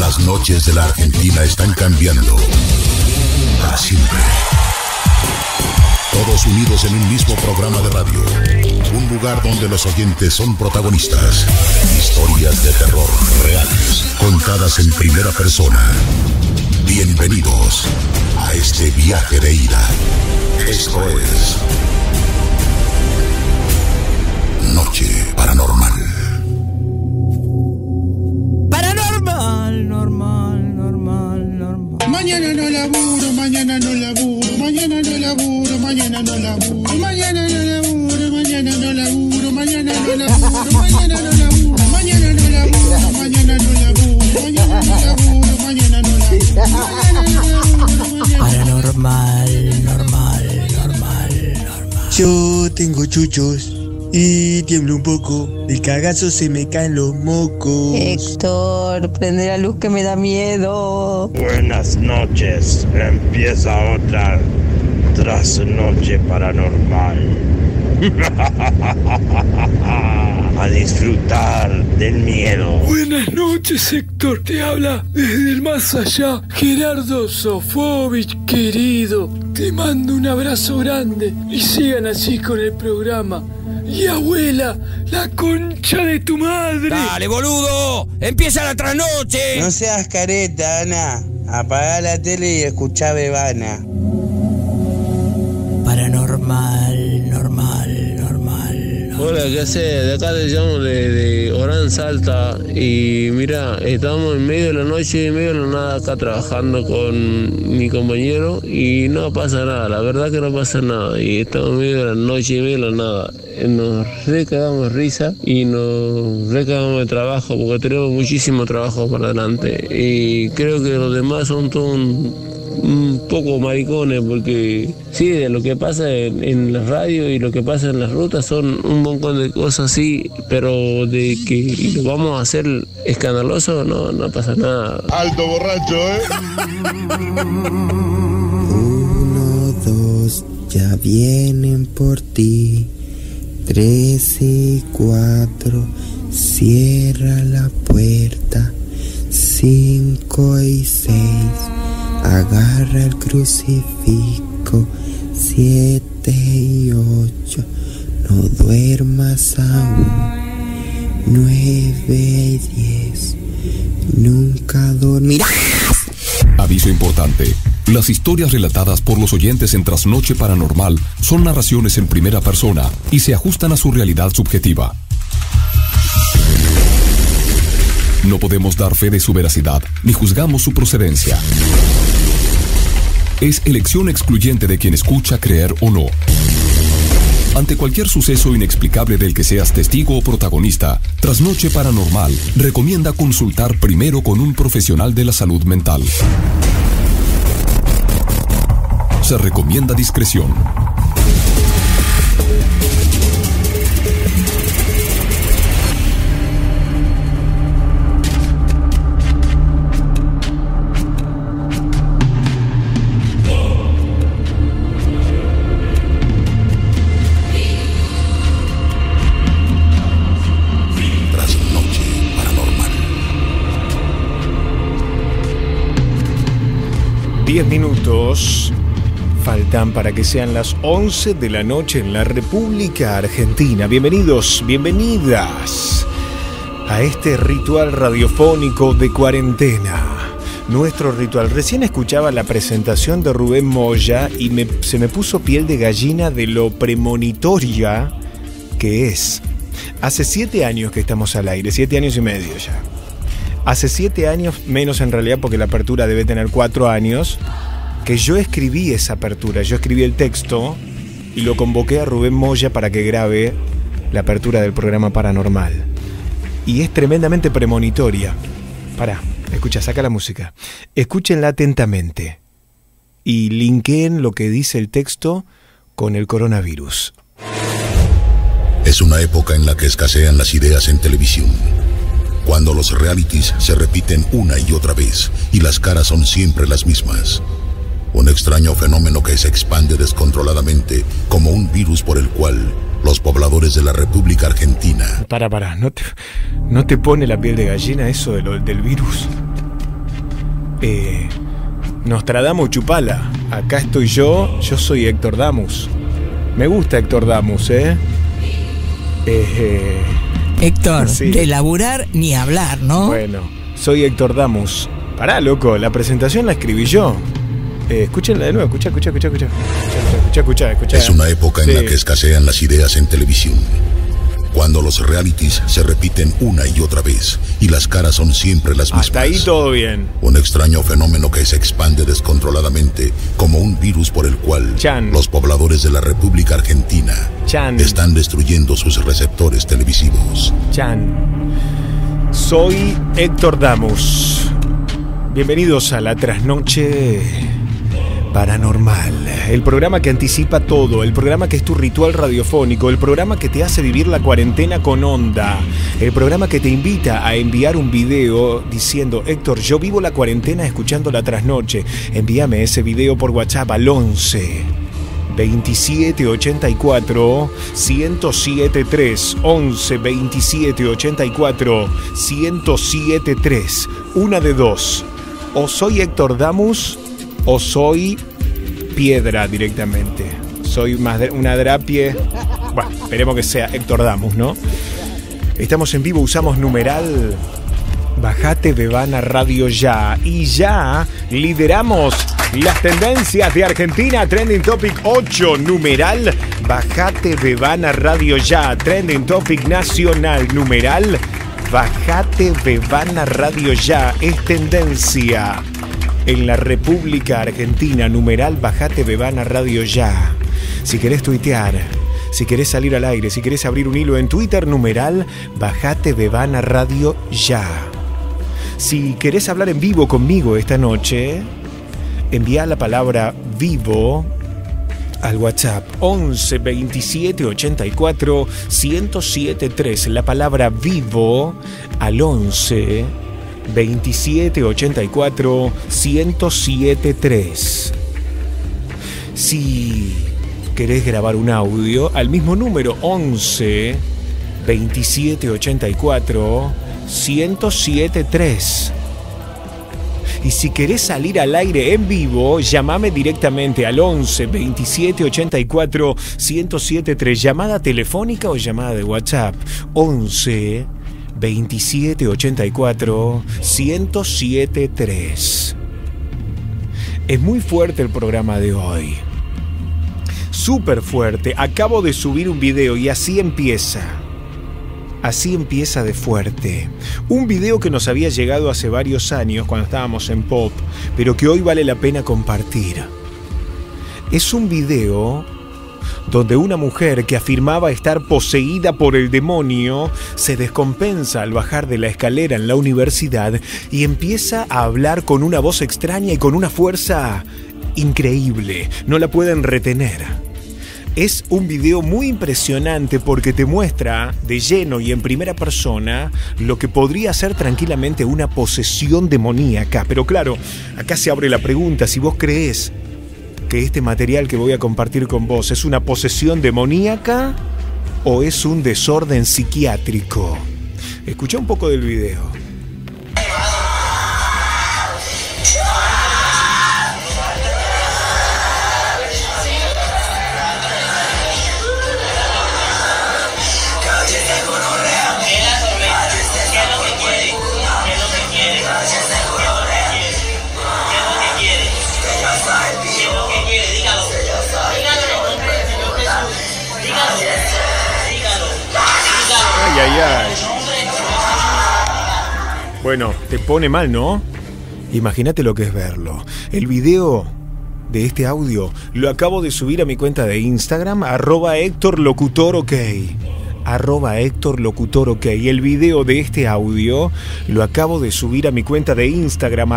Las noches de la Argentina están cambiando para siempre. Todos unidos en un mismo programa de radio. Un lugar donde los oyentes son protagonistas. Historias de terror reales, contadas en primera persona. Bienvenidos a este viaje de ida. Esto es Noche Paranormal. Normal. Mañana no laburo. Paranormal. Yo tengo chuchos y tiemblo un poco, el cagazo se me caen los mocos. Héctor, prende la luz que me da miedo. Buenas noches, empieza otra trasnoche paranormal. A disfrutar del miedo. Buenas noches, Héctor, te habla desde el más allá Gerardo Sofovich, querido. Te mando un abrazo grande y sigan así con el programa. Y abuela, la concha de tu madre. Dale, boludo, empieza la trasnoche. No seas careta, Ana. Apagá la tele y escuchá Bebana. Paranormal. Hola, ¿qué haces? De acá te llamo de Orán, Salta. Y mira, estamos en medio de la noche, en medio de la nada, acá trabajando con mi compañero. Y no pasa nada, la verdad que no pasa nada. Y estamos en medio de la noche, en medio de la nada. Nos recagamos risa y nos recagamos de trabajo porque tenemos muchísimo trabajo para adelante. Y creo que los demás son todos un poco maricones porque sí, de lo que pasa en la radio y lo que pasa en las rutas son un montón de cosas así, pero de que lo vamos a hacer escandaloso no pasa nada. Alto borracho, ¿eh? 1, 2, ya vienen por ti. 3 y 4, cierra la puerta. 5 y 6, agarra el crucifijo. 7 y 8, no duermas aún. 9 y 10, nunca dormirás. Aviso importante. Las historias relatadas por los oyentes en Trasnoche Paranormal son narraciones en primera persona y se ajustan a su realidad subjetiva. No podemos dar fe de su veracidad, ni juzgamos su procedencia. Es elección excluyente de quien escucha, creer o no. Ante cualquier suceso inexplicable del que seas testigo o protagonista, Trasnoche Paranormal recomienda consultar primero con un profesional de la salud mental. Se recomienda discreción. Minutos faltan para que sean las 11 de la noche en la República Argentina. Bienvenidos, bienvenidas a este ritual radiofónico de cuarentena. Nuestro ritual. Recién escuchaba la presentación de Rubén Moya y se me puso piel de gallina de lo premonitoria que es. Hace 7 años que estamos al aire, 7 años y medio ya. Hace 7 años, menos en realidad porque la apertura debe tener 4 años, que yo escribí esa apertura, yo escribí el texto y lo convoqué a Rubén Moya para que grabe la apertura del programa Paranormal. Y es tremendamente premonitoria. Pará, escucha, saca la música. Escúchenla atentamente y linkeen lo que dice el texto con el coronavirus. Es una época en la que escasean las ideas en televisión. Cuando los realities se repiten una y otra vez y las caras son siempre las mismas. Un extraño fenómeno que se expande descontroladamente como un virus por el cual los pobladores de la República Argentina... Pará, ¿no te pone la piel de gallina eso del virus? Nostradamus chupala. Acá estoy yo, yo soy Héctor Damus. Me gusta Héctor Damus, Héctor, sí. De laburar ni hablar, ¿no? Bueno, soy Héctor Damus. Pará, loco, la presentación la escribí yo. Escúchenla de nuevo, escucha. Es una época en la que escasean las ideas en televisión, cuando los realities se repiten una y otra vez y las caras son siempre las mismas. Hasta ahí todo bien. Un extraño fenómeno que se expande descontroladamente como un virus por el cual los pobladores de la República Argentina están destruyendo sus receptores televisivos. Soy Héctor Damus. Bienvenidos a la Trasnoche Paranormal, el programa que anticipa todo, el programa que es tu ritual radiofónico, el programa que te hace vivir la cuarentena con onda, el programa que te invita a enviar un video diciendo: Héctor, yo vivo la cuarentena escuchando la trasnoche. Envíame ese video por WhatsApp al 11 27 84 1073, 11 27 84 1073. Una de dos: o soy Héctor Damus o soy piedra directamente. Soy más una drapie. Bueno, esperemos que sea Héctor Damus, ¿no? Estamos en vivo, usamos numeral Bajate Bebana Radio ya. Y ya lideramos las tendencias de Argentina. Trending Topic 8, numeral Bajate Bebana Radio ya. Trending Topic nacional, numeral Bajate Bebana Radio ya. Es tendencia en la República Argentina, numeral Bajate Bebana Radio ya. Si querés tuitear, si querés salir al aire, si querés abrir un hilo en Twitter, numeral Bajate Bebana Radio ya. Si querés hablar en vivo conmigo esta noche, envía la palabra vivo al WhatsApp 11 27 84 1073. La palabra vivo al 11 27 84 1073. Si querés grabar un audio al mismo número 11 27 84 1073. Y si querés salir al aire en vivo, llamame directamente al 11 27 84 1073. Llamada telefónica o llamada de WhatsApp, 11 27 84 1073. Es muy fuerte el programa de hoy. Súper fuerte. Acabo de subir un video y así empieza. Así empieza de fuerte. Un video que nos había llegado hace varios años cuando estábamos en Pop, pero que hoy vale la pena compartir. Es un video donde una mujer que afirmaba estar poseída por el demonio se descompensa al bajar de la escalera en la universidad y empieza a hablar con una voz extraña y con una fuerza increíble. No la pueden retener. Es un video muy impresionante porque te muestra de lleno y en primera persona lo que podría ser tranquilamente una posesión demoníaca. Pero claro, acá se abre la pregunta: si vos creés que este material que voy a compartir con vos es una posesión demoníaca o es un desorden psiquiátrico. Escuchá un poco del video. Bueno, te pone mal, ¿no? Imagínate lo que es verlo. El video de este audio lo acabo de subir a mi cuenta de Instagram, @HéctorLocutorOK. @HéctorLocutorOK. El video de este audio lo acabo de subir a mi cuenta de Instagram,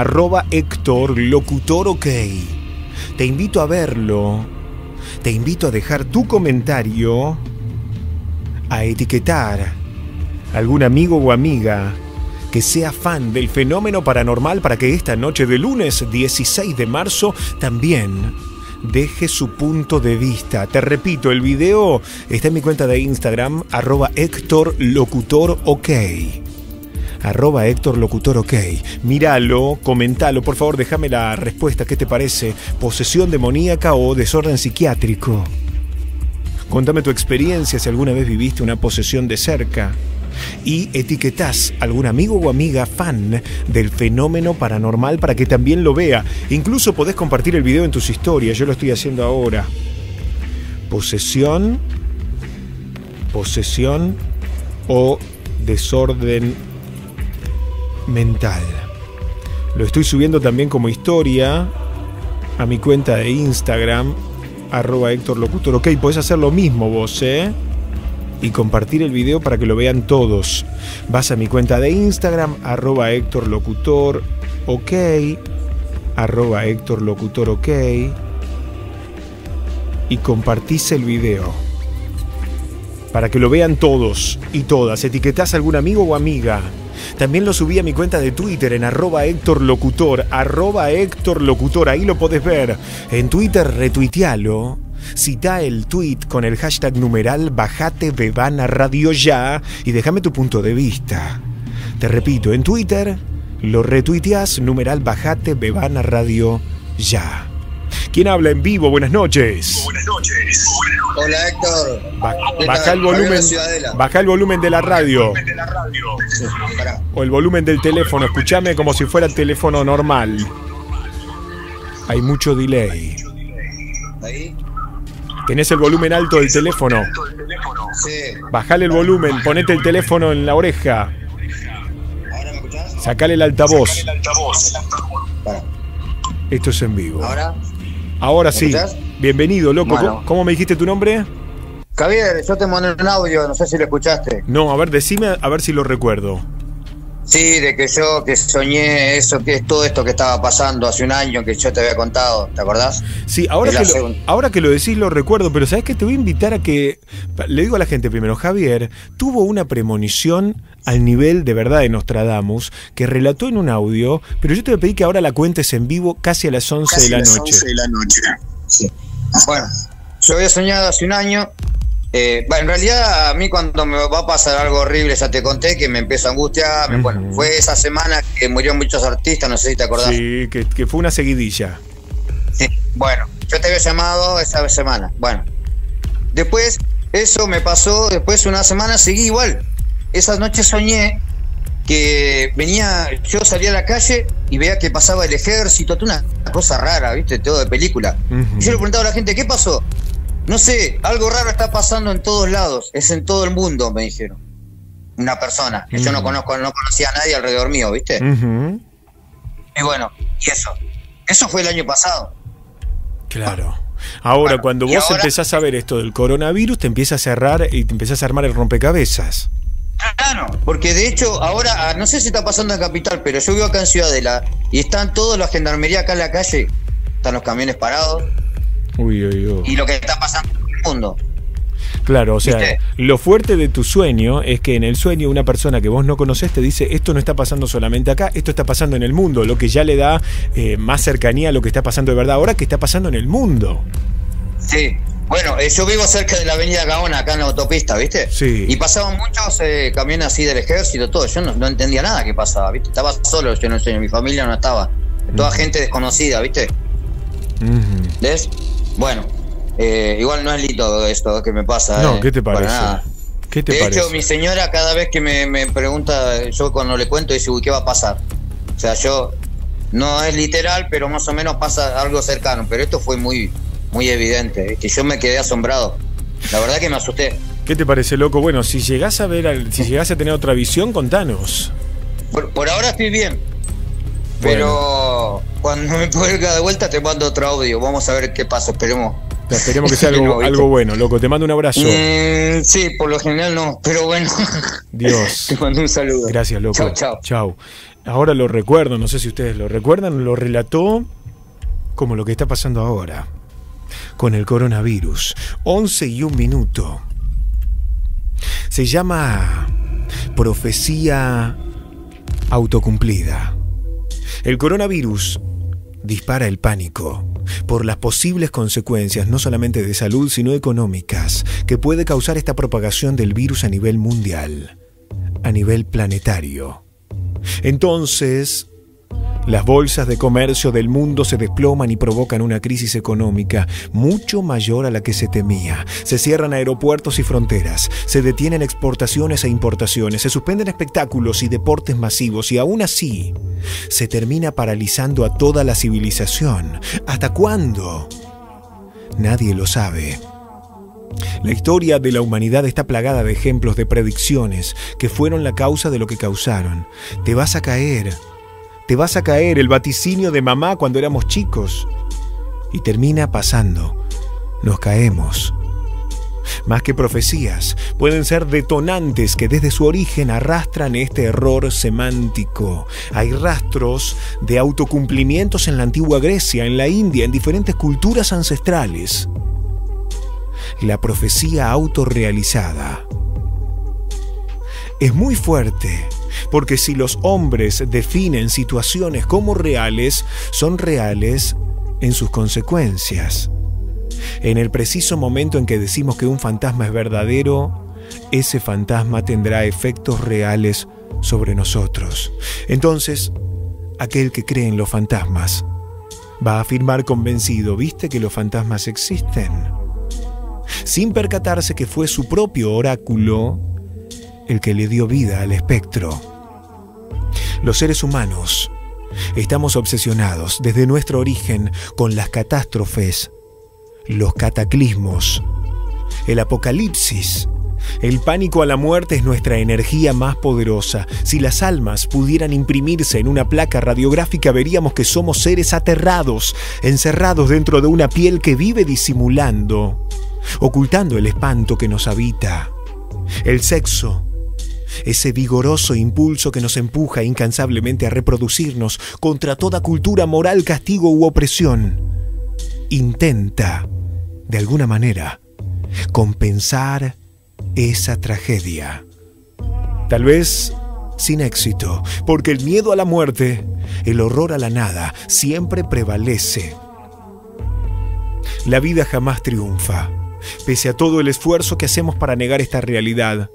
@HéctorLocutorOK. Te invito a verlo. Te invito a dejar tu comentario, a etiquetar algún amigo o amiga que sea fan del fenómeno paranormal para que esta noche de lunes 16 de marzo también deje su punto de vista. Te repito, el video está en mi cuenta de Instagram, @HéctorLocutorOK. @HéctorLocutorOK. Míralo, comentalo, por favor, déjame la respuesta. ¿Qué te parece? ¿Posesión demoníaca o desorden psiquiátrico? Contame tu experiencia, si alguna vez viviste una posesión de cerca. Y etiquetás a algún amigo o amiga fan del fenómeno paranormal para que también lo vea. Incluso podés compartir el video en tus historias. Yo lo estoy haciendo ahora. Posesión, posesión o desorden mental. Lo estoy subiendo también como historia a mi cuenta de Instagram, @HéctorLocutor. Ok, podés hacer lo mismo vos, ¿eh? Y compartir el video para que lo vean todos. Vas a mi cuenta de Instagram, @HéctorLocutor, ok, @HéctorLocutor, ok, y compartís el video para que lo vean todos y todas. Etiquetás a algún amigo o amiga. También lo subí a mi cuenta de Twitter en @HéctorLocutor, @HéctorLocutor. Ahí lo podés ver. En Twitter retuitealo. Cita el tweet con el hashtag numeral Bajate Bebana Radio ya y déjame tu punto de vista. Te repito, en Twitter lo retuiteás, numeral Bajate Bebana Radio ya. ¿Quién habla en vivo? Buenas noches. Buenas noches. Hola, Héctor. Baja el volumen. Baja el volumen de la radio. Sí, o el volumen del teléfono. Escuchame como si fuera el teléfono normal. Hay mucho delay. ¿Ahí? ¿Tenés el volumen alto del teléfono? Sí. Bajale el volumen, ponete el teléfono en la oreja. ¿Ahora me escuchás? Sacale el altavoz. Sacale el altavoz. Para. Esto es en vivo. ¿Ahora? Ahora sí. ¿Escuchás? Bienvenido, loco. Bueno. ¿Cómo me dijiste tu nombre? Javier, yo te mandé un audio, no sé si lo escuchaste. No, a ver, decime, a ver si lo recuerdo. Sí, de que yo que soñé eso, que es todo esto que estaba pasando hace un año que yo te había contado, ¿te acordás? Sí, ahora que lo decís lo recuerdo, pero ¿sabés qué? Te voy a invitar a que... Le digo a la gente primero, Javier tuvo una premonición al nivel de verdad de Nostradamus, que relató en un audio, pero yo te voy a pedir que ahora la cuentes en vivo casi a las 11 de la noche. 11 de la noche. Sí. Bueno, yo había soñado hace un año... en realidad a mí cuando me va a pasar algo horrible, ya te conté que me empiezo a angustiar. Bueno, fue esa semana que murieron muchos artistas, no sé si te acordás. Sí, que fue una seguidilla. Sí, bueno, yo te había llamado esa semana. Bueno, después eso me pasó, después una semana seguí igual. Esas noches soñé que venía, yo salía a la calle y veía que pasaba el ejército, una cosa rara, viste, todo de película. Y yo le preguntaba a la gente, ¿qué pasó? No sé, algo raro está pasando en todos lados, es en todo el mundo, me dijeron. Una persona, que yo no conocía a nadie alrededor mío, ¿viste? Y bueno, y eso fue el año pasado. Claro. Ahora, bueno, cuando vos empezás a ver esto del coronavirus, te empieza a cerrar y te empiezas a armar el rompecabezas. Claro, porque de hecho, ahora, no sé si está pasando en Capital, pero yo vivo acá en Ciudadela y están todos los gendarmería acá en la calle, están los camiones parados. Uy, uy, uy. Y lo que está pasando en el mundo. Claro, o sea, ¿viste? Lo fuerte de tu sueño es que en el sueño una persona que vos no conocés te dice esto no está pasando solamente acá, esto está pasando en el mundo, lo que ya le da más cercanía a lo que está pasando de verdad ahora, que está pasando en el mundo. Sí, bueno, yo vivo cerca de la avenida Gaona, acá en la autopista, ¿viste? Sí. Y pasaban muchos camiones así del ejército, todo, yo no entendía nada que pasaba, ¿viste? Estaba solo yo en el sueño, mi familia no estaba, toda gente desconocida, ¿viste? ¿Ves? Bueno, igual no es lindo esto que me pasa. No, ¿qué te parece? ¿Qué te parece? De hecho, mi señora cada vez que me pregunta, yo cuando le cuento dice, uy, ¿qué va a pasar? O sea, yo, no es literal, pero más o menos pasa algo cercano. Pero esto fue muy, muy evidente, que yo me quedé asombrado. La verdad que me asusté. ¿Qué te parece, loco? Bueno, si llegás a ver, si llegás a tener otra visión, contanos. Por ahora estoy bien. Pero bueno, cuando me ponga de vuelta te mando otro audio. Vamos a ver qué pasa, esperemos. Esperemos que sea algo bueno, loco. Te mando un abrazo. Sí, por lo general no, pero bueno. Dios. Te mando un saludo. Gracias, loco. Chau, chau. Chau. Ahora lo recuerdo, no sé si ustedes lo recuerdan, lo relató como lo que está pasando ahora con el coronavirus. 11:01. Se llama profecía autocumplida. El coronavirus dispara el pánico por las posibles consecuencias no solamente de salud sino económicas que puede causar esta propagación del virus a nivel mundial, a nivel planetario. Entonces, las bolsas de comercio del mundo se desploman y provocan una crisis económica mucho mayor a la que se temía. Se cierran aeropuertos y fronteras, se detienen exportaciones e importaciones, se suspenden espectáculos y deportes masivos, y aún así se termina paralizando a toda la civilización. ¿Hasta cuándo? Nadie lo sabe. La historia de la humanidad está plagada de ejemplos de predicciones que fueron la causa de lo que causaron. Te vas a caer. Te vas a caer, el vaticinio de mamá cuando éramos chicos. Y termina pasando. Nos caemos. Más que profecías, pueden ser detonantes que desde su origen arrastran este error semántico. Hay rastros de autocumplimientos en la antigua Grecia, en la India, en diferentes culturas ancestrales. La profecía autorrealizada es muy fuerte, porque si los hombres definen situaciones como reales, son reales en sus consecuencias. En el preciso momento en que decimos que un fantasma es verdadero, ese fantasma tendrá efectos reales sobre nosotros. Entonces, aquel que cree en los fantasmas va a afirmar convencido, ¿viste que los fantasmas existen?, sin percatarse que fue su propio oráculo el que le dio vida al espectro. Los seres humanos estamos obsesionados desde nuestro origen con las catástrofes, los cataclismos, el apocalipsis. El pánico a la muerte es nuestra energía más poderosa. Si las almas pudieran imprimirse en una placa radiográfica, veríamos que somos seres aterrados, encerrados dentro de una piel que vive disimulando, ocultando el espanto que nos habita. El sexo, ese vigoroso impulso que nos empuja incansablemente a reproducirnos contra toda cultura moral, castigo u opresión, intenta, de alguna manera, compensar esa tragedia. Tal vez sin éxito, porque el miedo a la muerte, el horror a la nada, siempre prevalece. La vida jamás triunfa, pese a todo el esfuerzo que hacemos para negar esta realidad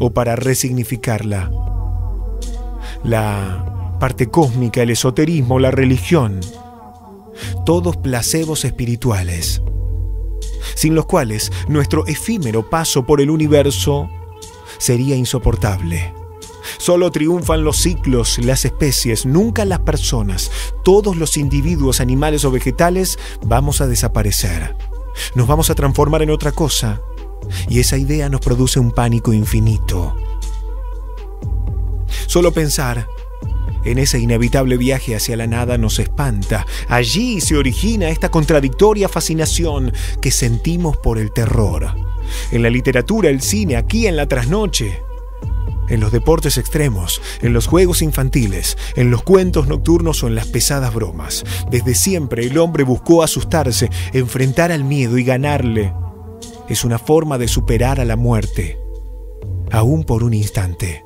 o para resignificarla. La parte cósmica, el esoterismo, la religión, todos placebos espirituales, sin los cuales nuestro efímero paso por el universo sería insoportable. Solo triunfan los ciclos, las especies, nunca las personas. Todos los individuos, animales o vegetales, vamos a desaparecer. Nos vamos a transformar en otra cosa, y esa idea nos produce un pánico infinito. Solo pensar en ese inevitable viaje hacia la nada nos espanta. Allí se origina esta contradictoria fascinación que sentimos por el terror. En la literatura, el cine, aquí en la trasnoche, en los deportes extremos, en los juegos infantiles, en los cuentos nocturnos o en las pesadas bromas. Desde siempre el hombre buscó asustarse, enfrentar al miedo y ganarle. Es una forma de superar a la muerte, aún por un instante.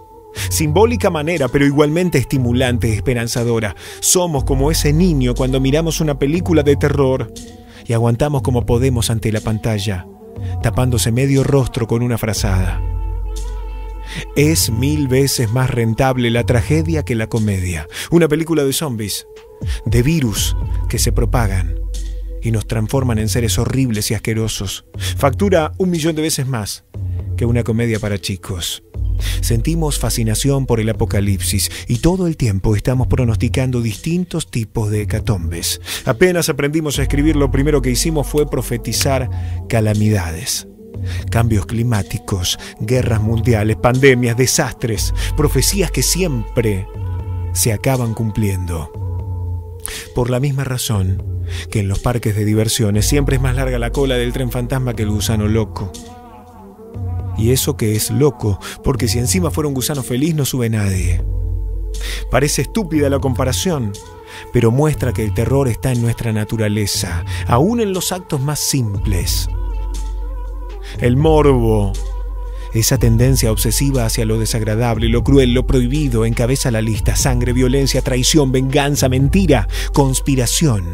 Simbólica manera, pero igualmente estimulante, esperanzadora. Somos como ese niño cuando miramos una película de terror y aguantamos como podemos ante la pantalla, tapándose medio rostro con una frazada. Es 1000 veces más rentable la tragedia que la comedia. Una película de zombies, de virus que se propagan y nos transforman en seres horribles y asquerosos, factura 1.000.000 de veces más que una comedia para chicos. Sentimos fascinación por el apocalipsis y todo el tiempo estamos pronosticando distintos tipos de hecatombes. Apenas aprendimos a escribir, lo primero que hicimos fue profetizar calamidades. Cambios climáticos, guerras mundiales, pandemias, desastres, profecías que siempre se acaban cumpliendo. Por la misma razón que en los parques de diversiones siempre es más larga la cola del tren fantasma que el gusano loco. Y eso que es loco, porque si encima fuera un gusano feliz no sube nadie. Parece estúpida la comparación, pero muestra que el terror está en nuestra naturaleza, aún en los actos más simples. El morbo, esa tendencia obsesiva hacia lo desagradable, lo cruel, lo prohibido, encabeza la lista. Sangre, violencia, traición, venganza, mentira, conspiración.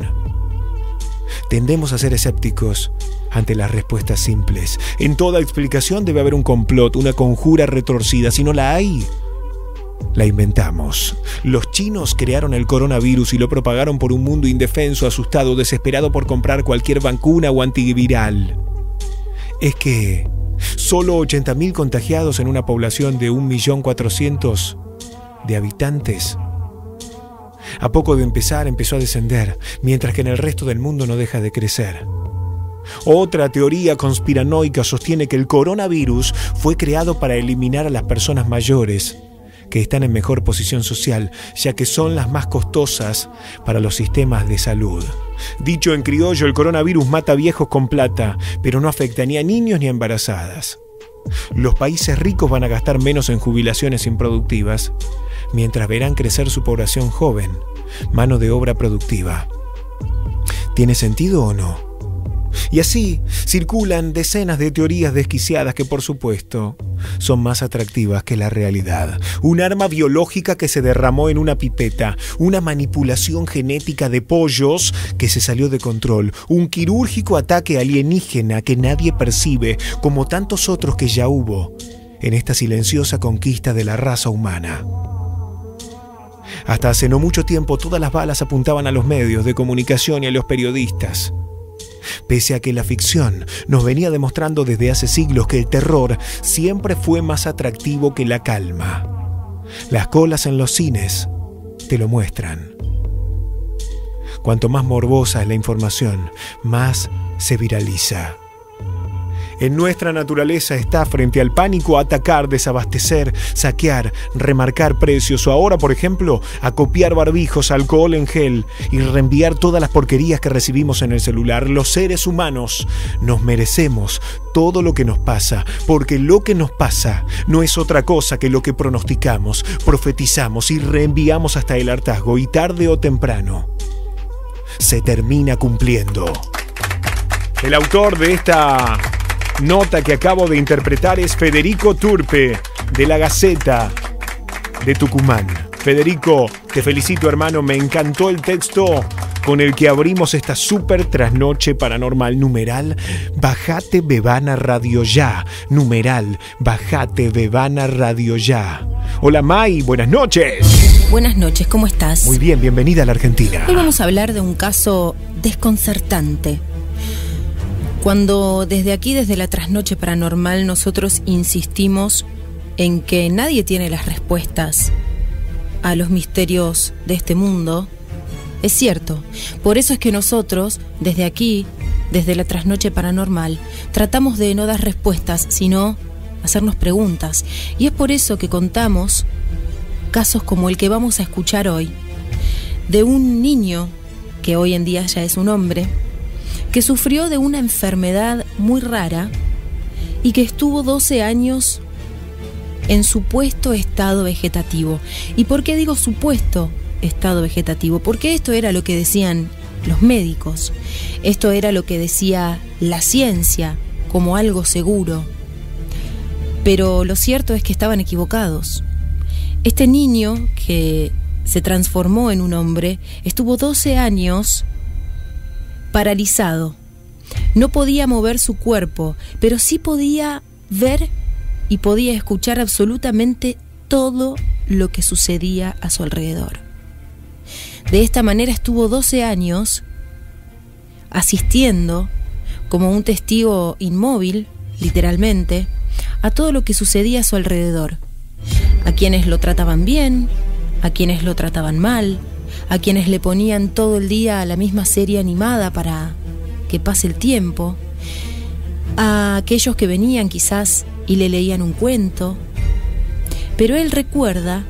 Tendemos a ser escépticos ante las respuestas simples. En toda explicación debe haber un complot, una conjura retorcida. Si no la hay, La inventamos. Los chinos crearon el coronavirus y lo propagaron por un mundo indefenso, asustado, desesperado por comprar cualquier vacuna o antiviral. Es que solo 80.000 contagiados en una población de 1.400.000 de habitantes. A poco de empezar, empezó a descender, mientras que en el resto del mundo no deja de crecer. Otra teoría conspiranoica sostiene que el coronavirus fue creado para eliminar a las personas mayores, que están en mejor posición social, ya que son las más costosas para los sistemas de salud. Dicho en criollo, el coronavirus mata viejos con plata, pero no afecta ni a niños ni a embarazadas. Los países ricos van a gastar menos en jubilaciones improductivas, mientras verán crecer su población joven, mano de obra productiva. ¿Tiene sentido o no? Y así circulan decenas de teorías desquiciadas que, por supuesto, son más atractivas que la realidad. Un arma biológica que se derramó en una pipeta, una manipulación genética de pollos que se salió de control, un quirúrgico ataque alienígena que nadie percibe, como tantos otros que ya hubo en esta silenciosa conquista de la raza humana. Hasta hace no mucho tiempo todas las balas apuntaban a los medios de comunicación y a los periodistas. Pese a que la ficción nos venía demostrando desde hace siglos que el terror siempre fue más atractivo que la calma. Las colas en los cines te lo muestran. Cuanto más morbosa es la información, más se viraliza. En nuestra naturaleza está, frente al pánico, atacar, desabastecer, saquear, remarcar precios o ahora, por ejemplo, acopiar barbijos, alcohol en gel y reenviar todas las porquerías que recibimos en el celular. Los seres humanos nos merecemos todo lo que nos pasa, porque lo que nos pasa no es otra cosa que lo que pronosticamos, profetizamos y reenviamos hasta el hartazgo, y tarde o temprano se termina cumpliendo. El autor de esta nota que acabo de interpretar es Federico Turpe, de la Gaceta de Tucumán. Federico, te felicito, hermano, me encantó el texto con el que abrimos esta super trasnoche paranormal. Numeral, bajate Bebana Radio ya. Numeral, bajate Bebana Radio ya. Hola Mai, buenas noches. Buenas noches, ¿cómo estás? Muy bien, bienvenida a la Argentina. Hoy vamos a hablar de un caso desconcertante. Cuando desde aquí, desde la Trasnoche Paranormal, nosotros insistimos en que nadie tiene las respuestas a los misterios de este mundo, es cierto. Por eso es que nosotros, desde aquí, desde la Trasnoche Paranormal, tratamos de no dar respuestas, sino hacernos preguntas. Y es por eso que contamos casos como el que vamos a escuchar hoy, de un niño, que hoy en día ya es un hombre, que sufrió de una enfermedad muy rara y que estuvo 12 años en supuesto estado vegetativo. ¿Y por qué digo supuesto estado vegetativo? Porque esto era lo que decían los médicos, esto era lo que decía la ciencia como algo seguro. Pero lo cierto es que estaban equivocados. Este niño, que se transformó en un hombre, estuvo 12 años paralizado. No podía mover su cuerpo, pero sí podía ver y podía escuchar absolutamente todo lo que sucedía a su alrededor. De esta manera estuvo 12 años asistiendo como un testigo inmóvil, literalmente, a todo lo que sucedía a su alrededor. A quienes lo trataban bien, a quienes lo trataban mal, a quienes le ponían todo el día a la misma serie animada para que pase el tiempo, a aquellos que venían quizás y le leían un cuento. Pero él recuerda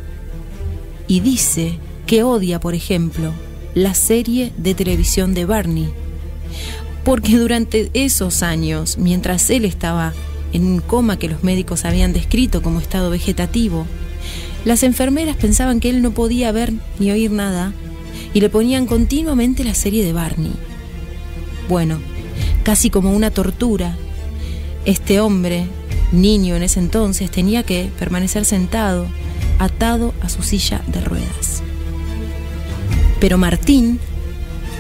y dice que odia, por ejemplo, la serie de televisión de Barney, porque durante esos años, mientras él estaba en un coma que los médicos habían descrito como estado vegetativo, las enfermeras pensaban que él no podía ver ni oír nada y le ponían continuamente la serie de Barney. Bueno, casi como una tortura, este hombre, niño en ese entonces, tenía que permanecer sentado, atado a su silla de ruedas. Pero Martín,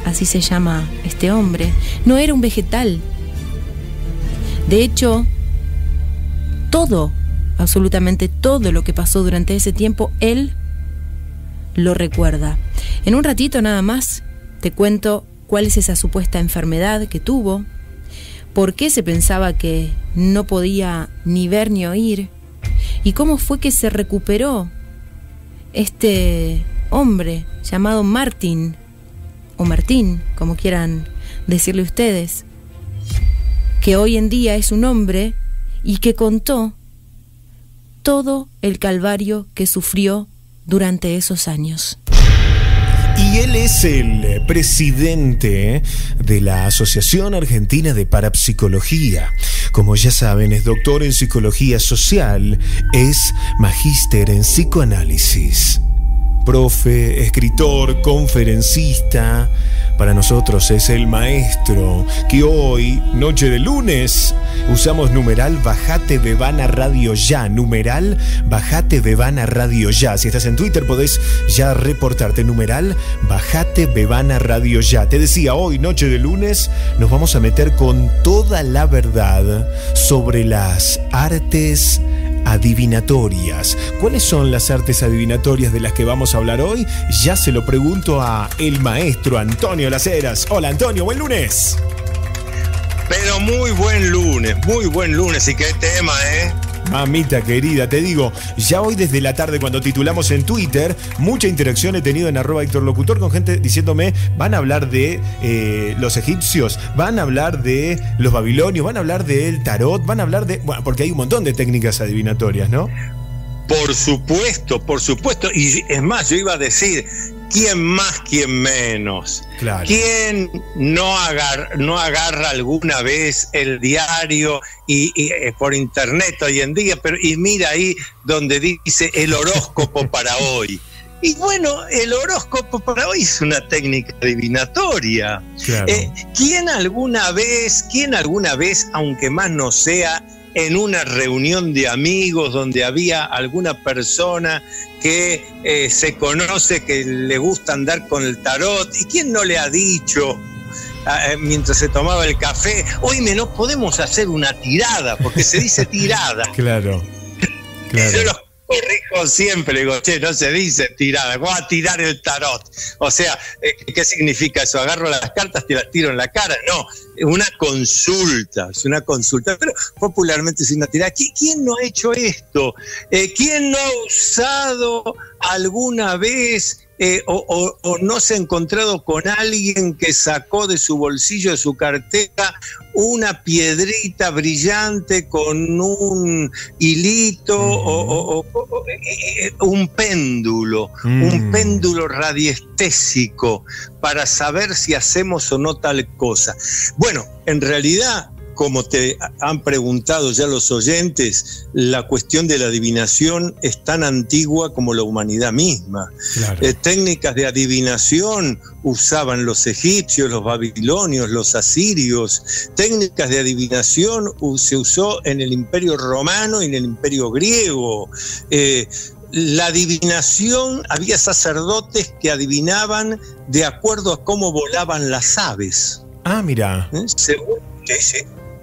así se llama este hombre, no era un vegetal. De hecho, todo absolutamente todo lo que pasó durante ese tiempo, él lo recuerda. En un ratito nada más te cuento cuál es esa supuesta enfermedad que tuvo, por qué se pensaba que no podía ni ver ni oír y cómo fue que se recuperó este hombre llamado Martín, o Martín, como quieran decirle ustedes, que hoy en día es un hombre y que contó todo el calvario que sufrió durante esos años. Y él es el presidente de la Asociación Argentina de Parapsicología. Como ya saben, es doctor en psicología social, es magíster en psicoanálisis, profe, escritor, conferencista. Para nosotros es el maestro que hoy, noche de lunes, usamos numeral bajate Bebana Radio ya, numeral bajate Bebana Radio ya. Si estás en Twitter podés ya reportarte, numeral bajate Bebana Radio ya. Te decía, hoy, noche de lunes, nos vamos a meter con toda la verdad sobre las artes adivinatorias. ¿Cuáles son las artes adivinatorias de las que vamos a hablar hoy? Ya se lo pregunto a el maestro Antonio Las Heras. Hola Antonio, buen lunes. Pero muy buen lunes, y qué tema, ¿eh? Mamita querida, te digo, ya hoy desde la tarde cuando titulamos en Twitter, mucha interacción he tenido en @HéctorLocutor con gente diciéndome, van a hablar de los egipcios, van a hablar de los babilonios, van a hablar del tarot, van a hablar de... Bueno, porque hay un montón de técnicas adivinatorias, ¿no? Por supuesto, y es más, yo iba a decir, ¿quién más, quién menos? Claro. ¿Quién no agarra alguna vez el diario y por internet hoy en día? Pero y mira ahí donde dice el horóscopo para hoy. Y bueno, el horóscopo para hoy es una técnica adivinatoria. Claro. ¿Quién alguna vez, aunque más no sea en una reunión de amigos donde había alguna persona que se conoce que le gusta andar con el tarot, y quién no le ha dicho mientras se tomaba el café, oíme, no podemos hacer una tirada, porque se dice tirada? Claro, claro. Yo los corrijo siempre, digo, che, no se dice tirada, voy a tirar el tarot. O sea, ¿qué significa eso? Agarro las cartas, te las tiro en la cara. No, una consulta, es una consulta, pero popularmente es una tirada. ¿Quién no ha hecho esto? ¿Quién no ha usado alguna vez o no se ha encontrado con alguien que sacó de su bolsillo, de su cartera, una piedrita brillante con un hilito o un péndulo, un péndulo radiestésico para saber si hacemos o no tal cosa? Bueno, en realidad, como te han preguntado ya los oyentes, la cuestión de la adivinación es tan antigua como la humanidad misma. Claro. Técnicas de adivinación usaban los egipcios, los babilonios, los asirios. Técnicas de adivinación se usó en el Imperio Romano y en el Imperio Griego. La adivinación, había sacerdotes que adivinaban de acuerdo a cómo volaban las aves. Ah, mira.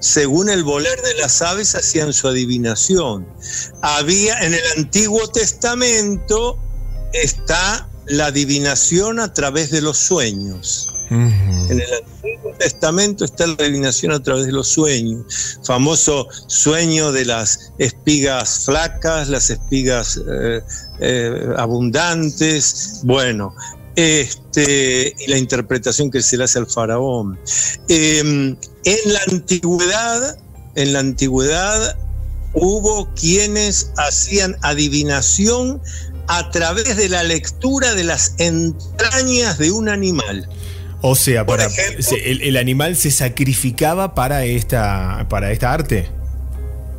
Según el volar de las aves hacían su adivinación. Había en el Antiguo Testamento, está la adivinación a través de los sueños. En el Antiguo Testamento está la adivinación a través de los sueños. Famoso sueño de las espigas flacas, las espigas abundantes. Bueno, y la interpretación que se le hace al faraón. En la antigüedad hubo quienes hacían adivinación a través de la lectura de las entrañas de un animal. O sea, por ejemplo, el animal se sacrificaba para esta arte.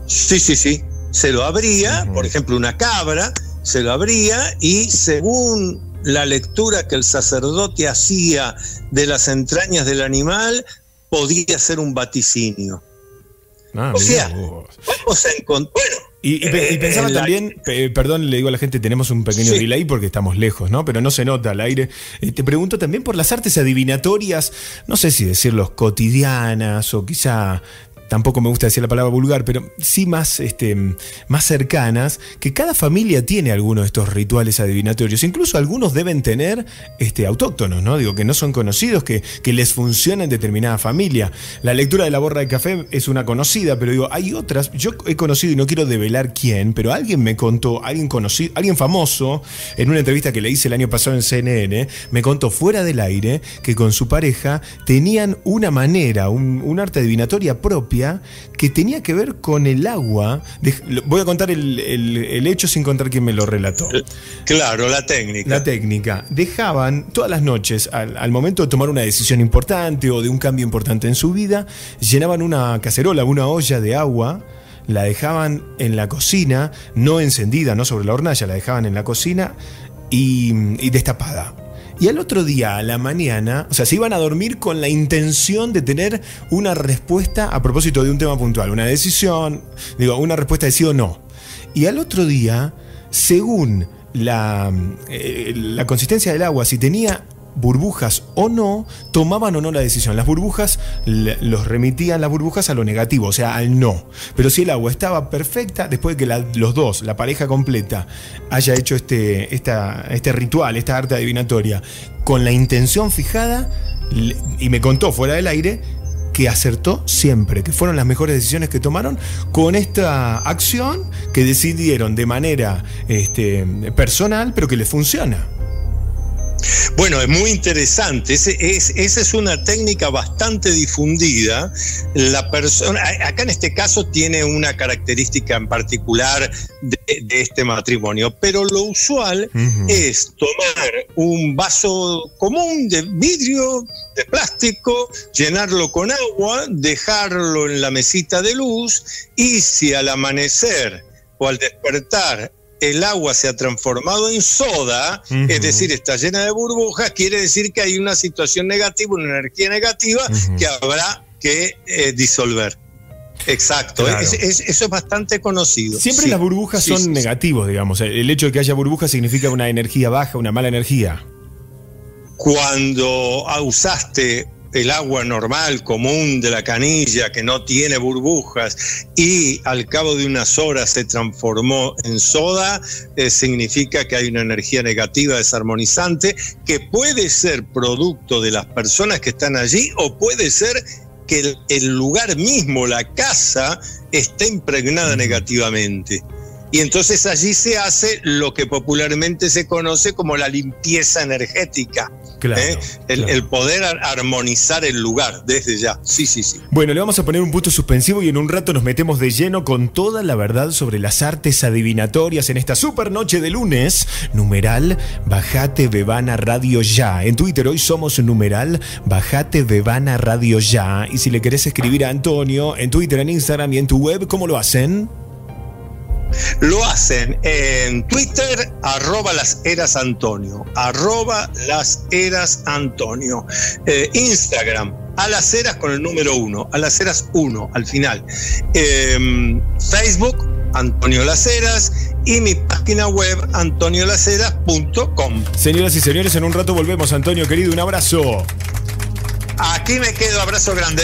Sí. Se lo abría, por ejemplo, una cabra, se lo abría y según la lectura que el sacerdote hacía de las entrañas del animal, podía ser un vaticinio. Ah, o sea, vamos a encontrar... Bueno, y pensaba también, perdón, le digo a la gente, tenemos un pequeño delay porque estamos lejos, ¿no? Pero no se nota al aire. Te pregunto también por las artes adivinatorias, no sé si decirlos cotidianas o quizá tampoco me gusta decir la palabra vulgar, pero sí más, más cercanas, que cada familia tiene algunos de estos rituales adivinatorios. Incluso algunos deben tener autóctonos, ¿no? Digo, que no son conocidos, que les funciona en determinada familia. La lectura de la borra de café es una conocida, pero digo, hay otras. Yo he conocido, y no quiero develar quién, pero alguien me contó, alguien conocido, alguien famoso, en una entrevista que le hice el año pasado en CNN, me contó fuera del aire que con su pareja tenían una manera, un arte adivinatoria propia que tenía que ver con el agua. Voy a contar el hecho sin contar quién me lo relató. Claro, la técnica. La técnica. Dejaban todas las noches, al momento de tomar una decisión importante o de un cambio importante en su vida, llenaban una cacerola, una olla de agua, la dejaban en la cocina, no encendida, no sobre la hornalla, la dejaban en la cocina y destapada. Y al otro día, a la mañana, o sea, se iban a dormir con la intención de tener una respuesta a propósito de un tema puntual, una decisión, digo, una respuesta de sí o no. Y al otro día, según la consistencia del agua, si tenía burbujas o no, tomaban o no la decisión. Las burbujas, los remitían las burbujas a lo negativo, o sea, al no. Pero si el agua estaba perfecta, después de que los dos, la pareja completa, haya hecho este ritual, esta arte adivinatoria, con la intención fijada, y me contó fuera del aire, que acertó siempre, que fueron las mejores decisiones que tomaron con esta acción que decidieron de manera personal, pero que les funciona. Bueno, es muy interesante. Esa es una técnica bastante difundida. La persona, acá en este caso, tiene una característica en particular de este matrimonio, pero lo usual es tomar un vaso común de vidrio, de plástico, llenarlo con agua, dejarlo en la mesita de luz, y si al amanecer o al despertar el agua se ha transformado en soda, es decir, está llena de burbujas, quiere decir que hay una situación negativa, una energía negativa que habrá que disolver. Exacto, claro. Eso es bastante conocido. Siempre sí, las burbujas son negativos, digamos. El hecho de que haya burbujas significa una energía baja, una mala energía. Cuando usaste el agua normal, común, de la canilla, que no tiene burbujas, y al cabo de unas horas se transformó en soda, significa que hay una energía negativa desarmonizante, que puede ser producto de las personas que están allí, o puede ser que el lugar mismo, la casa, esté impregnada negativamente. Y entonces allí se hace lo que popularmente se conoce como la limpieza energética. Claro, claro. El poder armonizar el lugar desde ya. Sí, sí, sí. Bueno, le vamos a poner un punto suspensivo y en un rato nos metemos de lleno con toda la verdad sobre las artes adivinatorias en esta super noche de lunes. Numeral, bajate Bebana Radio ya. En Twitter hoy somos numeral, bajate Bebana Radio ya. Y si le querés escribir a Antonio en Twitter, en Instagram y en tu web, ¿cómo lo hacen? Lo hacen en Twitter, @LasHerasAntonio, @LasHerasAntonio, Instagram, alasheras con el número 1, alasheras1 al final, Facebook, Antonio Las Heras, y mi página web, antoniolasheras.com. Señoras y señores, en un rato volvemos. Antonio, querido, un abrazo. Aquí me quedo, abrazo grande.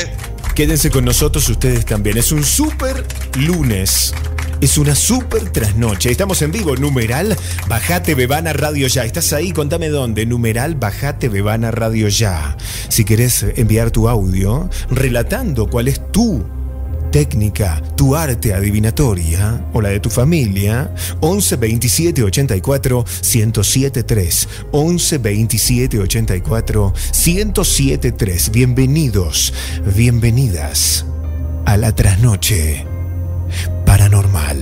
Quédense con nosotros ustedes también, es un super lunes. Es una super trasnoche. Estamos en vivo. Numeral, bajate Bebana Radio ya. ¿Estás ahí? Contame dónde. Numeral, bajate Bebana Radio ya. Si querés enviar tu audio relatando cuál es tu técnica, tu arte adivinatoria o la de tu familia, 11 27 84 1073. 11 27 84 1073. Bienvenidos, bienvenidas a la trasnoche paranormal.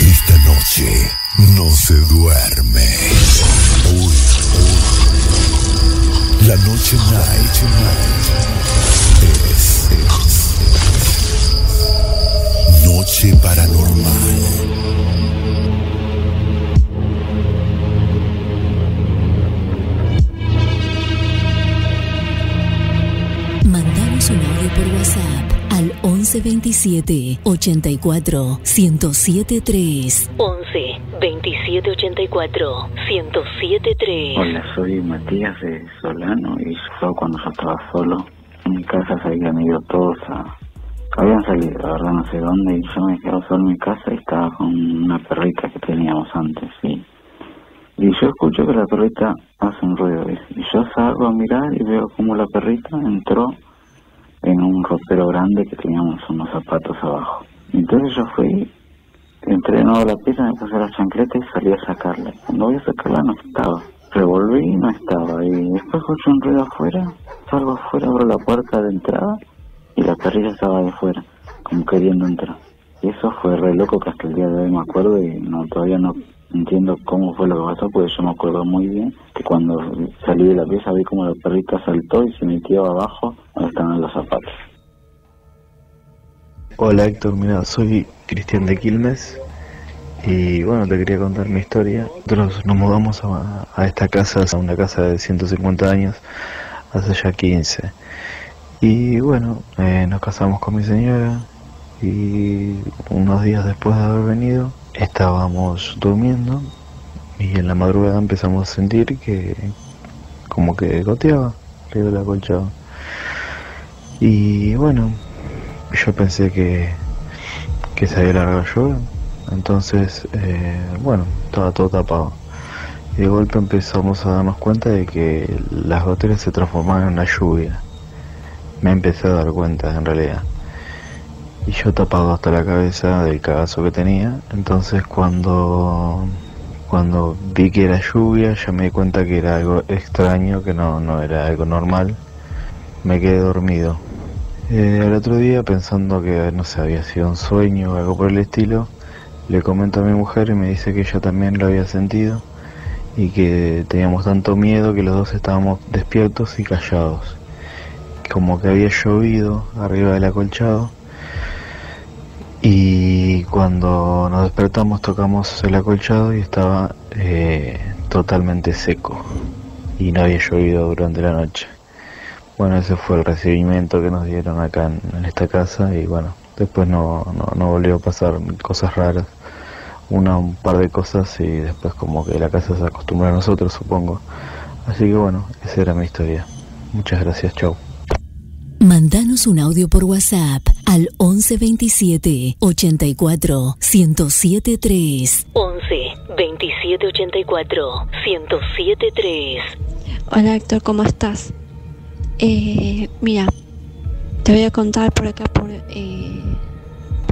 Esta noche no se duerme. La noche night es noche paranormal. Mandamos un audio por WhatsApp al 1127 84 1073. 11 27 84 1073. Hola, soy Matías de Solano y yo cuando yo estaba solo en mi casa se habían ido todos a Habían salido, la verdad no sé dónde, y yo me quedaba solo en mi casa y estaba con una perrita que teníamos antes, ¿sí? Y yo escucho que la perrita hace un ruido, ¿ves? Y yo salgo a mirar y veo como la perrita entró en un ropero grande que teníamos unos zapatos abajo. Entonces yo fui, entré de nuevo a la pieza, me puse la chancleta y salí a sacarla. Cuando voy a sacarla no estaba. Revolví y no estaba. Y después escucho un ruido afuera, salgo afuera, abro la puerta de entrada y la perrita estaba de fuera, como queriendo entrar. Y eso fue re loco que hasta el día de hoy me acuerdo y no, todavía no entiendo cómo fue lo que pasó, porque yo me acuerdo muy bien que cuando salí de la pieza vi como la perrita saltó y se metió abajo donde estaban los zapatos. Hola Héctor, mira, soy Cristian de Quilmes y bueno, te quería contar mi historia. Nosotros nos mudamos a esta casa, a una casa de 150 años, hace ya 15. Y bueno, nos casamos con mi señora y unos días después de haber venido estábamos durmiendo y en la madrugada empezamos a sentir que como que goteaba arriba del acolchado. Y bueno, yo pensé que se había largado la lluvia, entonces bueno, estaba todo tapado. Y de golpe empezamos a darnos cuenta de que las goteras se transformaban en una lluvia. Me empecé a dar cuenta en realidad. Y yo tapado hasta la cabeza del cagazo que tenía. Entonces cuando vi que era lluvia, ya me di cuenta que era algo extraño, que no era algo normal. Me quedé dormido. Al otro día, pensando que no sé, había sido un sueño o algo por el estilo, le comento a mi mujer y me dice que ella también lo había sentido y que teníamos tanto miedo que los dos estábamos despiertos y callados. Como que había llovido arriba del acolchado, y cuando nos despertamos tocamos el acolchado y estaba totalmente seco y no había llovido durante la noche. Bueno, ese fue el recibimiento que nos dieron acá en esta casa. Y bueno, después no volvió a pasar cosas raras, un par de cosas, y después como que la casa se acostumbró a nosotros, supongo. Así que bueno, esa era mi historia. Muchas gracias, chau. Mandanos un audio por WhatsApp al 11 27 84 1073. 11 27 84 1073. Hola Héctor, ¿cómo estás? Mira, te voy a contar por acá por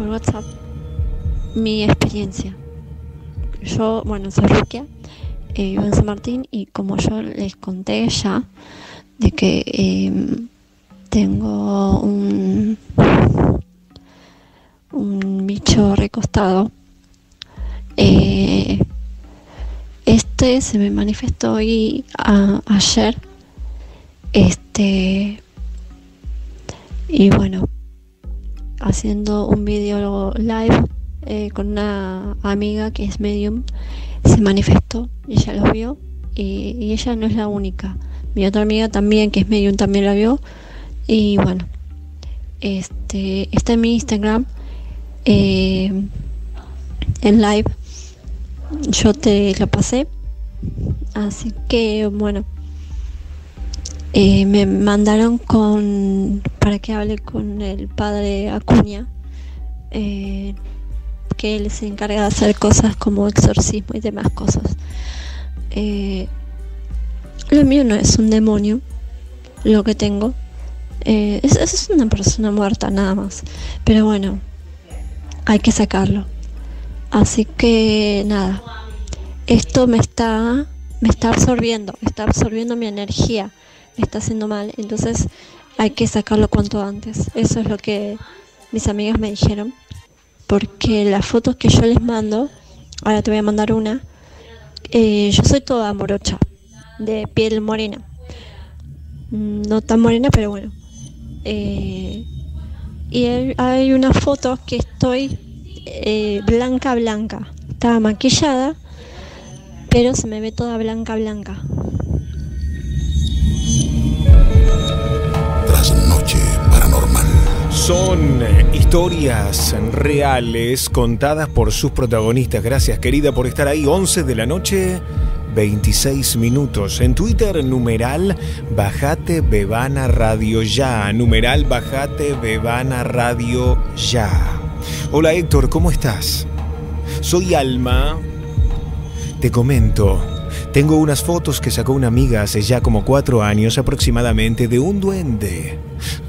WhatsApp mi experiencia. Yo, bueno, soy Rukia, vivo en San Martín, y como yo les conté ya de que tengo un bicho recostado. Este se me manifestó hoy, ayer. Y bueno, haciendo un video live con una amiga que es medium, se manifestó, ella los vio, y ella no es la única. Mi otra amiga también, que es medium, también la vio. Y bueno, está en mi Instagram, en live, yo te lo pasé, así que bueno, me mandaron para que hable con el padre Acuña, que él se encarga de hacer cosas como exorcismo y demás cosas. Lo mío no es un demonio, lo que tengo. Es una persona muerta nada más, pero bueno, hay que sacarlo. Así que nada, esto me está absorbiendo, mi energía, me está haciendo mal, entonces hay que sacarlo cuanto antes. Eso es lo que mis amigas me dijeron, porque las fotos que yo les mando, ahora te voy a mandar una, yo soy toda morocha, de piel morena, no tan morena, pero bueno. Y hay una foto que estoy blanca, estaba maquillada, pero se me ve toda blanca. Trasnoche Paranormal. Son historias reales contadas por sus protagonistas. Gracias, querida, por estar ahí. 11 de la noche, 26 minutos. En Twitter, numeral Bajate Bebana Radio Ya. Numeral Bajate Bebana Radio Ya. Hola Héctor, ¿cómo estás? Soy Alma. Te comento, tengo unas fotos que sacó una amiga hace ya como 4 años aproximadamente de un duende.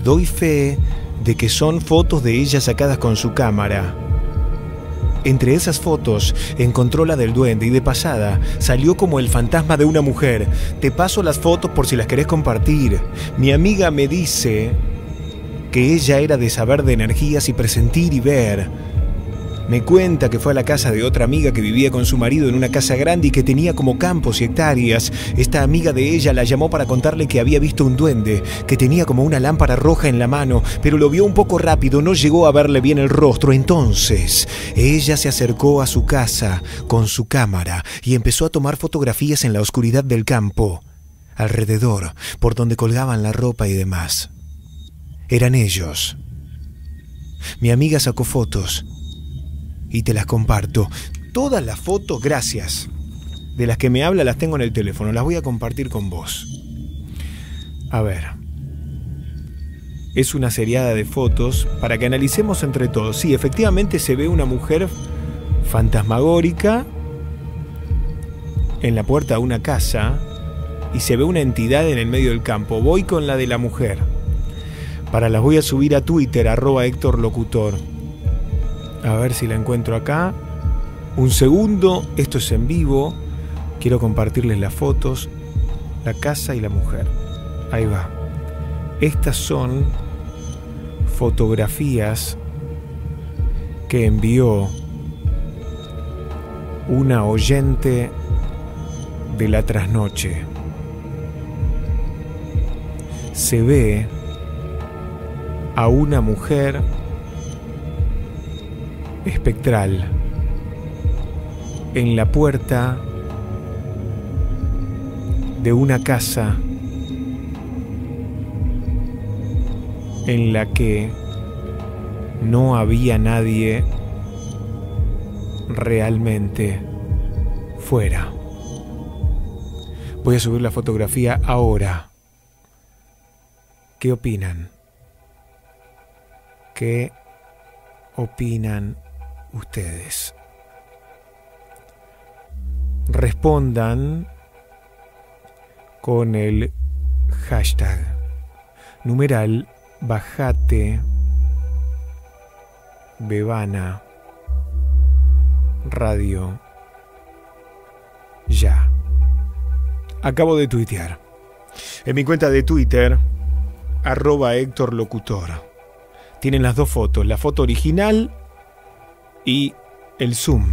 Doy fe de que son fotos de ella sacadas con su cámara. Entre esas fotos encontró la del duende y de pasada salió como el fantasma de una mujer. Te paso las fotos por si las querés compartir. Mi amiga me dice que ella era de saber de energías y presentir y ver. Me cuenta que fue a la casa de otra amiga que vivía con su marido en una casa grande y que tenía como campos y hectáreas. Esta amiga de ella la llamó para contarle que había visto un duende, que tenía como una lámpara roja en la mano, pero lo vio un poco rápido, no llegó a verle bien el rostro. Entonces, ella se acercó a su casa con su cámara y empezó a tomar fotografías en la oscuridad del campo, alrededor, por donde colgaban la ropa y demás. Eran ellos. Mi amiga sacó fotos y te las comparto. Todas las fotos, gracias, de las que me habla las tengo en el teléfono. Las voy a compartir con vos. A ver. Es una seriada de fotos para que analicemos entre todos. Sí, efectivamente se ve una mujer fantasmagórica en la puerta de una casa y se ve una entidad en el medio del campo. Voy con la de la mujer. Para las voy a subir a Twitter, @HéctorLocutor. A ver si la encuentro acá. Un segundo, esto es en vivo. Quiero compartirles las fotos, la casa y la mujer. Ahí va. Estas son fotografías que envió una oyente de la trasnoche. Se ve a una mujer espectral en la puerta de una casa en la que no había nadie realmente fuera. Voy a subir la fotografía ahora. ¿Qué opinan? ¿Qué opinan ustedes? Respondan con el hashtag numeral Bajate Bebana Radio Ya. Acabo de tuitear. En mi cuenta de Twitter, @HéctorLocutor. Tienen las dos fotos, la foto original y el zoom.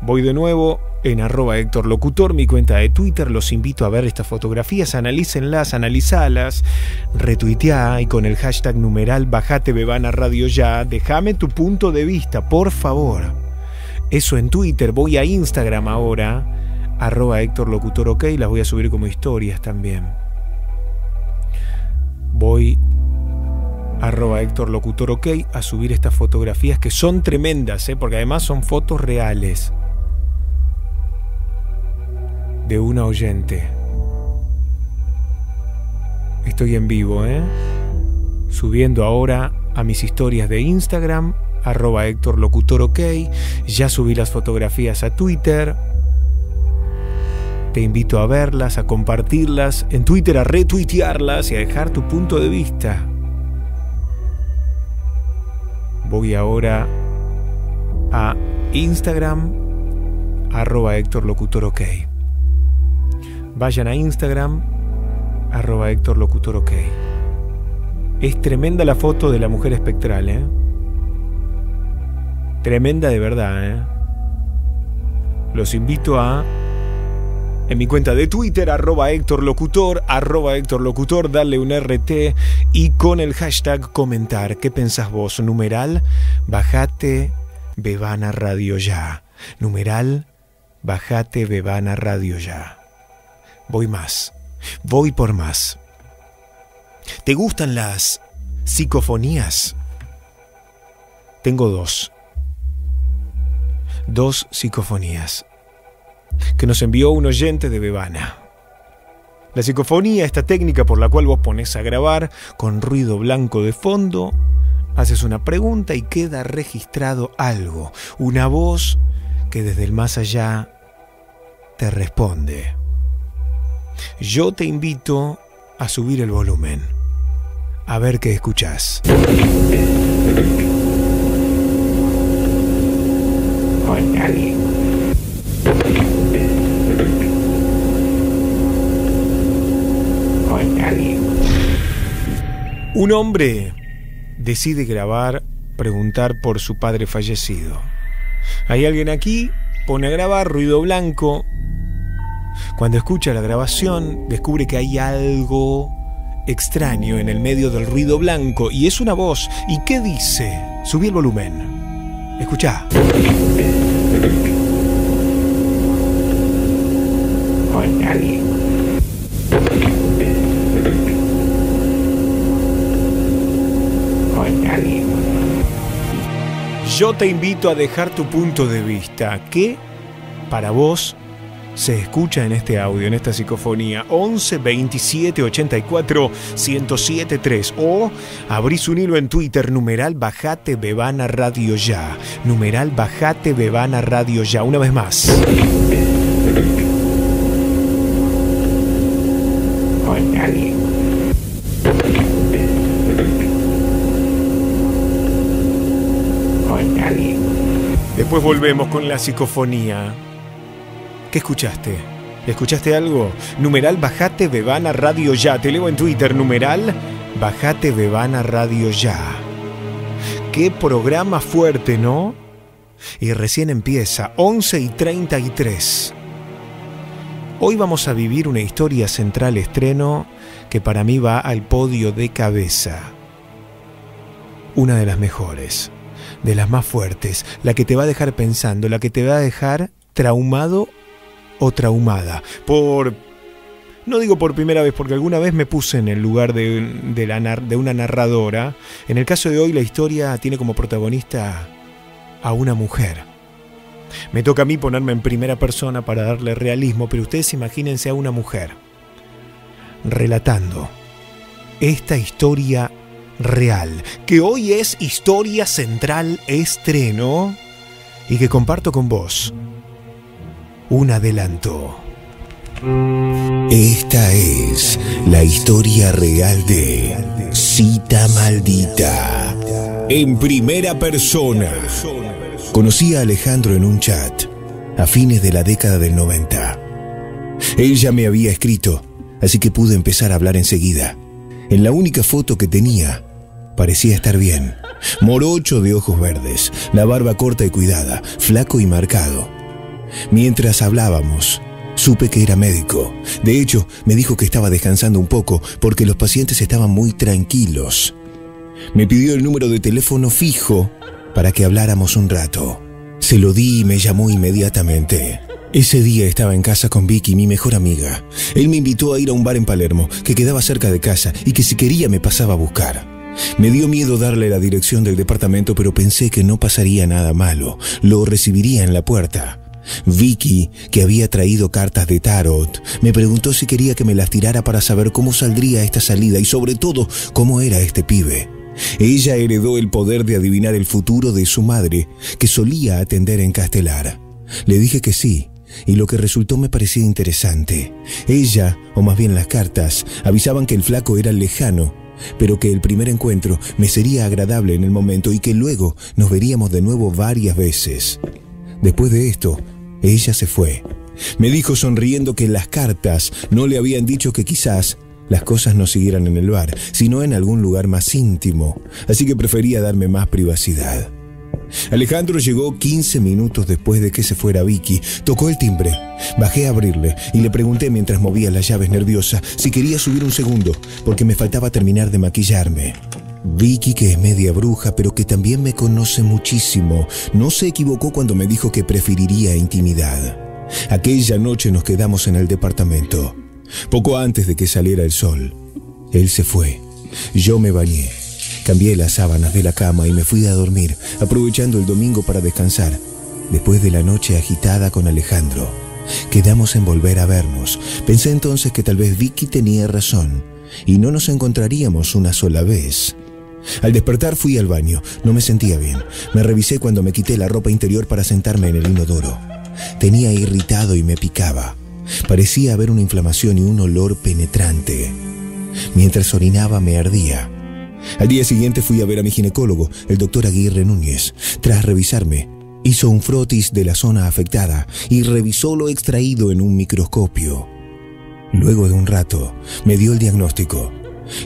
Voy de nuevo en @HéctorLocutor, mi cuenta de Twitter. Los invito a ver estas fotografías, analícenlas, analizalas, retuiteá y con el hashtag numeral Bajate Bebana Radio Ya. Déjame tu punto de vista, por favor. Eso en Twitter. Voy a Instagram ahora, @HéctorLocutor, ok. Las voy a subir como historias también. Voy @HéctorLocutor, ok, a subir estas fotografías que son tremendas, porque además son fotos reales de una oyente. Estoy en vivo, subiendo ahora a mis historias de Instagram, @HéctorLocutor, ok. Ya subí las fotografías a Twitter. Te invito a verlas, a compartirlas en Twitter, a retuitearlas y a dejar tu punto de vista. Voy ahora a Instagram, @HéctorLocutor, ok. Vayan a Instagram, @HéctorLocutor, ok. Es tremenda la foto de la mujer espectral, Tremenda de verdad, Los invito a, en mi cuenta de Twitter, @HéctorLocutor, @HéctorLocutor, darle un RT y con el hashtag comentar. ¿Qué pensás vos? Numeral Bajate Bebana Radio Ya. Numeral Bajate Bebana Radio Ya. Voy más. Voy por más. ¿Te gustan las psicofonías? Tengo dos. Dos psicofonías. que nos envió un oyente de Bebana. La psicofonía, esta técnica por la cual vos pones a grabar con ruido blanco de fondo, haces una pregunta y queda registrado algo, una voz que desde el más allá te responde. Yo te invito a subir el volumen, a ver qué escuchás. Oye, un hombre decide grabar, preguntar por su padre fallecido. Hay alguien aquí, pone a grabar, ruido blanco. Cuando escucha la grabación, descubre que hay algo extraño en el medio del ruido blanco, y es una voz. ¿Y qué dice? Subí el volumen. Escuchá. Yo te invito a dejar tu punto de vista. ¿Qué para vos se escucha en este audio, en esta psicofonía? 11 27 84 1073 o abrís un hilo en Twitter, #Bajate Bebana Radio Ya. #Bajate Bebana Radio Ya. Una vez más. Después volvemos con la psicofonía. ¿Qué escuchaste? ¿Escuchaste algo? #Bajate Bebana Radio Ya. Te leo en Twitter, #Bajate Bebana Radio Ya. Qué programa fuerte, ¿no? Y recién empieza, 11:33. Hoy vamos a vivir una historia central estreno que para mí va al podio de cabeza. Una de las mejores, de las más fuertes, la que te va a dejar pensando, la que te va a dejar traumado o traumada. No digo por primera vez, porque alguna vez me puse en el lugar de una narradora. En el caso de hoy, la historia tiene como protagonista a una mujer. Me toca a mí ponerme en primera persona para darle realismo, pero ustedes imagínense a una mujer relatando esta historia real, que hoy es historia central estreno y que comparto con vos. Un adelanto. Esta es la historia real de Cita Maldita. En primera persona. Conocí a Alejandro en un chat a fines de la década del 90. Él ya me había escrito, así que pude empezar a hablar enseguida. En la única foto que tenía, parecía estar bien. Morocho de ojos verdes, la barba corta y cuidada, flaco y marcado. Mientras hablábamos, supe que era médico. De hecho, me dijo que estaba descansando un poco porque los pacientes estaban muy tranquilos. Me pidió el número de teléfono fijo para que habláramos un rato. Se lo di y me llamó inmediatamente. Ese día estaba en casa con Vicky, mi mejor amiga. Él me invitó a ir a un bar en Palermo, que quedaba cerca de casa y que si quería me pasaba a buscar. Me dio miedo darle la dirección del departamento, pero pensé que no pasaría nada malo. Lo recibiría en la puerta. Vicky, que había traído cartas de tarot, me preguntó si quería que me las tirara para saber cómo saldría esta salida y sobre todo, cómo era este pibe. Ella heredó el poder de adivinar el futuro de su madre, que solía atender en Castelar. Le dije que sí. Y lo que resultó me parecía interesante. Ella, o más bien las cartas, avisaban que el flaco era lejano, pero que el primer encuentro me sería agradable en el momento y que luego nos veríamos de nuevo varias veces. Después de esto, ella se fue. Me dijo sonriendo que las cartas no le habían dicho que quizás las cosas no siguieran en el bar, sino en algún lugar más íntimo, así que prefería darme más privacidad. Alejandro llegó 15 minutos después de que se fuera Vicky. Tocó el timbre. Bajé a abrirle y le pregunté mientras movía las llaves nerviosa si quería subir un segundo, porque me faltaba terminar de maquillarme. Vicky, que es media bruja, pero que también me conoce muchísimo, no se equivocó cuando me dijo que preferiría intimidad. Aquella noche nos quedamos en el departamento, poco antes de que saliera el sol. Él se fue. Yo me bañé. Cambié las sábanas de la cama y me fui a dormir, aprovechando el domingo para descansar, después de la noche agitada con Alejandro. Quedamos en volver a vernos. Pensé entonces que tal vez Vicky tenía razón y no nos encontraríamos una sola vez. Al despertar fui al baño. No me sentía bien. Me revisé cuando me quité la ropa interior para sentarme en el inodoro. Tenía irritado y me picaba. Parecía haber una inflamación y un olor penetrante. Mientras orinaba me ardía. Al día siguiente fui a ver a mi ginecólogo, el doctor Aguirre Núñez. Tras revisarme, hizo un frotis de la zona afectada y revisó lo extraído en un microscopio. Luego de un rato, me dio el diagnóstico.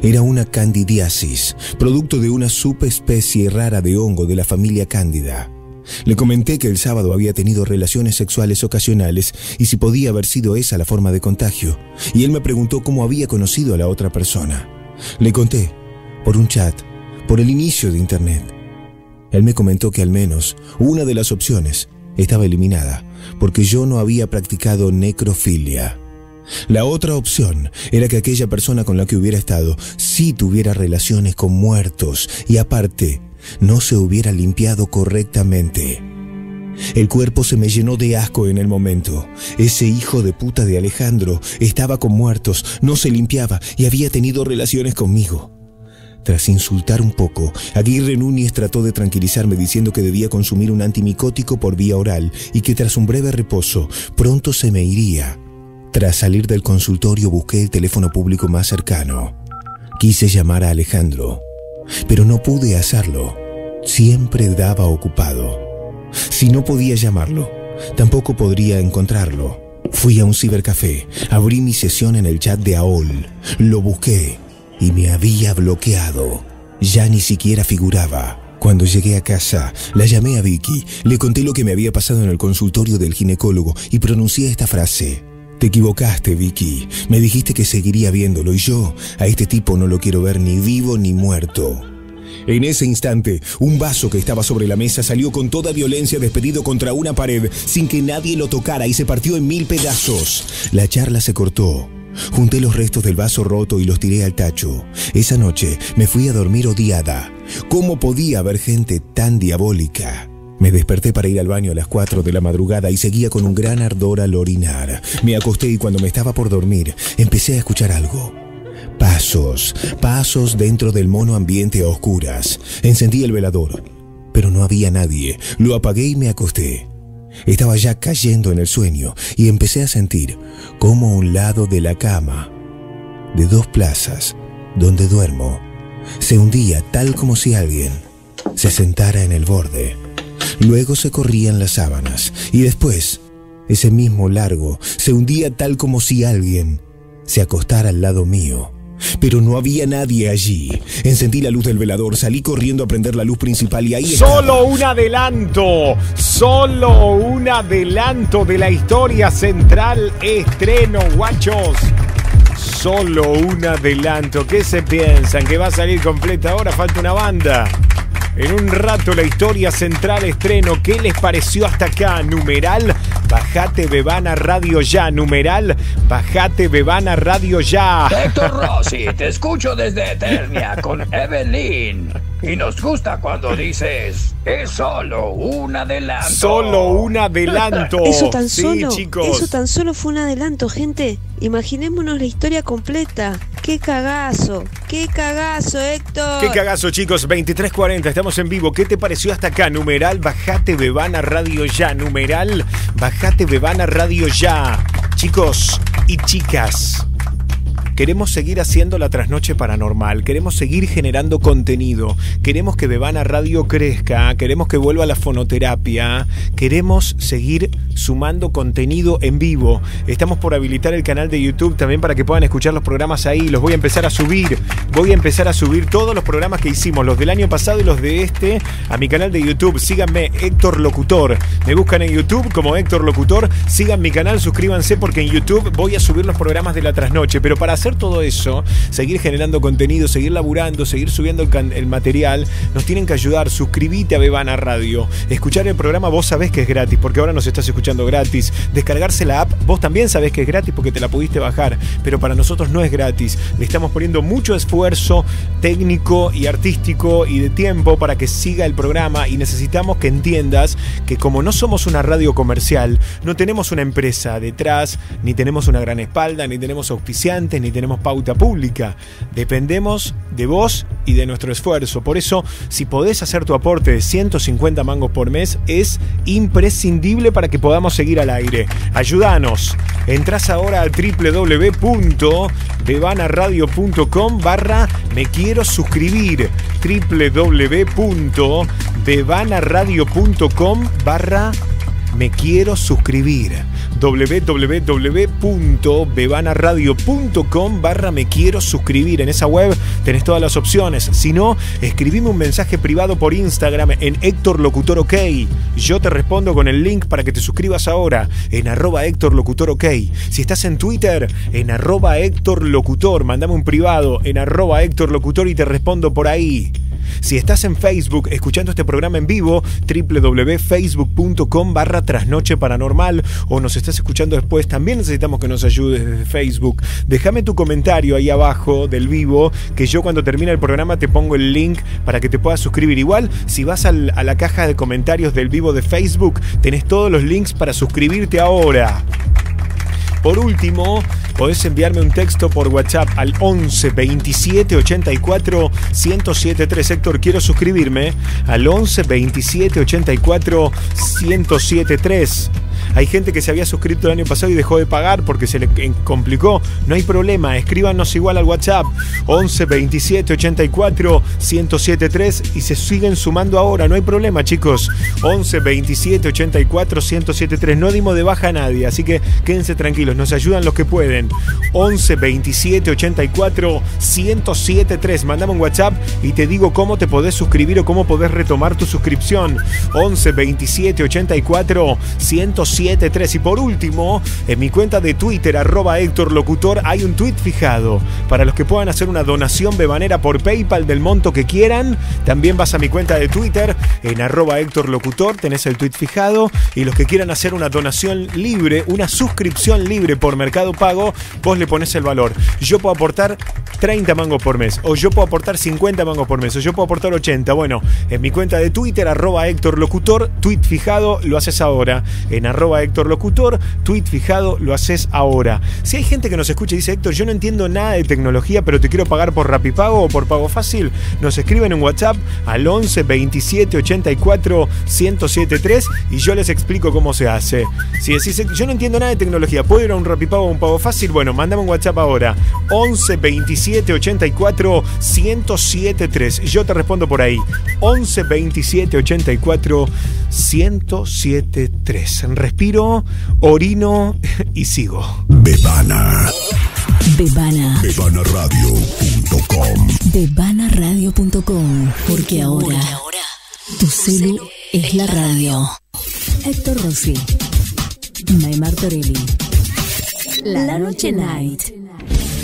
Era una candidiasis, producto de una subespecie rara de hongo de la familia cándida. Le comenté que el sábado había tenido relaciones sexuales ocasionales y si podía haber sido esa la forma de contagio, y él me preguntó cómo había conocido a la otra persona. Le conté, por un chat, por el inicio de internet. Él me comentó que al menos una de las opciones estaba eliminada, porque yo no había practicado necrofilia. La otra opción era que aquella persona con la que hubiera estado sí tuviera relaciones con muertos y aparte no se hubiera limpiado correctamente. El cuerpo se me llenó de asco en el momento. Ese hijo de puta de Alejandro estaba con muertos, no se limpiaba y había tenido relaciones conmigo. Tras insultar un poco, Aguirre Núñez trató de tranquilizarme diciendo que debía consumir un antimicótico por vía oral y que tras un breve reposo pronto se me iría. Tras salir del consultorio busqué el teléfono público más cercano. Quise llamar a Alejandro, pero no pude hacerlo. Siempre daba ocupado. Si no podía llamarlo, tampoco podría encontrarlo. Fui a un cibercafé, abrí mi sesión en el chat de AOL, lo busqué y me había bloqueado. Ya ni siquiera figuraba. Cuando llegué a casa, la llamé a Vicky, le conté lo que me había pasado en el consultorio del ginecólogo y pronuncié esta frase. Te equivocaste, Vicky. Me dijiste que seguiría viéndolo y yo a este tipo no lo quiero ver ni vivo ni muerto. En ese instante, un vaso que estaba sobre la mesa salió con toda violencia despedido contra una pared sin que nadie lo tocara y se partió en 1000 pedazos. La charla se cortó. Junté los restos del vaso roto y los tiré al tacho. Esa noche me fui a dormir odiada. ¿Cómo podía haber gente tan diabólica? Me desperté para ir al baño a las 4 de la madrugada y seguía con un gran ardor al orinar. Me acosté y cuando me estaba por dormir, empecé a escuchar algo. Pasos dentro del mono ambiente a oscuras. Encendí el velador, pero no había nadie. Lo apagué y me acosté. Estaba ya cayendo en el sueño y empecé a sentir como un lado de la cama, de dos plazas donde duermo, se hundía tal como si alguien se sentara en el borde. Luego se corrían las sábanas y después, ese mismo largo, se hundía tal como si alguien se acostara al lado mío. Pero no había nadie allí. Encendí la luz del velador, salí corriendo a prender la luz principal y ahí estaba. ¡Solo un adelanto! ¡Solo un adelanto de la historia central estreno, guachos! Solo un adelanto. ¿Qué se piensan? ¿Que va a salir completa ahora? Falta una banda. En un rato la historia central estreno. ¿Qué les pareció hasta acá? Numeral, bajate Bebana Radio ya. Numeral, bajate Bebana Radio ya. Héctor Rossi, te escucho desde Eternia con Evelyn. Y nos gusta cuando dices, es solo un adelanto. Solo un adelanto. Eso tan solo, sí, chicos. Eso tan solo fue un adelanto, gente. Imaginémonos la historia completa. Qué cagazo, Héctor. Qué cagazo, chicos. 23:40, estamos en vivo. ¿Qué te pareció hasta acá? Numeral, bajate Bebana Radio ya. Numeral, bajate Bebana Radio ya. Chicos y chicas, queremos seguir haciendo la trasnoche paranormal, queremos seguir generando contenido, queremos que Bebana Radio crezca, queremos que vuelva la fonoterapia, queremos seguir sumando contenido en vivo. Estamos por habilitar el canal de YouTube también para que puedan escuchar los programas ahí, los voy a empezar a subir. Voy a empezar a subir todos los programas que hicimos, los del año pasado y los de este, a mi canal de YouTube. Síganme, Héctor Locutor. Me buscan en YouTube como Héctor Locutor. Sigan mi canal, suscríbanse porque en YouTube voy a subir los programas de la trasnoche, pero para hacer hacer todo eso, seguir generando contenido, seguir laburando, seguir subiendo el material, nos tienen que ayudar. Suscribite a Bebana Radio, escuchar el programa vos sabés que es gratis, porque ahora nos estás escuchando gratis, descargarse la app vos también sabés que es gratis porque te la pudiste bajar, pero para nosotros no es gratis, le estamos poniendo mucho esfuerzo técnico y artístico y de tiempo para que siga el programa, y necesitamos que entiendas que como no somos una radio comercial, no tenemos una empresa detrás, ni tenemos una gran espalda, ni tenemos auspiciantes, ni tenemos pauta pública, dependemos de vos y de nuestro esfuerzo. Por eso, si podés hacer tu aporte de 150 mangos por mes, es imprescindible para que podamos seguir al aire. Ayúdanos. Entrás ahora a www.bebanaradio.com/mequierosuscribir, www.bebanaradio.com/mequierosuscribir, www.bebanaradio.com/mequierosuscribir. En esa web tenés todas las opciones. Si no, escribime un mensaje privado por Instagram en Héctor Locutor OK. Yo te respondo con el link para que te suscribas ahora en @HéctorLocutorOK. Si estás en Twitter, en @HéctorLocutor, mandame un privado en @HéctorLocutor y te respondo por ahí. Si estás en Facebook escuchando este programa en vivo, www.facebook.com/trasnoche paranormal, o nos estás escuchando después, también necesitamos que nos ayudes desde Facebook. Déjame tu comentario ahí abajo del vivo, que yo cuando termine el programa te pongo el link para que te puedas suscribir. Igual, si vas a la caja de comentarios del vivo de Facebook, tenés todos los links para suscribirte ahora. Por último, podés enviarme un texto por WhatsApp al 11 27 84 1073. Héctor, quiero suscribirme al 11 27 84 1073. Hay gente que se había suscrito el año pasado y dejó de pagar porque se le complicó. No hay problema, escríbanos igual al WhatsApp 11 27 84 1073 y se siguen sumando ahora, no hay problema, chicos. 11 27 84 1073. No dimos de baja a nadie, así que quédense tranquilos, nos ayudan los que pueden. 11 27 84 1073. Mandame un WhatsApp y te digo cómo te podés suscribir o cómo podés retomar tu suscripción. 11 27 84 1073. Y por último, en mi cuenta de Twitter, @HéctorLocutor, hay un tweet fijado. Para los que puedan hacer una donación bebanera por PayPal del monto que quieran, también vas a mi cuenta de Twitter, en @HéctorLocutor, tenés el tweet fijado. Y los que quieran hacer una donación libre, una suscripción libre por Mercado Pago, vos le ponés el valor. Yo puedo aportar 30 mangos por mes, o yo puedo aportar 50 mangos por mes, o yo puedo aportar 80. Bueno, en mi cuenta de Twitter, @HéctorLocutor, tweet fijado, lo haces ahora. En @HéctorLocutor, tweet fijado, lo haces ahora. Si hay gente que nos escucha y dice, Héctor, yo no entiendo nada de tecnología, pero te quiero pagar por Rapipago o por Pago Fácil, nos escriben en WhatsApp al 11 27 84 1073 y yo les explico cómo se hace. Si decís, yo no entiendo nada de tecnología, ¿puedo ir a un Rapipago o un Pago Fácil? Bueno, mandame un WhatsApp ahora. 11 27 84 1073. Yo te respondo por ahí. 11 27 84 1073. Respiro, orino y sigo. Bebana. Bebana. Bebanaradio.com. Bebanaradio.com. Porque ahora tu celu es la radio. Héctor Rossi. Maymar Torelli. La Noche Night.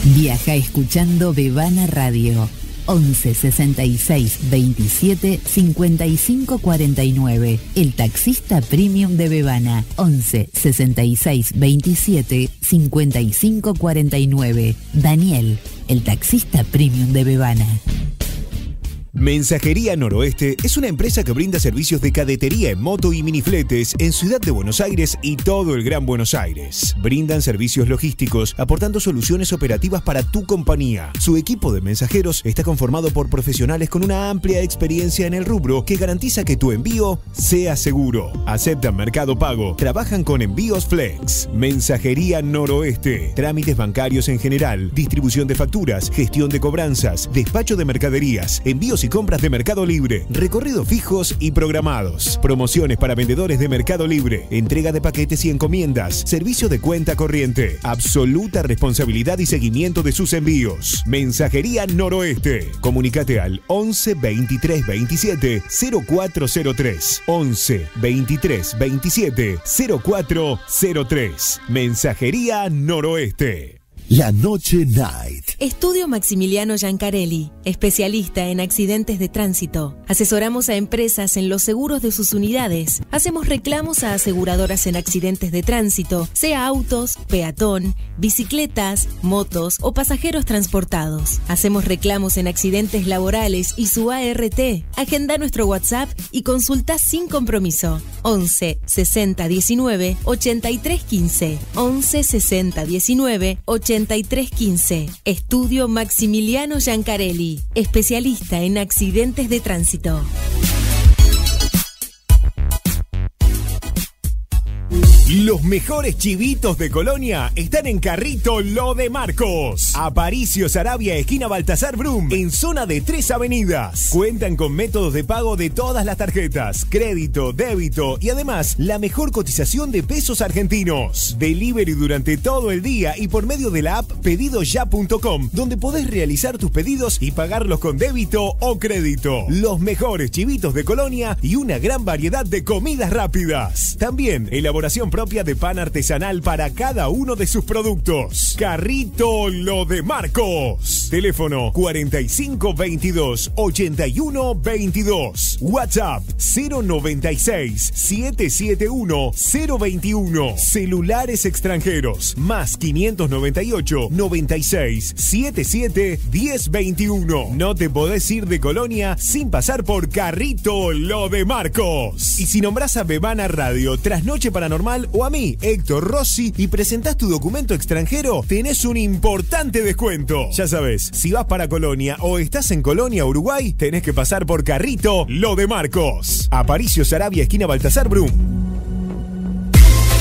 Viaja escuchando Bebana Radio. 11 66 27 55 49. El taxista premium de Bebana. 11 66 27 55 49. Daniel, el taxista premium de Bebana. Mensajería Noroeste es una empresa que brinda servicios de cadetería en moto y minifletes en Ciudad de Buenos Aires y todo el Gran Buenos Aires. Brindan servicios logísticos, aportando soluciones operativas para tu compañía. Su equipo de mensajeros está conformado por profesionales con una amplia experiencia en el rubro que garantiza que tu envío sea seguro. Aceptan Mercado Pago, trabajan con envíos Flex. Mensajería Noroeste. Trámites bancarios en general, distribución de facturas, gestión de cobranzas, despacho de mercaderías, envíos y compras de Mercado Libre, recorridos fijos y programados, promociones para vendedores de Mercado Libre, entrega de paquetes y encomiendas, servicio de cuenta corriente, absoluta responsabilidad y seguimiento de sus envíos. Mensajería Noroeste. Comunicate al 11 23 27 0403. 11 23 27 0403. Mensajería Noroeste. La Noche Night. Estudio Maximiliano Giancarelli, especialista en accidentes de tránsito. Asesoramos a empresas en los seguros de sus unidades. Hacemos reclamos a aseguradoras en accidentes de tránsito, sea autos, peatón, bicicletas, motos o pasajeros transportados. Hacemos reclamos en accidentes laborales y su ART. Agenda nuestro WhatsApp y consulta sin compromiso. 11 60 19 83 15. 11 60 19 83 3315. Estudio Maximiliano Giancarelli, especialista en accidentes de tránsito. Los mejores chivitos de Colonia están en Carrito Lo de Marcos. Aparicio Sarabia, esquina Baltasar Brum, en zona de 3 avenidas. Cuentan con métodos de pago de todas las tarjetas, crédito, débito y además la mejor cotización de pesos argentinos. Delivery durante todo el día y por medio de la app pedidoya.com, donde podés realizar tus pedidos y pagarlos con débito o crédito. Los mejores chivitos de Colonia y una gran variedad de comidas rápidas. También elaboración propia de pan artesanal para cada uno de sus productos. Carrito Lo de Marcos. Teléfono 4522-8122. WhatsApp 096-771-021. Celulares extranjeros más 598-96-77-1021. No te podés ir de Colonia sin pasar por Carrito Lo de Marcos. Y si nombrás a Bebana Radio, Trasnoche Paranormal o a mí, Héctor Rossi, y presentás tu documento extranjero, tenés un importante descuento. Ya sabés, si vas para Colonia o estás en Colonia, Uruguay, tenés que pasar por Carrito Lo de Marcos. Aparicio Sarabia, esquina Baltasar Brum.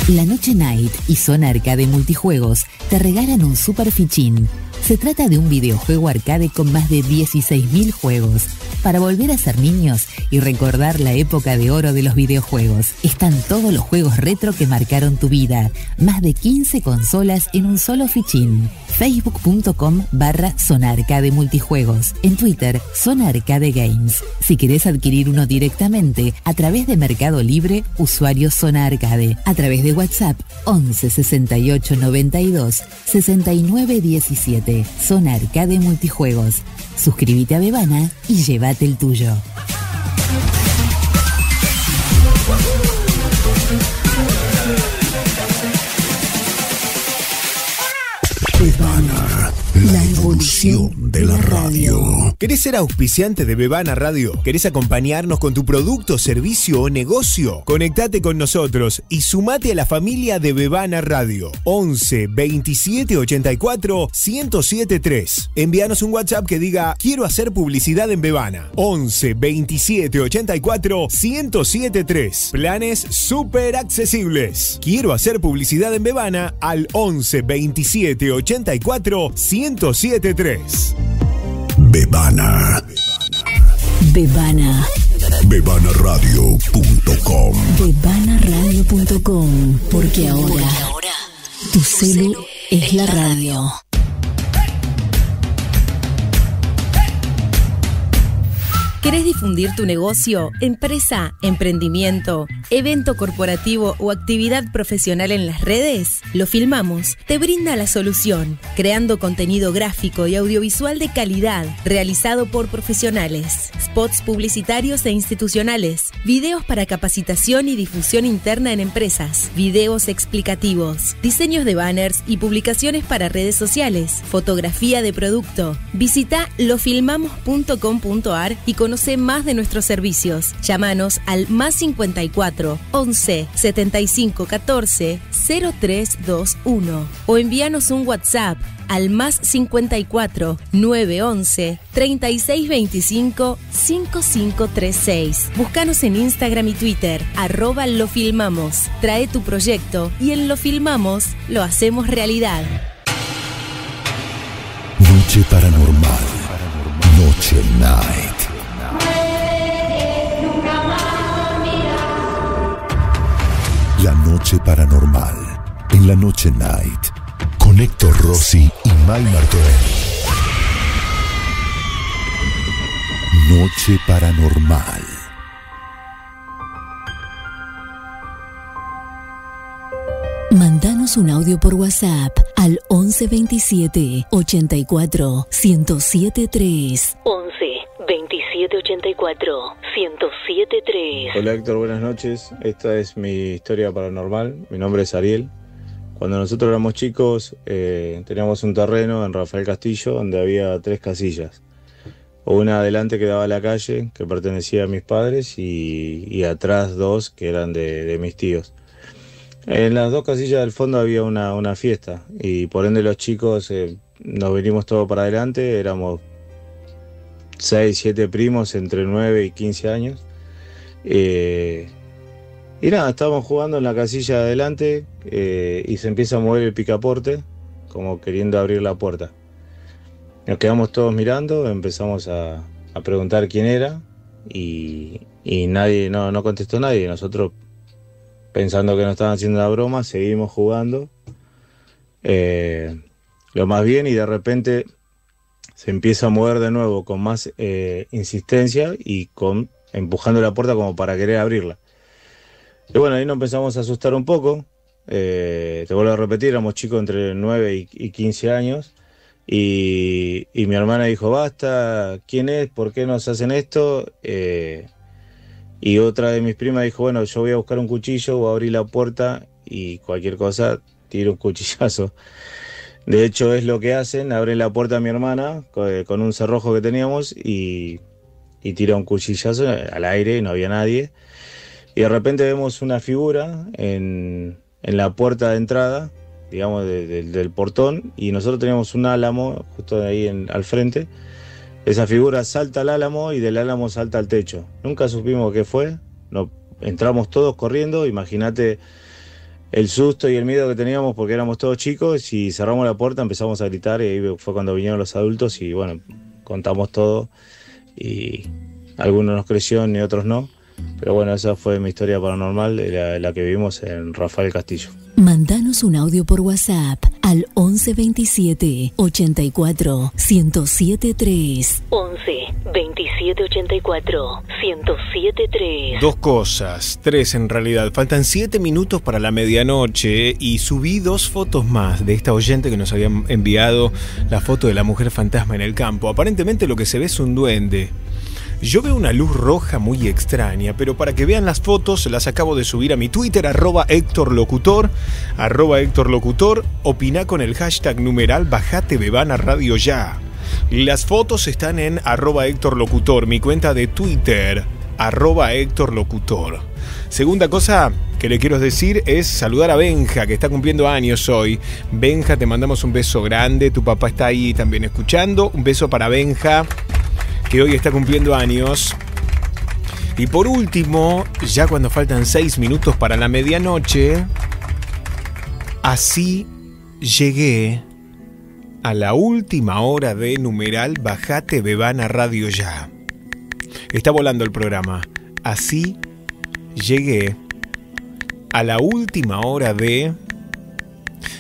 La Noche Night y Zona Arcade Multijuegos te regalan un super fichín. Se trata de un videojuego arcade con más de 16.000 juegos. Para volver a ser niños y recordar la época de oro de los videojuegos, están todos los juegos retro que marcaron tu vida. Más de 15 consolas en un solo fichín. Facebook.com/Zona Arcade Multijuegos. En Twitter, Zona Arcade Games. Si querés adquirir uno directamente, a través de Mercado Libre, usuario Zona Arcade. A través de WhatsApp, 11 68 92 69 17. Zona Arcade Multijuegos. Suscríbete a Bebana y llévate el tuyo. Bebana, la evolución de la radio. ¿Querés ser auspiciante de Bebana Radio? ¿Querés acompañarnos con tu producto, servicio o negocio? Conectate con nosotros y sumate a la familia de Bebana Radio. 11 27 84 1073. Envíanos un WhatsApp que diga: quiero hacer publicidad en Bebana. 11 27 84 1073. Planes súper accesibles. Quiero hacer publicidad en Bebana al 11 27 84 1073. Bebana. Bebana. Bebanaradio.com. Bebanaradio.com. Porque ahora tu celu es la radio. ¿Querés difundir tu negocio, empresa, emprendimiento, evento corporativo o actividad profesional en las redes? Lo Filmamos te brinda la solución, creando contenido gráfico y audiovisual de calidad, realizado por profesionales, spots publicitarios e institucionales, videos para capacitación y difusión interna en empresas, videos explicativos, diseños de banners y publicaciones para redes sociales, fotografía de producto. Visita lofilmamos.com.ar y conoce más de nuestros servicios. Llámanos al más 54 11 75 14 0321 o envíanos un WhatsApp al más 54 911 3625 5536. Búscanos en Instagram y Twitter, @lofilmamos. Trae tu proyecto y en Lo Filmamos lo hacemos realidad. Noche Paranormal. Noche Night. La Noche Paranormal, en La Noche Night, con Héctor Rossi y Mai Martorell. Noche Paranormal. Mándanos un audio por WhatsApp al 1127 84 1073. 11 27 84 1073. Hola Héctor, buenas noches. Esta es mi historia paranormal. Mi nombre es Ariel. Cuando nosotros éramos chicos teníamos un terreno en Rafael Castillo donde había 3 casillas. Una adelante que daba a la calle, que pertenecía a mis padres, y atrás 2 que eran de mis tíos. En las 2 casillas del fondo había una fiesta, y por ende los chicos nos vinimos todos para adelante. Éramos 6, 7 primos entre 9 y 15 años. Y nada, estábamos jugando en la casilla de adelante y se empieza a mover el picaporte, como queriendo abrir la puerta. Nos quedamos todos mirando, empezamos a preguntar quién era y nadie, no contestó nadie. Nosotros, pensando que nos estaban haciendo una broma, seguimos jugando lo más bien, y de repente se empieza a mover de nuevo con más insistencia y empujando la puerta como para querer abrirla. Y bueno, ahí nos empezamos a asustar un poco. Te vuelvo a repetir, éramos chicos entre 9 y 15 años. Y mi hermana dijo: basta, ¿quién es? ¿Por qué nos hacen esto? Y otra de mis primas dijo: bueno, yo voy a buscar un cuchillo, voy a abrir la puerta y cualquier cosa, tiro un cuchillazo. De hecho, es lo que hacen: abren la puerta a mi hermana con un cerrojo que teníamos y tira un cuchillazo al aire, y no había nadie. Y de repente vemos una figura en la puerta de entrada, digamos, del portón, y nosotros teníamos un álamo justo ahí al frente. Esa figura salta al álamo y del álamo salta al techo. Nunca supimos qué fue, entramos todos corriendo. Imagínate el susto y el miedo que teníamos porque éramos todos chicos, y cerramos la puerta, empezamos a gritar, y ahí fue cuando vinieron los adultos y bueno, contamos todo, y algunos nos creyeron y otros no. Pero bueno, esa fue mi historia paranormal, la que vivimos en Rafael Castillo. Mándanos un audio por WhatsApp al 1127 84 1073. 11 27 84 1073. 2 cosas, 3 en realidad. Faltan 7 minutos para la medianoche y subí 2 fotos más de esta oyente que nos había enviado la foto de la mujer fantasma en el campo. Aparentemente lo que se ve es un duende. Yo veo una luz roja muy extraña, pero para que vean las fotos las acabo de subir a mi Twitter, @HéctorLocutor, @HéctorLocutor, opiná con el hashtag numeral bajate Bebana Radio ya. Las fotos están en @HéctorLocutor, mi cuenta de Twitter, @HéctorLocutor. Segunda cosa que le quiero decir es saludar a Benja, que está cumpliendo años hoy. Benja, te mandamos un beso grande, tu papá está ahí también escuchando. Un beso para Benja, que hoy está cumpliendo años. Y por último, ya cuando faltan 6 minutos para la medianoche, así llegué a la última hora de numeral bajate Bebana Radio ya. Está volando el programa. Así llegué a la última hora de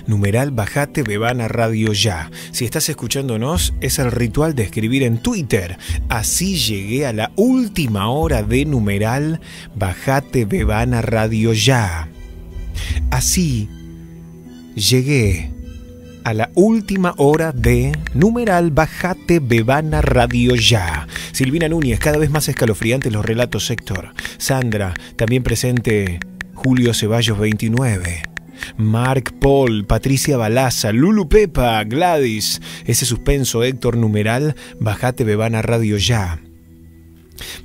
numeral bajate Bebana Radio ya. Si estás escuchándonos, es el ritual de escribir en Twitter. Así llegué a la última hora de numeral bajate Bebana Radio ya. Así llegué a la última hora de numeral bajate Bebana Radio ya. Silvina Núñez, cada vez más escalofriantes los relatos, Héctor. Sandra, también presente. Julio Ceballos 29. Mark Paul, Patricia Balaza, Lulu Pepa, Gladys. Ese suspenso, Héctor, numeral bajate Bebana Radio ya.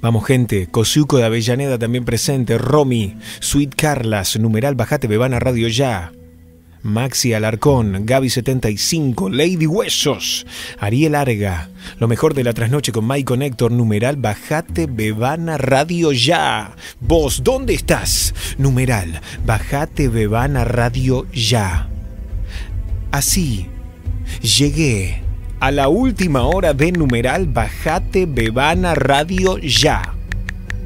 Vamos gente, Cosiuco de Avellaneda también presente. Romy, Sweet Carlas, numeral bajate Bebana Radio ya. Maxi Alarcón, Gaby 75, Lady Huesos, Ariel Arga, lo mejor de la trasnoche con Mike con Héctor, numeral bajate Bebana Radio ya. Vos, ¿dónde estás? Numeral bajate Bebana Radio ya. Así llegué a la última hora de numeral bajate Bebana Radio ya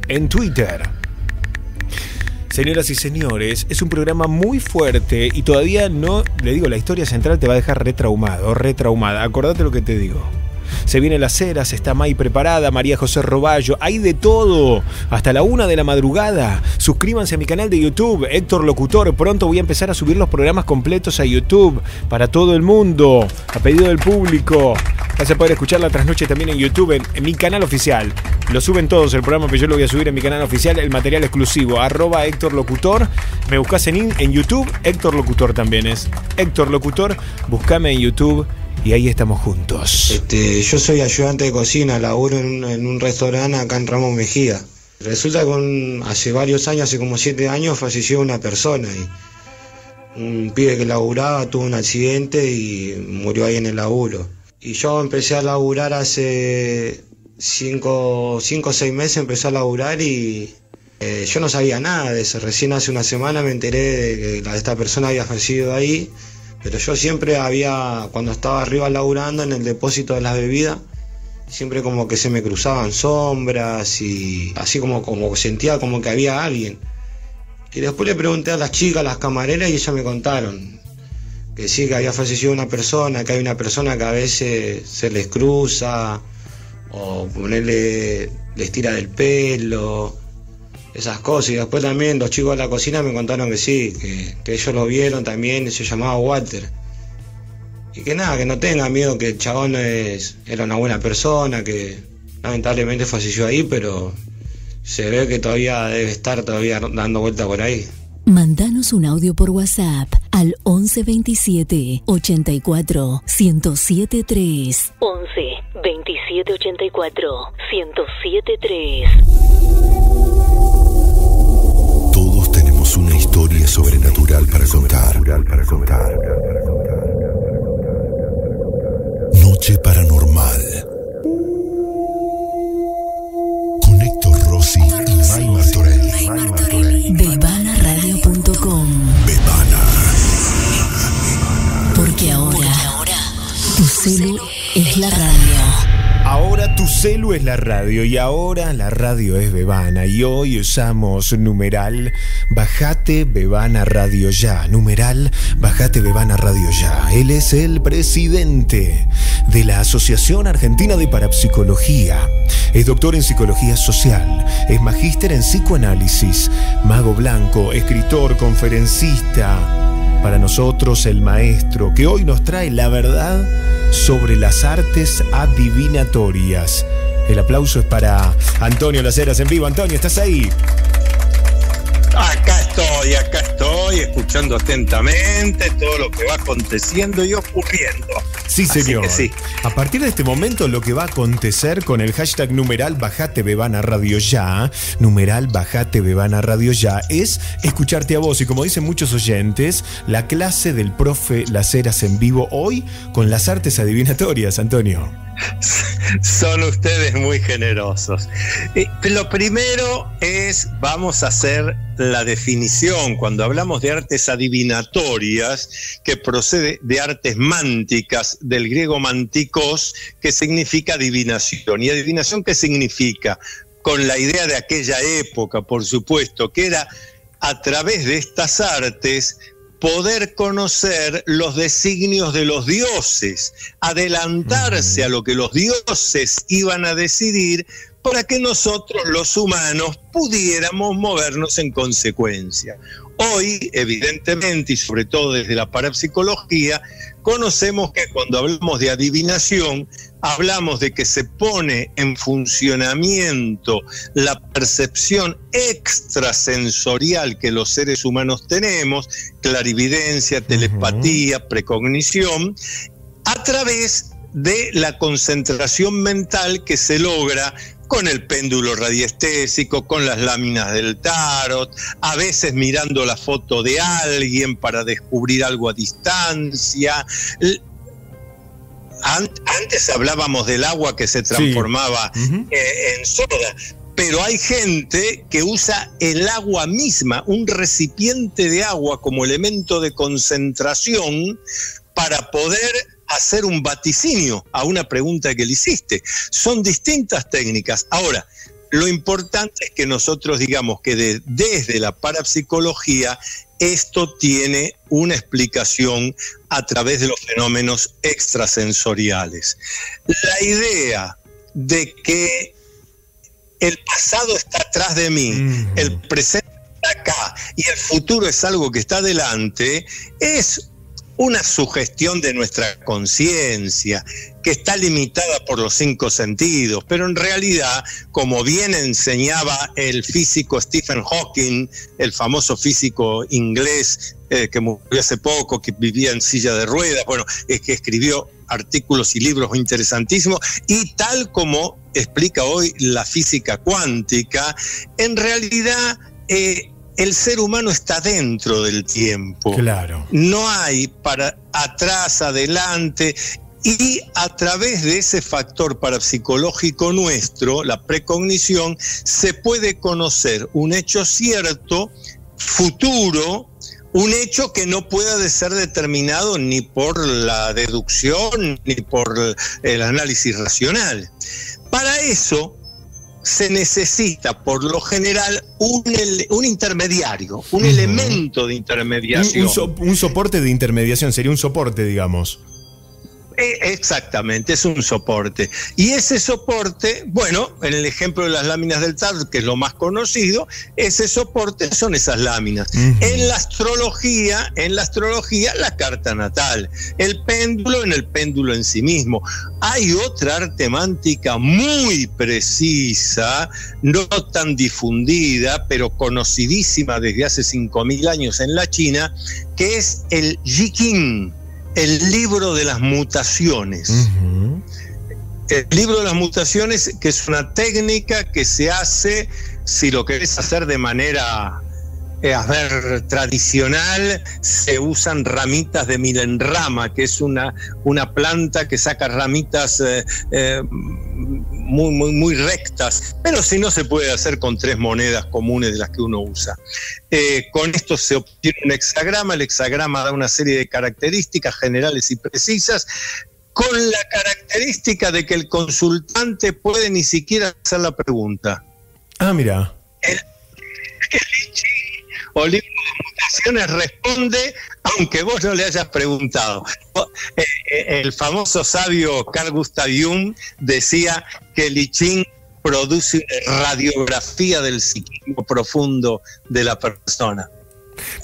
en Twitter. Señoras y señores, es un programa muy fuerte y todavía no, le digo, la historia central te va a dejar retraumado, retraumada. Acordate lo que te digo. Se viene Las Heras, está May preparada, María José Roballo, hay de todo, hasta la 1 de la madrugada. Suscríbanse a mi canal de YouTube, Héctor Locutor. Pronto voy a empezar a subir los programas completos a YouTube para todo el mundo, a pedido del público. Vas a poder escuchar La Trasnoche también en YouTube, en mi canal oficial. Lo suben todos el programa, pero yo lo voy a subir en mi canal oficial, el material exclusivo, arroba Héctor Locutor. Me buscas en YouTube, Héctor Locutor también es. Héctor Locutor, buscame en YouTube y ahí estamos juntos. Yo soy ayudante de cocina, laburo en un restaurante acá en Ramos Mejía. Resulta que hace varios años, hace como 7 años, falleció una persona. Y un pibe que laburaba tuvo un accidente y murió ahí en el laburo. Y yo empecé a laburar hace 5 o 6 meses, empecé a laburar y yo no sabía nada de eso. Recién hace una semana me enteré de que esta persona había fallecido ahí, pero yo siempre cuando estaba arriba laburando en el depósito de las bebidas, siempre como que se me cruzaban sombras y así como sentía como que había alguien. Y después le pregunté a las chicas, a las camareras, y ellas me contaron que sí, que había fallecido una persona, que hay una persona que a veces se les cruza, o les tira del pelo, esas cosas. Y después también los chicos de la cocina me contaron que sí, que ellos lo vieron también, se llamaba Walter, y que nada, que no tengan miedo, que el chabón era una buena persona, que lamentablemente falleció ahí, pero se ve que todavía debe estar dando vuelta por ahí. Mandanos un audio por WhatsApp al 1127 84 1073. 1127 84 1073. Todos tenemos una historia sobrenatural para contar. Noche Paranormal. Con Héctor Rossi y Martorelli. BebanaRadio.com. Bebana. Porque ahora tu celu es la radio. Ahora tu celu es la radio. Y ahora la radio es Bebana. Y hoy usamos numeral bajate Bebana Radio ya. Numeral bajate Bebana Radio ya. Él es el presidente de la Asociación Argentina de Parapsicología. Es doctor en psicología social, es magíster en psicoanálisis, mago blanco, escritor, conferencista. Para nosotros el maestro que hoy nos trae la verdad sobre las artes adivinatorias. El aplauso es para Antonio Las Heras en vivo. Antonio, ¿estás ahí? Acá estoy, escuchando atentamente todo lo que va aconteciendo y ocurriendo. Sí, señor. Sí. A partir de este momento, lo que va a acontecer con el hashtag numeral bajate Bebana Radio ya, numeral bajate Bebana Radio ya, es escucharte a vos. Y como dicen muchos oyentes, la clase del profe Las Heras en vivo hoy con las artes adivinatorias, Antonio. Son ustedes muy generosos. Lo primero es, vamos a hacer la definición, cuando hablamos de artes adivinatorias, que procede de artes mánticas, del griego mantikos, que significa adivinación. ¿Y adivinación qué significa? Con la idea de aquella época, por supuesto, que era a través de estas artes poder conocer los designios de los dioses, adelantarse a lo que los dioses iban a decidir para que nosotros los humanos pudiéramos movernos en consecuencia. Hoy, evidentemente, y sobre todo desde la parapsicología, conocemos que cuando hablamos de adivinación, hablamos de que se pone en funcionamiento la percepción extrasensorial que los seres humanos tenemos, clarividencia, telepatía, precognición, a través de la concentración mental que se logra con el péndulo radiestésico, con las láminas del tarot, a veces mirando la foto de alguien para descubrir algo a distancia. Antes hablábamos del agua que se transformaba en soda, pero hay gente que usa el agua misma, un recipiente de agua como elemento de concentración para poder hacer un vaticinio a una pregunta que le hiciste. Son distintas técnicas. Ahora, lo importante es que nosotros digamos que desde la parapsicología esto tiene una explicación a través de los fenómenos extrasensoriales. La idea de que el pasado está atrás de mí, el presente está acá y el futuro es algo que está delante, es una sugestión de nuestra conciencia, que está limitada por los 5 sentidos, pero en realidad, como bien enseñaba el físico Stephen Hawking, el famoso físico inglés que murió hace poco, que vivía en silla de ruedas, bueno, es que escribió artículos y libros interesantísimos, y tal como explica hoy la física cuántica, en realidad el ser humano está dentro del tiempo. Claro. No hay para atrás, adelante, y a través de ese factor parapsicológico nuestro, la precognición, se puede conocer un hecho cierto, futuro, un hecho que no pueda ser determinado ni por la deducción ni por el análisis racional. Para eso se necesita, por lo general, un intermediario, un elemento de intermediación. Un soporte de intermediación, sería un soporte, digamos. Exactamente, es un soporte. Y ese soporte, bueno, en el ejemplo de las láminas del tarot, que es lo más conocido, ese soporte son esas láminas. En la astrología, la carta natal. El péndulo, en el péndulo en sí mismo. Hay otra arte mántica muy precisa, no tan difundida, pero conocidísima desde hace 5.000 años en la China, que es el Yi Qing. El libro de las mutaciones. El libro de las mutaciones, que es una técnica que se hace, si lo querés hacer de manera tradicional, se usan ramitas de milenrama, que es una planta que saca ramitas muy rectas, pero si no se puede hacer con 3 monedas comunes de las que uno usa. Con esto se obtiene un hexagrama. El hexagrama da una serie de características generales y precisas, con la característica de que el consultante puede ni siquiera hacer la pregunta. Ah, mira. El libro de mutaciones responde aunque vos no le hayas preguntado. El famoso sabio Carl Gustav Jung decía que el I Ching produce radiografía del psiquismo profundo de la persona.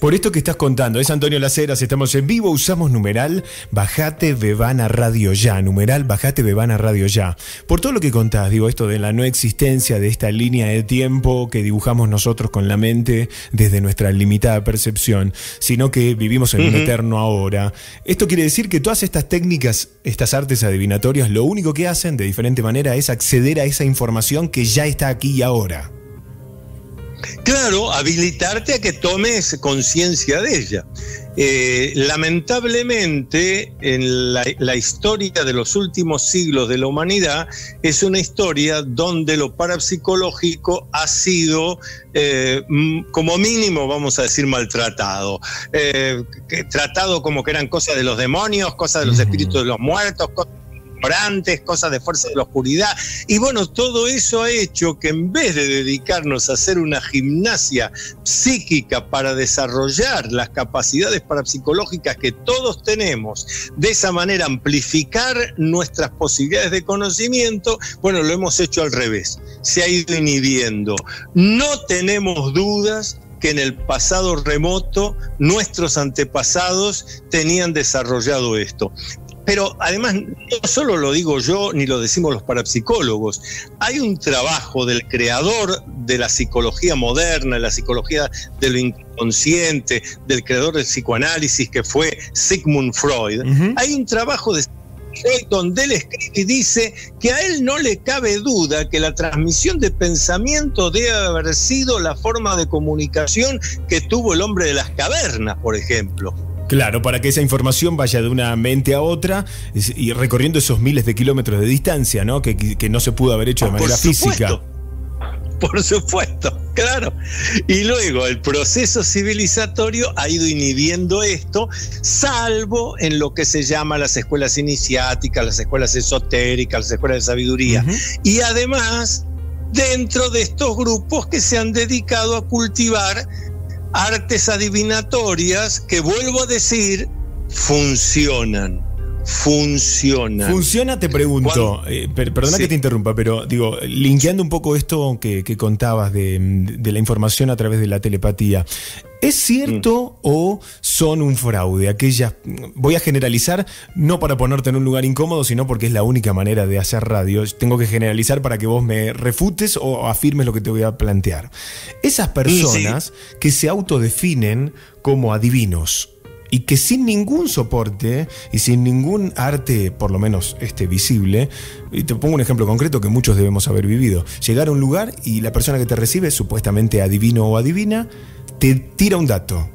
Por esto que estás contando, es Antonio Las Heras, estamos en vivo, usamos numeral bajate Bebana Radio ya, numeral bajate Bebana Radio ya. Por todo lo que contás, digo, esto de la no existencia de esta línea de tiempo que dibujamos nosotros con la mente desde nuestra limitada percepción, sino que vivimos en un eterno ahora. Esto quiere decir que todas estas técnicas, estas artes adivinatorias, lo único que hacen de diferente manera es acceder a esa información que ya está aquí y ahora. Claro, habilitarte a que tomes conciencia de ella. Lamentablemente, en la historia de los últimos siglos de la humanidad, es una historia donde lo parapsicológico ha sido, como mínimo, vamos a decir, maltratado. Tratado como que eran cosas de los demonios, cosas de los espíritus de los muertos, cosas ignorantes, cosas de fuerza de la oscuridad, y bueno, todo eso ha hecho que en vez de dedicarnos a hacer una gimnasia psíquica para desarrollar las capacidades parapsicológicas que todos tenemos, de esa manera amplificar nuestras posibilidades de conocimiento, bueno, lo hemos hecho al revés, se ha ido inhibiendo. No tenemos dudas que en el pasado remoto nuestros antepasados tenían desarrollado esto. Pero además, no solo lo digo yo, ni lo decimos los parapsicólogos. Hay un trabajo del creador de la psicología moderna, de la psicología de lo inconsciente, del creador del psicoanálisis, que fue Sigmund Freud. Hay un trabajo de Freud donde él escribe y dice que a él no le cabe duda que la transmisión de pensamiento debe haber sido la forma de comunicación que tuvo el hombre de las cavernas, por ejemplo. Claro, para que esa información vaya de una mente a otra y recorriendo esos miles de kilómetros de distancia, ¿no? Que no se pudo haber hecho de manera física. Por supuesto, claro. Y luego el proceso civilizatorio ha ido inhibiendo esto, salvo en lo que se llama las escuelas iniciáticas, las escuelas esotéricas, las escuelas de sabiduría. Y además, dentro de estos grupos que se han dedicado a cultivar artes adivinatorias que, vuelvo a decir, funcionan. Funciona. Funciona, te pregunto, perdona que te interrumpa, pero digo, linkeando un poco esto que contabas de la información a través de la telepatía, ¿es cierto o son un fraude? Aquellas, voy a generalizar, no para ponerte en un lugar incómodo, sino porque es la única manera de hacer radio. Tengo que generalizar para que vos me refutes o afirmes lo que te voy a plantear. Esas personas que se autodefinen como adivinos, y que sin ningún soporte y sin ningún arte, por lo menos visible, y te pongo un ejemplo concreto que muchos debemos haber vivido, llegar a un lugar y la persona que te recibe, supuestamente adivino o adivina, te tira un dato,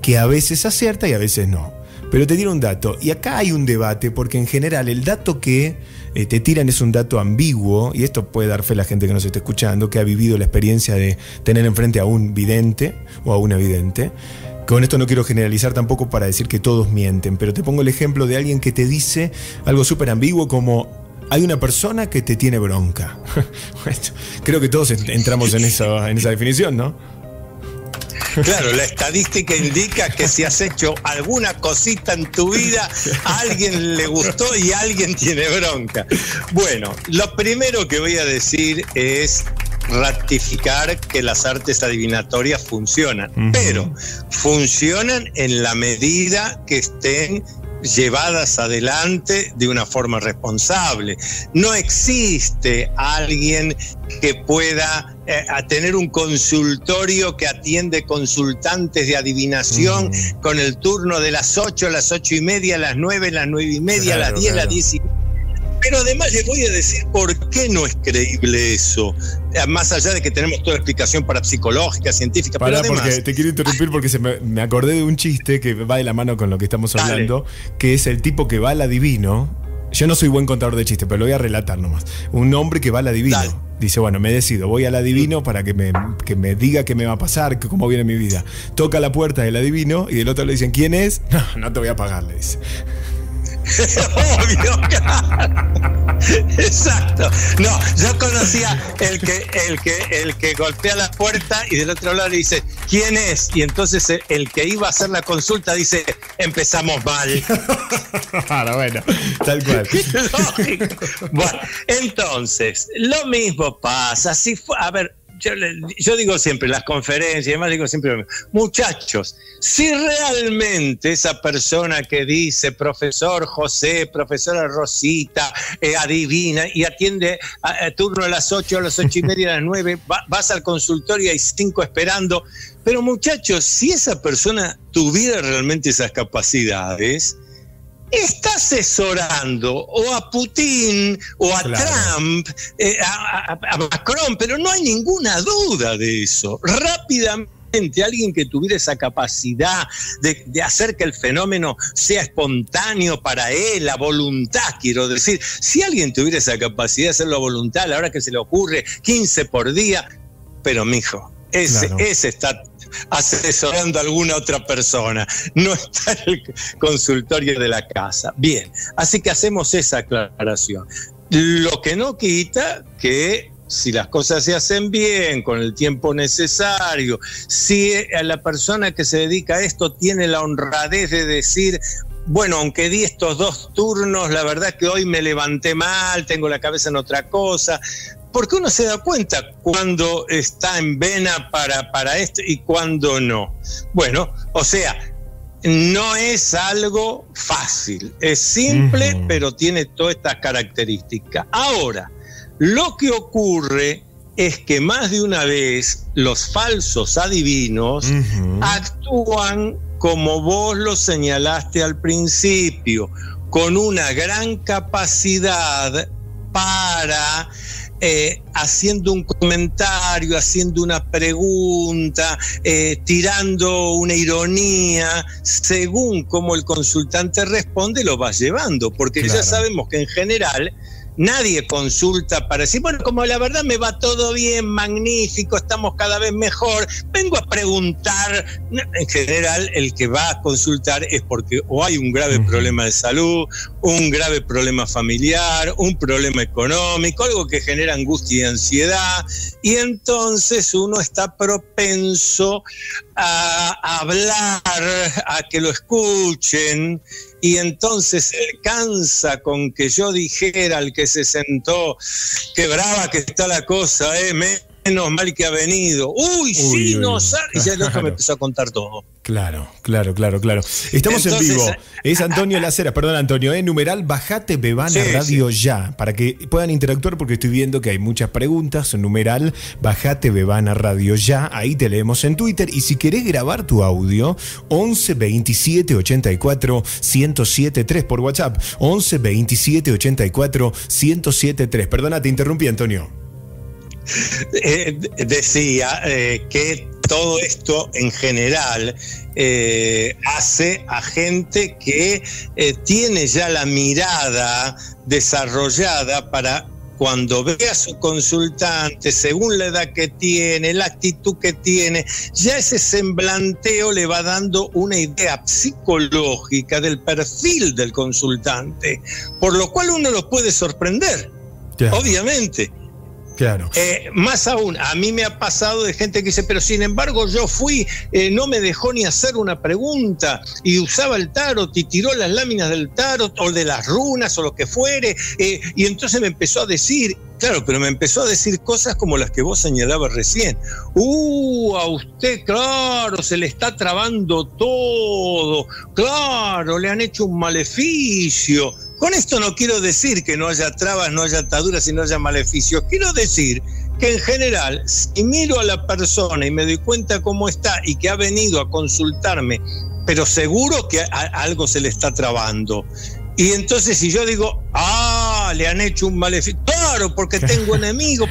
que a veces acierta y a veces no, pero te tira un dato. Y acá hay un debate, porque en general el dato que te tiran es un dato ambiguo, y esto puede dar fe a la gente que nos está escuchando, que ha vivido la experiencia de tener enfrente a un vidente o a una vidente. Con esto no quiero generalizar tampoco para decir que todos mienten, pero te pongo el ejemplo de alguien que te dice algo súper ambiguo como: hay una persona que te tiene bronca. Creo que todos entramos en esa definición, ¿no? Claro, la estadística indica que si has hecho alguna cosita en tu vida, a alguien le gustó y alguien tiene bronca. Bueno, lo primero que voy a decir es ratificar que las artes adivinatorias funcionan, pero funcionan en la medida que estén llevadas adelante de una forma responsable. No existe alguien que pueda tener un consultorio que atiende consultantes de adivinación con el turno de las 8, las 8 y media, las 9, las 9 y media, las 10, las 10 y media. Pero además les voy a decir por qué no es creíble eso. Más allá de que tenemos toda explicación parapsicológica, científica. Pará, pero además, porque te quiero interrumpir porque me acordé de un chiste que va de la mano con lo que estamos hablando, que es el tipo que va al adivino. Yo no soy buen contador de chistes, pero lo voy a relatar nomás. Un hombre que va al adivino. Dice, bueno, me decido, voy al adivino para que me diga qué me va a pasar, cómo viene mi vida. Toca la puerta del adivino y del otro le dicen, ¿quién es? No, no te voy a pagar, le dice. Obvio, claro. Exacto. No, yo conocía el que golpea la puerta y del otro lado le dice, ¿quién es? Y entonces el que iba a hacer la consulta dice, empezamos mal. Ahora, bueno, tal cual. Lógico. Bueno, entonces, lo mismo pasa. Si fue, a ver, yo digo siempre, las conferencias y demás, digo siempre, muchachos, si realmente esa persona que dice profesor José, profesora Rosita, adivina y atiende a turno a las 8, a las 8 y media, a las 9, vas al consultorio y hay 5 esperando. Pero muchachos, si esa persona tuviera realmente esas capacidades, está asesorando o a Putin o a Trump, a Macron, pero no hay ninguna duda de eso. Rápidamente, alguien que tuviera esa capacidad de hacer que el fenómeno sea espontáneo para él, a voluntad, quiero decir, si alguien tuviera esa capacidad de hacerlo a voluntad, a la hora que se le ocurre, 15 por día, pero mijo, ese está asesorando a alguna otra persona, no está en el consultorio de la casa. Bien, así que hacemos esa aclaración. Lo que no quita que si las cosas se hacen bien, con el tiempo necesario, si la persona que se dedica a esto tiene la honradez de decir, bueno, aunque di estos 2 turnos, la verdad que hoy me levanté mal, tengo la cabeza en otra cosa. Porque uno se da cuenta cuando está en vena para esto y cuando no. Bueno, o sea, no es algo fácil, es simple, pero tiene todas estas características. Ahora, lo que ocurre es que más de una vez los falsos adivinos actúan como vos lo señalaste al principio, con una gran capacidad para... haciendo un comentario, haciendo una pregunta, tirando una ironía, según cómo el consultante responde lo va llevando, porque ya sabemos que en general Nadie consulta para decir, bueno, como la verdad me va todo bien, magnífico, estamos cada vez mejor, vengo a preguntar. En general, el que va a consultar es porque o hay un grave problema de salud, un grave problema familiar, un problema económico, algo que genera angustia y ansiedad, y entonces uno está propenso a hablar, a que lo escuchen. Y entonces cansa con que yo dijera al que se sentó, qué brava que está la cosa, menos mal que ha venido. Uy, sí, no sabes. Y ya el otro me empezó a contar todo. Claro. Estamos entonces, en vivo. Es Antonio Las Heras, perdón Antonio, numeral bajate Bebana Radio ya, para que puedan interactuar porque estoy viendo que hay muchas preguntas, numeral bajate Bebana Radio ya, ahí te leemos en Twitter y si querés grabar tu audio 11 27 84 1073 por WhatsApp, 11 27 84 1073. Perdona, te interrumpí Antonio. Decía que todo esto en general hace a gente que tiene ya la mirada desarrollada para cuando ve a su consultante, según la edad que tiene, la actitud que tiene, ya ese semblanteo le va dando una idea psicológica del perfil del consultante, por lo cual uno lo puede sorprender, claro. Obviamente. Claro. Más aún, a mí me ha pasado de gente que dice, pero sin embargo yo fui, no me dejó ni hacer una pregunta y usaba el tarot y tiró las láminas del tarot o de las runas o lo que fuere, y entonces me empezó a decir, claro, pero me empezó a decir cosas como las que vos señalabas recién. A usted, claro, se le está trabando todo, claro, le han hecho un maleficio. Con esto no quiero decir que no haya trabas, no haya ataduras y no haya maleficios. Quiero decir que en general, si miro a la persona y me doy cuenta cómo está y que ha venido a consultarme, pero seguro que algo se le está trabando. Y entonces si yo digo, le han hecho un maleficio, claro, porque tengo enemigos.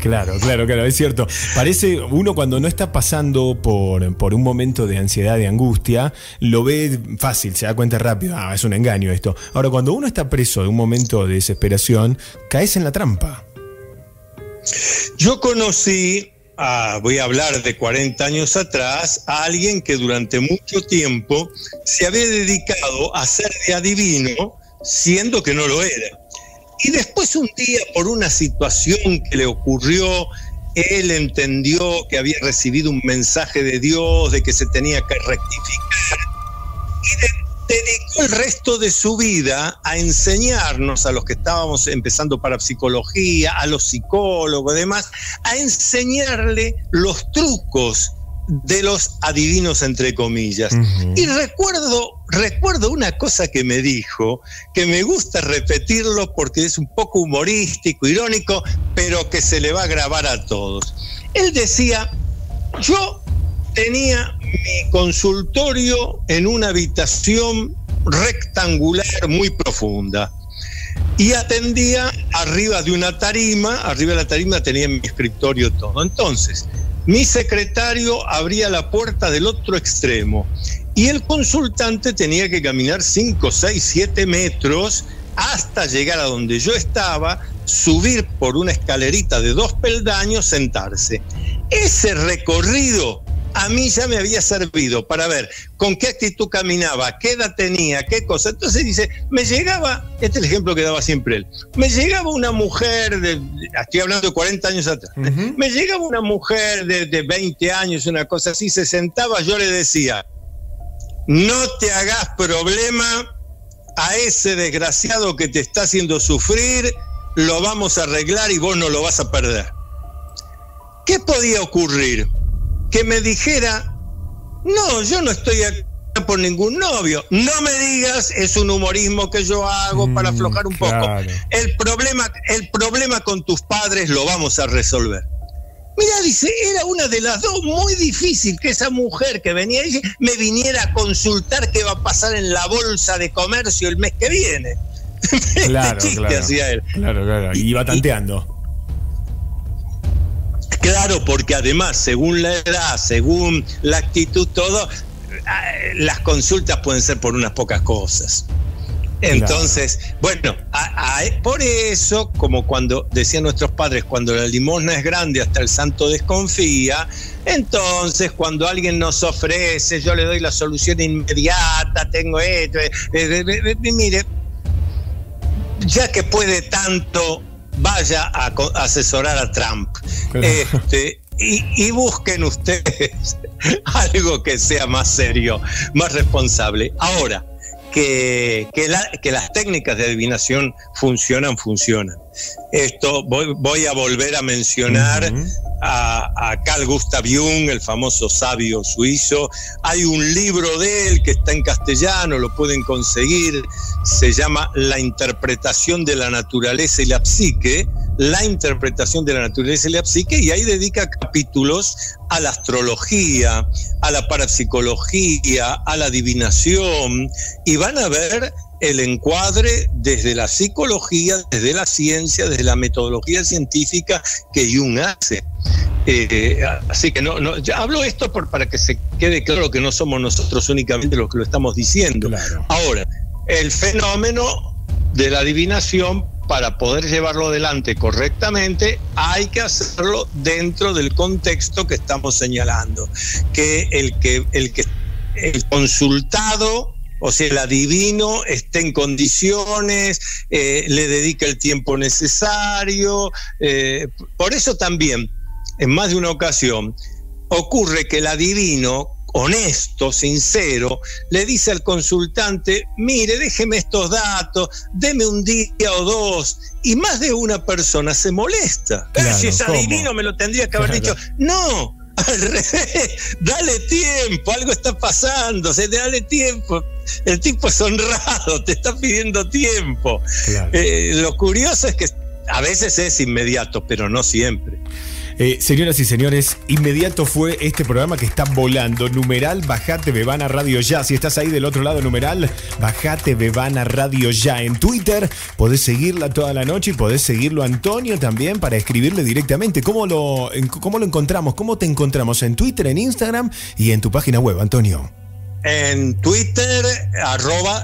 Claro, es cierto. Parece uno cuando no está pasando por un momento de ansiedad, de angustia, lo ve fácil, se da cuenta rápido, es un engaño esto. Ahora, cuando uno está preso de un momento de desesperación, caes en la trampa. Yo conocí, voy a hablar de 40 años atrás, a alguien que durante mucho tiempo se había dedicado a ser de adivino, siendo que no lo era. Y después un día, por una situación que le ocurrió, él entendió que había recibido un mensaje de Dios, de que se tenía que rectificar. Y dedicó el resto de su vida a enseñarnos, a los que estábamos empezando parapsicología, a los psicólogos, además, a enseñarle los trucos de los adivinos, entre comillas. Y recuerdo una cosa que me dijo, que me gusta repetirlo porque es un poco humorístico, irónico, pero que se le va a grabar a todos. Él decía, yo tenía mi consultorio en una habitación rectangular muy profunda y atendía arriba de una tarima, arriba de la tarima tenía mi escritorio todo. Entonces, mi secretario abría la puerta del otro extremo y el consultante tenía que caminar 5, 6, 7 metros hasta llegar a donde yo estaba, subir por una escalerita de 2 peldaños, sentarse. Ese recorrido a mí ya me había servido para ver con qué actitud caminaba, qué edad tenía, qué cosa. Entonces dice, me llegaba, este es el ejemplo que daba siempre él, me llegaba una mujer, estoy hablando de 40 años atrás, me llegaba una mujer de 20 años, una cosa así, se sentaba, yo le decía, no te hagas problema a ese desgraciado que te está haciendo sufrir, lo vamos a arreglar y vos no lo vas a perder. ¿Qué podía ocurrir? Que me dijera, no, yo no estoy acá por ningún novio. No me digas, es un humorismo que yo hago para aflojar un poco. El problema con tus padres lo vamos a resolver. Mirá, dice, era una de las dos, muy difícil que esa mujer que venía ahí me viniera a consultar qué va a pasar en la bolsa de comercio el mes que viene. Claro, claro, y iba tanteando. Claro, porque además, según la edad, según la actitud, todo, las consultas pueden ser por unas pocas cosas. Entonces, claro. Bueno, por eso, como cuando decían nuestros padres, cuando la limosna es grande hasta el santo desconfía, entonces cuando alguien nos ofrece, yo le doy la solución inmediata, tengo esto, mire, ya que puede tanto, vaya a asesorar a Trump. Claro. Y busquen ustedes algo que sea más serio, más responsable. Ahora, que las técnicas de adivinación funcionan. Esto voy a volver a mencionar a Carl Gustav Jung, el famoso sabio suizo. Hay un libro de él que está en castellano, lo pueden conseguir, se llama La interpretación de la naturaleza y la psique, y ahí dedica capítulos a la astrología, a la parapsicología, a la adivinación, y van a ver el encuadre desde la psicología, desde la ciencia, desde la metodología científica que Jung hace. Así que ya hablo esto para que se quede claro que no somos nosotros únicamente los que lo estamos diciendo. Claro. Ahora, el fenómeno de la adivinación, para poder llevarlo adelante correctamente, hay que hacerlo dentro del contexto que estamos señalando, que el consultado, o sea, el adivino, esté en condiciones, le dedica el tiempo necesario. Por eso también, en más de una ocasión, ocurre que el adivino, honesto, sincero, le dice al consultante: mire, déjeme estos datos, deme un día o dos, y más de una persona se molesta. Claro, si es adivino, ¿cómo? Me lo tendría que haber dicho. No, al revés, dale tiempo, algo está pasando, dale tiempo. El tipo es honrado, te está pidiendo tiempo. Claro. Lo curioso es que a veces es inmediato, pero no siempre. Señoras y señores, inmediato fue este programa que está volando. Numeral, bajate Bebana Radio ya. Si estás ahí del otro lado, numeral, bajate Bebana Radio ya. En Twitter podés seguirla toda la noche y podés seguirlo a Antonio también para escribirle directamente. ¿Cómo lo encontramos? ¿Cómo te encontramos? En Twitter, en Instagram y en tu página web, Antonio. En Twitter,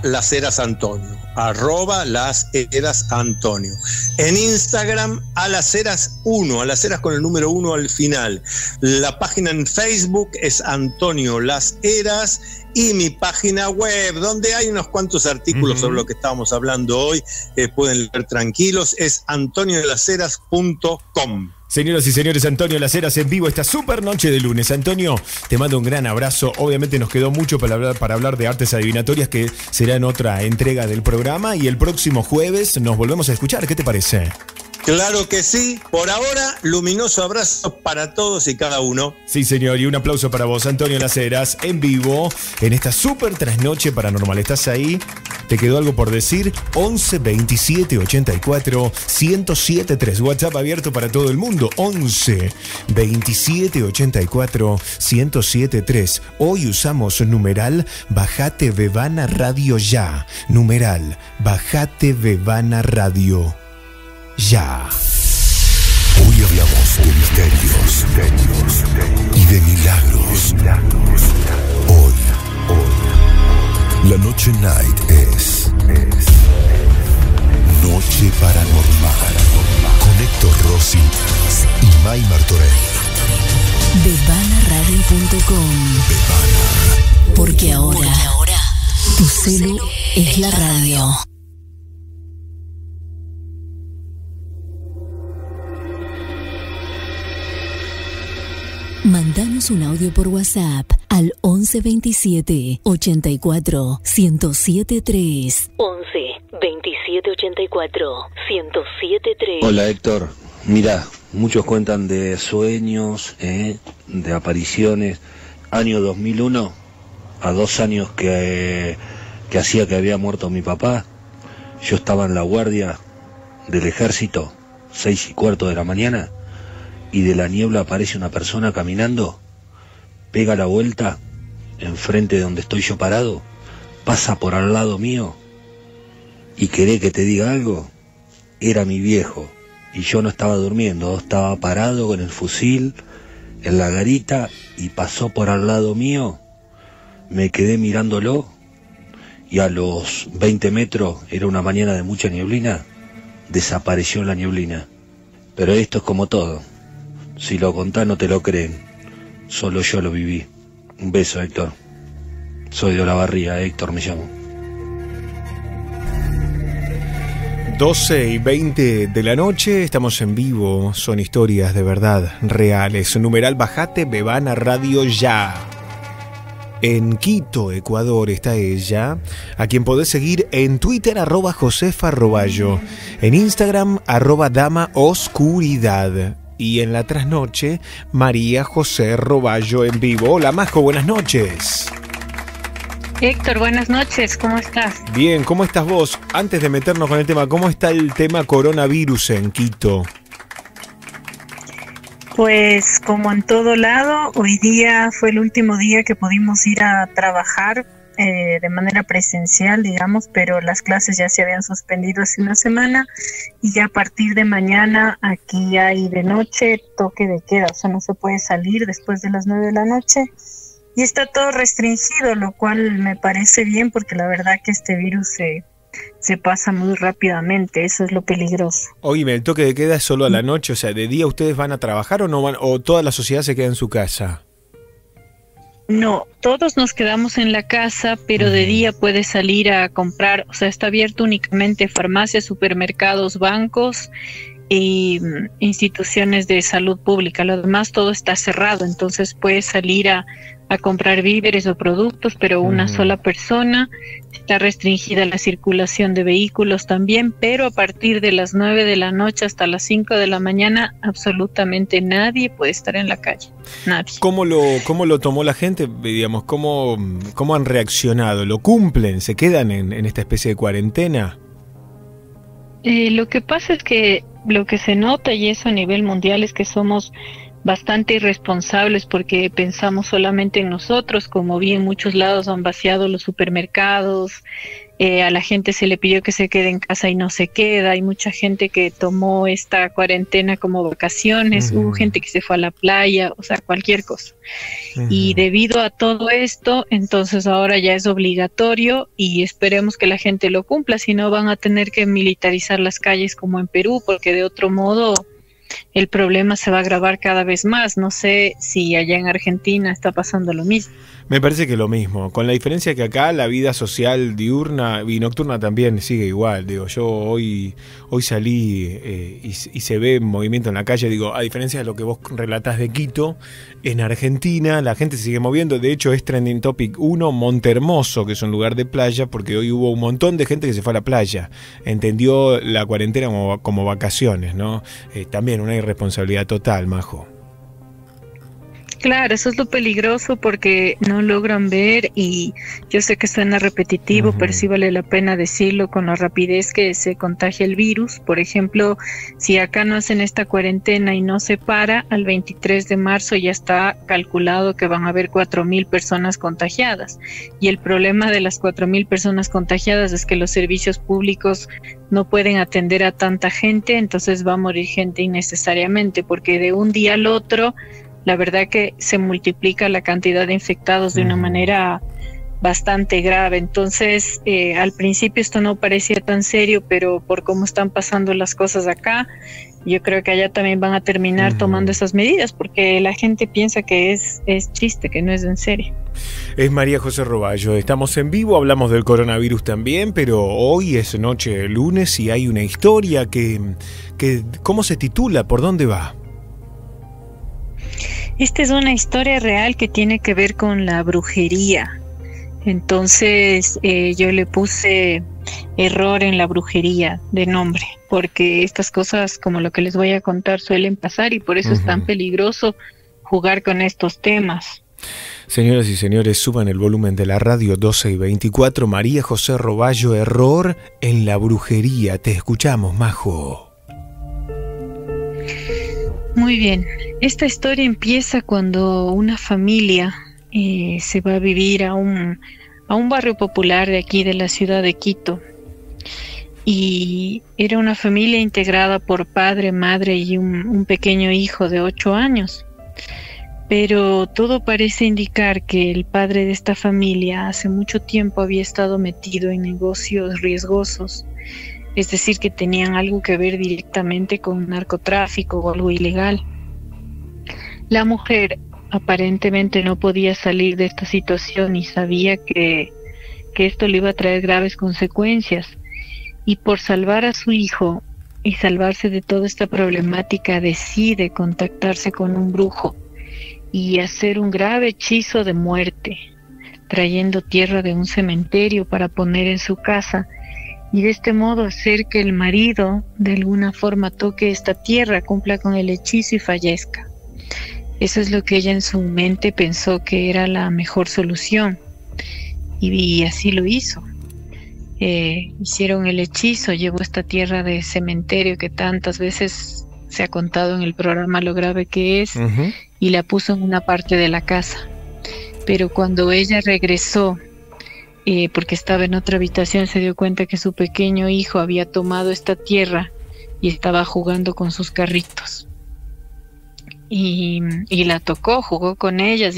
@LasHerasAntonio. En Instagram, @LasHeras1 La página en Facebook es Antonio Las Heras, y mi página web, donde hay unos cuantos artículos sobre lo que estábamos hablando hoy, pueden leer tranquilos, es antoniolasheras.com. Señoras y señores, Antonio Las Heras en vivo esta super noche de lunes. Antonio, te mando un gran abrazo. Obviamente nos quedó mucho para hablar de artes adivinatorias, que será en otra entrega del programa, y el próximo jueves nos volvemos a escuchar. ¿Qué te parece? Claro que sí. Por ahora, luminoso abrazo para todos y cada uno. Sí, señor, y un aplauso para vos, Antonio Las Heras, en vivo en esta super trasnoche paranormal. ¿Estás ahí? ¿Te quedó algo por decir? 11 27 84 1073, WhatsApp abierto para todo el mundo. 11 27 84 1073. Hoy usamos numeral bajate Bebana Radio ya. Numeral bajate Bebana Radio ya. Hoy hablamos de misterios y de milagros. Hoy la noche night es Noche Paranormal con Héctor Rossi y May Martorell. Bebanaradio.com. Porque ahora tu celu es la radio. Mandanos un audio por WhatsApp al 1127 84 1073. 1127 84 1073. Hola, Héctor. Mirá, muchos cuentan de sueños, de apariciones. Año 2001, a 2 años que hacía que había muerto mi papá, yo estaba en la guardia del ejército, 6:15 de la mañana. Y de la niebla aparece una persona caminando, pega la vuelta enfrente de donde estoy yo parado, pasa por al lado mío y ¿querés que te diga algo? Era mi viejo, y yo no estaba durmiendo, estaba parado con el fusil en la garita, y pasó por al lado mío, me quedé mirándolo y a los 20 metros, era una mañana de mucha nieblina, desapareció la nieblina. Pero esto es como todo, si lo contás no te lo creen, solo yo lo viví. Un beso, Héctor. Soy de Olavarría, Héctor me llamo. 12:20 de la noche, estamos en vivo, son historias de verdad, reales. Numeral bajate, Bebana Radio ya. En Quito, Ecuador, está ella, a quien podés seguir en Twitter, @josefaRoballo, en Instagram, @damaoscuridad, y en la trasnoche, María José Roballo en vivo. Hola, Majo, buenas noches. Héctor, buenas noches, ¿cómo estás? Bien, ¿cómo estás vos? Antes de meternos con el tema, ¿cómo está el tema coronavirus en Quito? Pues como en todo lado, hoy día fue el último día que pudimos ir a trabajar de manera presencial, digamos, pero las clases ya se habían suspendido hace una semana y ya a partir de mañana aquí hay de noche toque de queda, o sea, no se puede salir después de las 9 de la noche. Y está todo restringido, lo cual me parece bien porque la verdad que este virus se pasa muy rápidamente, eso es lo peligroso. Oíme, ¿el toque de queda es solo a la noche? O sea, ¿de día ustedes van a trabajar o no van, o toda la sociedad se queda en su casa? No, todos nos quedamos en la casa, pero de día puedes salir a comprar, o sea, está abierto únicamente farmacias, supermercados, bancos y instituciones de salud pública. Lo demás todo está cerrado, entonces puedes salir a comprar víveres o productos, pero una sola persona. Está restringida la circulación de vehículos también, pero a partir de las 9 de la noche hasta las 5 de la mañana absolutamente nadie puede estar en la calle, nadie. ¿Cómo lo tomó la gente? Digamos, ¿cómo han reaccionado? ¿Lo cumplen? ¿Se quedan en esta especie de cuarentena? Lo que pasa es que lo que se nota, y eso a nivel mundial, es que somos bastante irresponsables porque pensamos solamente en nosotros, como vi en muchos lados han vaciado los supermercados, a la gente se le pidió que se quede en casa y no se queda, hay mucha gente que tomó esta cuarentena como vacaciones, hubo gente que se fue a la playa, o sea, cualquier cosa. Y debido a todo esto, entonces ahora ya es obligatorio y esperemos que la gente lo cumpla, si no van a tener que militarizar las calles como en Perú, porque de otro modo el problema se va a agravar cada vez más. No sé si allá en Argentina está pasando lo mismo. Me parece que lo mismo, con la diferencia que acá la vida social diurna y nocturna también sigue igual. Digo, yo hoy salí y se ve movimiento en la calle. Digo, a diferencia de lo que vos relatás de Quito, en Argentina la gente se sigue moviendo. De hecho es trending topic 1 Montehermoso, que es un lugar de playa, porque hoy hubo un montón de gente que se fue a la playa, entendió la cuarentena como vacaciones, ¿no? También una irresponsabilidad total, Majo. Claro, eso es lo peligroso porque no logran ver, y yo sé que suena repetitivo, pero sí vale la pena decirlo, con la rapidez que se contagia el virus. Por ejemplo, si acá no hacen esta cuarentena y no se para, al 23 de marzo ya está calculado que van a haber 4.000 personas contagiadas. Y el problema de las 4.000 personas contagiadas es que los servicios públicos no pueden atender a tanta gente, entonces va a morir gente innecesariamente, porque de un día al otro la verdad que se multiplica la cantidad de infectados de una manera bastante grave. Entonces, al principio esto no parecía tan serio, pero por cómo están pasando las cosas acá, yo creo que allá también van a terminar tomando esas medidas, porque la gente piensa que es chiste, que no es en serio. Es María José Roballo, estamos en vivo, hablamos del coronavirus también, pero hoy es noche de lunes y hay una historia que ¿cómo se titula? ¿Por dónde va? Esta es una historia real que tiene que ver con la brujería. Entonces yo le puse error en la brujería de nombre, porque estas cosas como lo que les voy a contar suelen pasar y por eso es tan peligroso jugar con estos temas. Señoras y señores, suban el volumen de la radio. 12:24, María José Roballo, error en la brujería. Te escuchamos, Majo. Muy bien, esta historia empieza cuando una familia se va a vivir a un barrio popular de aquí de la ciudad de Quito, y era una familia integrada por padre, madre y un pequeño hijo de 8 años. Pero todo parece indicar que el padre de esta familia hace mucho tiempo había estado metido en negocios riesgosos, es decir, que tenían algo que ver directamente con narcotráfico o algo ilegal. La mujer aparentemente no podía salir de esta situación y sabía que esto le iba a traer graves consecuencias, y por salvar a su hijo y salvarse de toda esta problemática decide contactarse con un brujo y hacer un grave hechizo de muerte, trayendo tierra de un cementerio para poner en su casa, y de este modo hacer que el marido de alguna forma toque esta tierra, cumpla con el hechizo y fallezca. Eso es lo que ella en su mente pensó que era la mejor solución, y así lo hizo. Hicieron el hechizo, llevó esta tierra de cementerio que tantas veces se ha contado en el programa lo grave que es, uh-huh, y la puso en una parte de la casa. Pero cuando ella regresó, porque estaba en otra habitación, se dio cuenta que su pequeño hijo había tomado esta tierra y estaba jugando con sus carritos. Y la tocó, jugó con ellas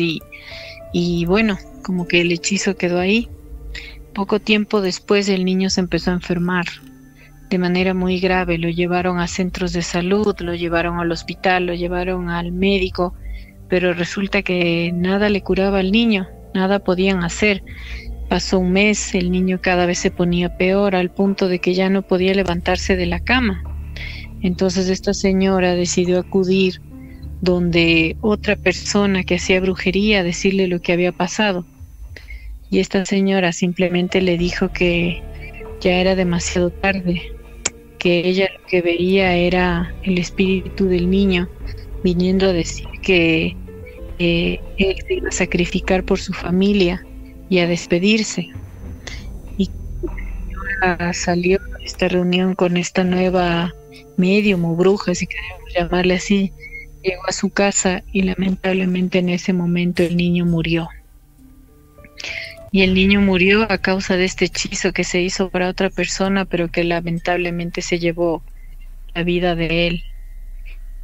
y bueno, como que el hechizo quedó ahí. Poco tiempo después el niño se empezó a enfermar de manera muy grave. Lo llevaron a centros de salud, lo llevaron al hospital, lo llevaron al médico, pero resulta que nada le curaba al niño, nada podían hacer. Pasó un mes, el niño cada vez se ponía peor, al punto de que ya no podía levantarse de la cama. Entonces esta señora decidió acudir donde otra persona que hacía brujería, decirle lo que había pasado. Y esta señora simplemente le dijo que ya era demasiado tarde, que ella lo que veía era el espíritu del niño viniendo a decir que él se iba a sacrificar por su familia y a despedirse. Y ahora salió de esta reunión con esta nueva medium o bruja, si queremos llamarle así, llegó a su casa y lamentablemente en ese momento el niño murió. Y el niño murió a causa de este hechizo que se hizo para otra persona, pero que lamentablemente se llevó la vida de él.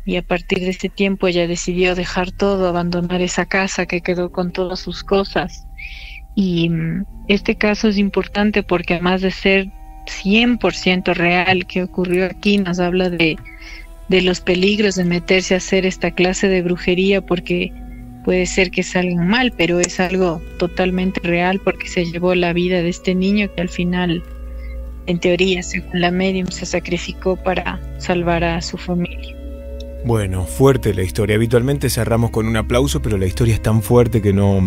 Y a partir de ese tiempo ella decidió dejar todo, abandonar esa casa, que quedó con todas sus cosas. Y este caso es importante porque además de ser 100% real que ocurrió aquí, nos habla de los peligros de meterse a hacer esta clase de brujería, porque puede ser que salgan mal, pero es algo totalmente real porque se llevó la vida de este niño que al final, en teoría, según la medium, se sacrificó para salvar a su familia. Bueno, fuerte la historia. Habitualmente cerramos con un aplauso, pero la historia es tan fuerte que no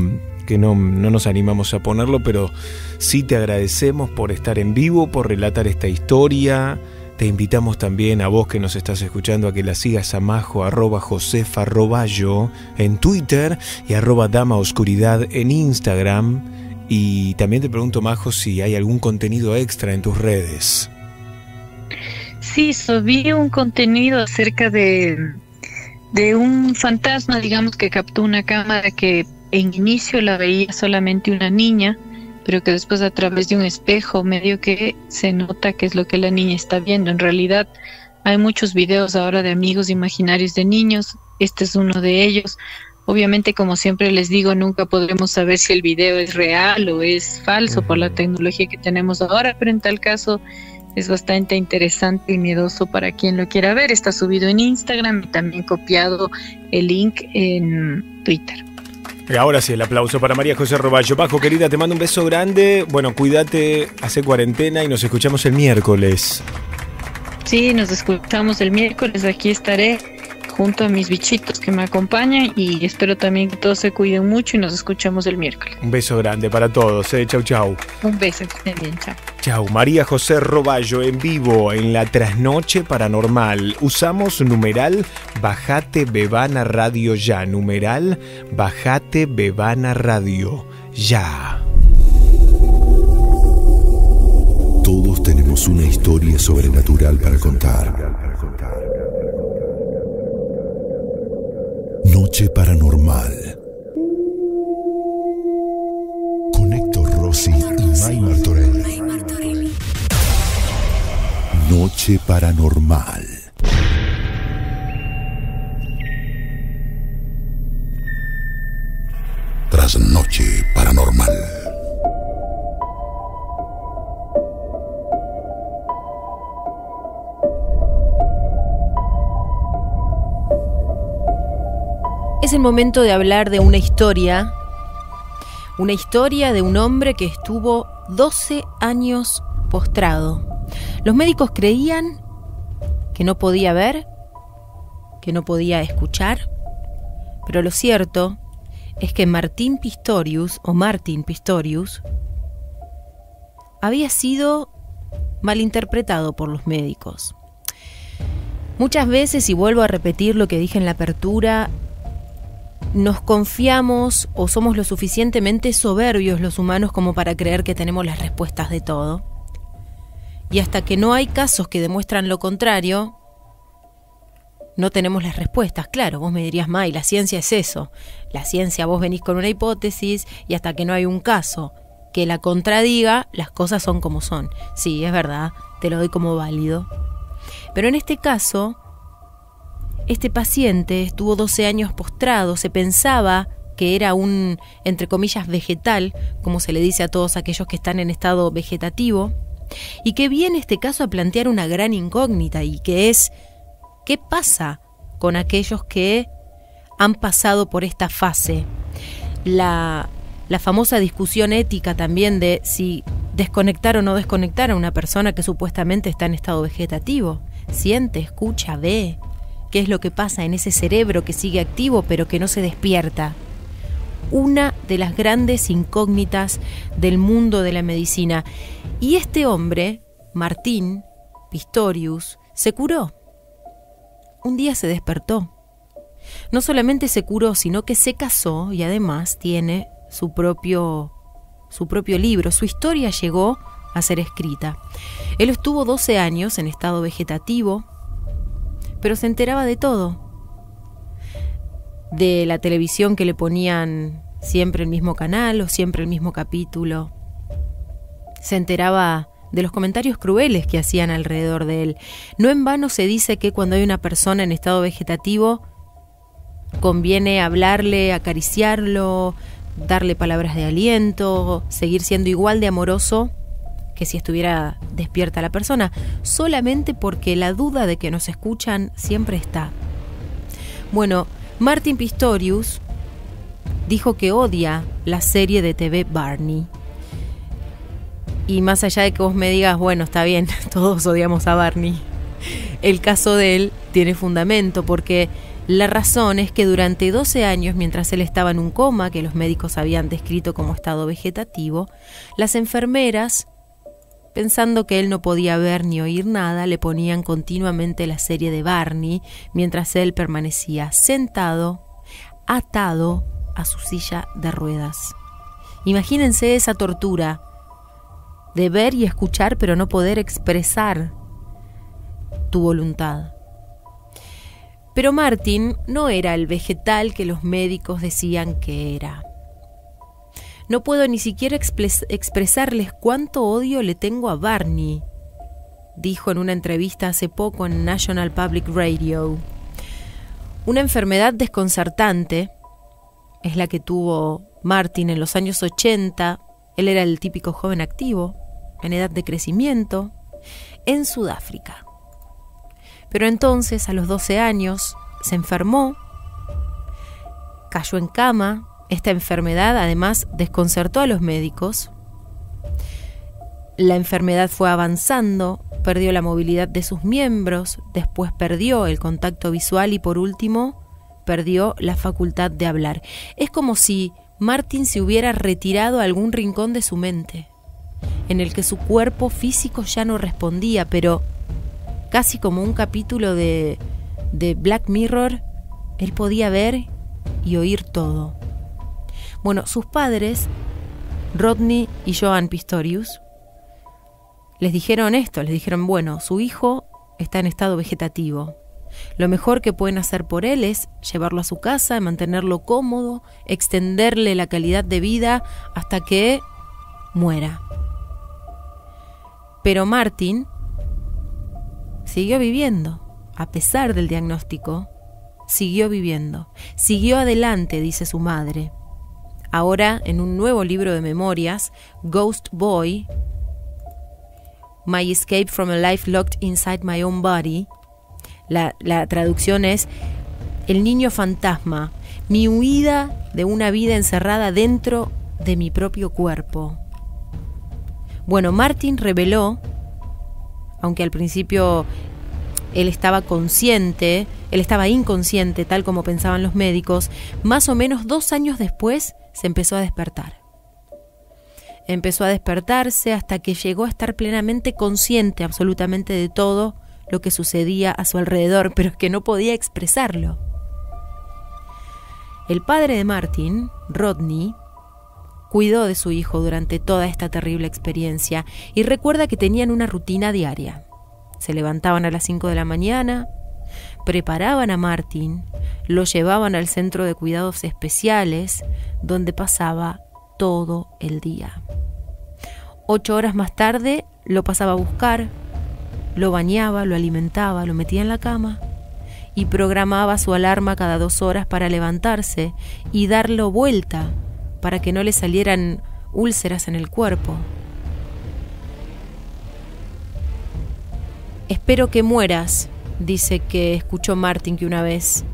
nos animamos a ponerlo, pero sí te agradecemos por estar en vivo, por relatar esta historia. Te invitamos también a vos que nos estás escuchando a que la sigas a Majo, @Josefa Roballo en Twitter y @Dama Oscuridad en Instagram. Y también te pregunto, Majo, si hay algún contenido extra en tus redes. Sí, subí un contenido acerca de un fantasma, digamos, que captó una cámara que en inicio la veía solamente una niña, pero que después a través de un espejo medio que se nota que es lo que la niña está viendo. En realidad hay muchos videos ahora de amigos imaginarios de niños, este es uno de ellos. Obviamente, como siempre les digo, nunca podremos saber si el video es real o es falso por la tecnología que tenemos ahora, pero en tal caso es bastante interesante y miedoso para quien lo quiera ver. Está subido en Instagram y también copiado el link en Twitter. Ahora sí, el aplauso para María José Roballo. Bajo, querida, te mando un beso grande. Bueno, cuídate, hace cuarentena y nos escuchamos el miércoles. Sí, nos escuchamos el miércoles. Aquí estaré junto a mis bichitos que me acompañan y espero también que todos se cuiden mucho y nos escuchamos el miércoles. Un beso grande para todos. Chau, chau. Un beso, que estén bien, chau. Chau. María José Roballo en vivo en la Trasnoche Paranormal. Usamos numeral Bajate Bebana Radio ya. Numeral Bajate Bebana Radio ya. Todos tenemos una historia sobrenatural para contar. Noche Paranormal. Con Héctor Rossi y May Martorell. Noche Paranormal. Es el momento de hablar de una historia de un hombre que estuvo 12 años postrado. Los médicos creían que no podía ver, que no podía escuchar, pero lo cierto es que Martín Pistorius había sido malinterpretado por los médicos. Muchas veces, y vuelvo a repetir lo que dije en la apertura, nos confiamos o somos lo suficientemente soberbios los humanos como para creer que tenemos las respuestas de todo. Y hasta que no hay casos que demuestran lo contrario, no tenemos las respuestas. Claro, vos me dirías, May, la ciencia es eso. La ciencia, vos venís con una hipótesis y hasta que no hay un caso que la contradiga, las cosas son como son. Sí, es verdad, te lo doy como válido. Pero en este caso, este paciente estuvo 12 años postrado. Se pensaba que era un, entre comillas, vegetal, como se le dice a todos aquellos que están en estado vegetativo. Y que viene este caso a plantear una gran incógnita, y que es: ¿qué pasa con aquellos que han pasado por esta fase? La famosa discusión ética también de si desconectar o no desconectar a una persona que supuestamente está en estado vegetativo. Siente, escucha, ve. ¿Qué es lo que pasa en ese cerebro que sigue activo pero que no se despierta? Una de las grandes incógnitas del mundo de la medicina. Y este hombre, Martín Pistorius, se curó. Un día se despertó. No solamente se curó, sino que se casó y además tiene su propio libro. Su historia llegó a ser escrita. Él estuvo 12 años en estado vegetativo, pero se enteraba de todo. De la televisión, que le ponían siempre el mismo canal o siempre el mismo capítulo. Se enteraba de los comentarios crueles que hacían alrededor de él. No en vano se dice que cuando hay una persona en estado vegetativo conviene hablarle, acariciarlo, darle palabras de aliento, seguir siendo igual de amoroso que si estuviera despierta la persona, solamente porque la duda de que nos escuchan siempre está. Bueno, Martín Pistorius dijo que odia la serie de TV Barney. Y más allá de que vos me digas, bueno, está bien, todos odiamos a Barney, el caso de él tiene fundamento, porque la razón es que durante 12 años, mientras él estaba en un coma que los médicos habían descrito como estado vegetativo, las enfermeras, pensando que él no podía ver ni oír nada, le ponían continuamente la serie de Barney mientras él permanecía sentado, atado a su silla de ruedas. Imagínense esa tortura de ver y escuchar pero no poder expresar tu voluntad. Pero Martín no era el vegetal que los médicos decían que era. No puedo ni siquiera expresarles cuánto odio le tengo a Barney, dijo en una entrevista hace poco en National Public Radio. Una enfermedad desconcertante es la que tuvo Martín en los años 80. Él era el típico joven activo, en edad de crecimiento, en Sudáfrica. Pero entonces, a los 12 años, se enfermó, cayó en cama. Esta enfermedad, además, desconcertó a los médicos. La enfermedad fue avanzando, perdió la movilidad de sus miembros, después perdió el contacto visual y, por último, perdió la facultad de hablar. Es como si Martín se hubiera retirado a algún rincón de su mente, en el que su cuerpo físico ya no respondía, pero casi como un capítulo de Black Mirror, él podía ver y oír todo. Bueno, sus padres, Rodney y Joan Pistorius, les dijeron esto, les dijeron, bueno, su hijo está en estado vegetativo. Lo mejor que pueden hacer por él es llevarlo a su casa, mantenerlo cómodo, extenderle la calidad de vida hasta que muera. Pero Martín siguió viviendo, a pesar del diagnóstico, siguió viviendo. Siguió adelante, dice su madre. Ahora, en un nuevo libro de memorias, Ghost Boy, My Escape from a Life Locked Inside My Own Body, la traducción es El niño fantasma, mi huida de una vida encerrada dentro de mi propio cuerpo. Bueno, Martin reveló, aunque al principio él estaba consciente, él estaba inconsciente, tal como pensaban los médicos, más o menos 2 años después se empezó a despertar. Empezó a despertarse hasta que llegó a estar plenamente consciente absolutamente de todo lo que sucedía a su alrededor, pero es que no podía expresarlo. El padre de Martin, Rodney, cuidó de su hijo durante toda esta terrible experiencia y recuerda que tenían una rutina diaria. Se levantaban a las 5 de la mañana, preparaban a Martin, lo llevaban al centro de cuidados especiales, donde pasaba todo el día. 8 horas más tarde lo pasaba a buscar, lo bañaba, lo alimentaba, lo metía en la cama y programaba su alarma cada 2 horas para levantarse y darlo vuelta para que no le salieran úlceras en el cuerpo. «Espero que mueras», dice que escuchó Martin que una vez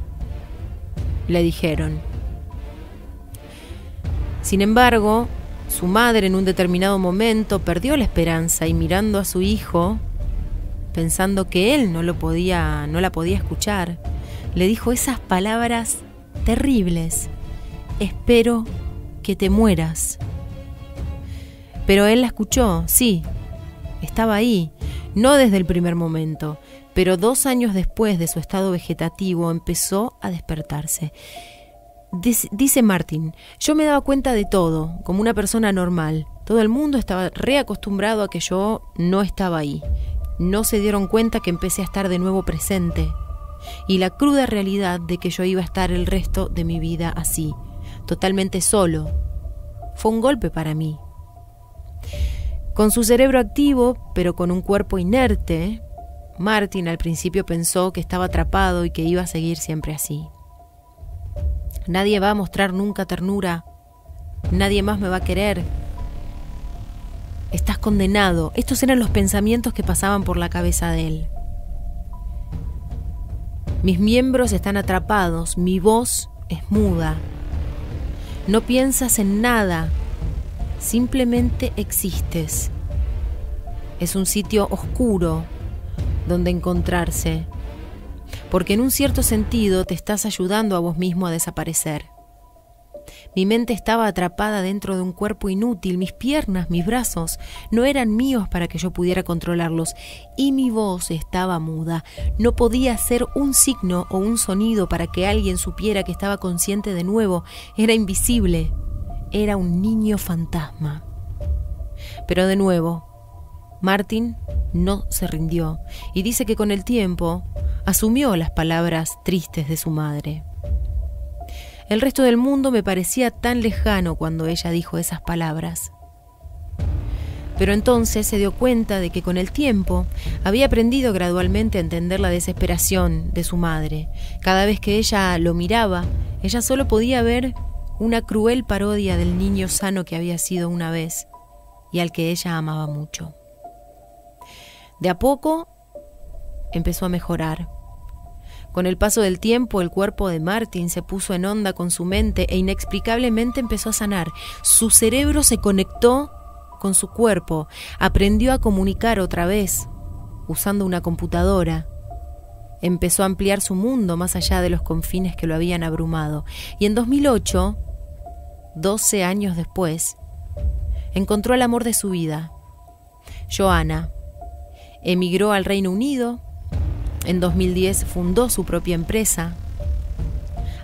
le dijeron. Sin embargo, su madre en un determinado momento perdió la esperanza y mirando a su hijo, pensando que él no la podía escuchar, le dijo esas palabras terribles: «Espero que te mueras». Pero él la escuchó, sí, estaba ahí, no desde el primer momento, pero 2 años después de su estado vegetativo empezó a despertarse. Dice Martin: «Yo me daba cuenta de todo, como una persona normal. Todo el mundo estaba reacostumbrado a que yo no estaba ahí. No se dieron cuenta que empecé a estar de nuevo presente. Y la cruda realidad de que yo iba a estar el resto de mi vida así, totalmente solo. Fue un golpe para mí. Con su cerebro activo, pero con un cuerpo inerte, Martin al principio pensó que estaba atrapado y que iba a seguir siempre así. Nadie va a mostrar nunca ternura. Nadie más me va a querer. Estás condenado». Estos eran los pensamientos que pasaban por la cabeza de él. «Mis miembros están atrapados. Mi voz es muda. No piensas en nada. Simplemente existes. Es un sitio oscuro donde encontrarse, porque en un cierto sentido te estás ayudando a vos mismo a desaparecer. Mi mente estaba atrapada dentro de un cuerpo inútil, mis piernas, mis brazos no eran míos para que yo pudiera controlarlos y mi voz estaba muda, no podía hacer un signo o un sonido para que alguien supiera que estaba consciente de nuevo, era invisible, era un niño fantasma». Pero de nuevo, Martin no se rindió y dice que con el tiempo asumió las palabras tristes de su madre. «El resto del mundo me parecía tan lejano cuando ella dijo esas palabras. Pero entonces se dio cuenta de que con el tiempo había aprendido gradualmente a entender la desesperación de su madre. Cada vez que ella lo miraba, ella solo podía ver una cruel parodia del niño sano que había sido una vez y al que ella amaba mucho. De a poco empezó a mejorar. Con el paso del tiempo, el cuerpo de Martin se puso en onda con su mente e inexplicablemente empezó a sanar. Su cerebro se conectó con su cuerpo, aprendió a comunicar otra vez, usando una computadora. Empezó a ampliar su mundo más allá de los confines que lo habían abrumado. Y en 2008, 12 años después, encontró el amor de su vida. Joanna emigró al Reino Unido. En 2010 fundó su propia empresa.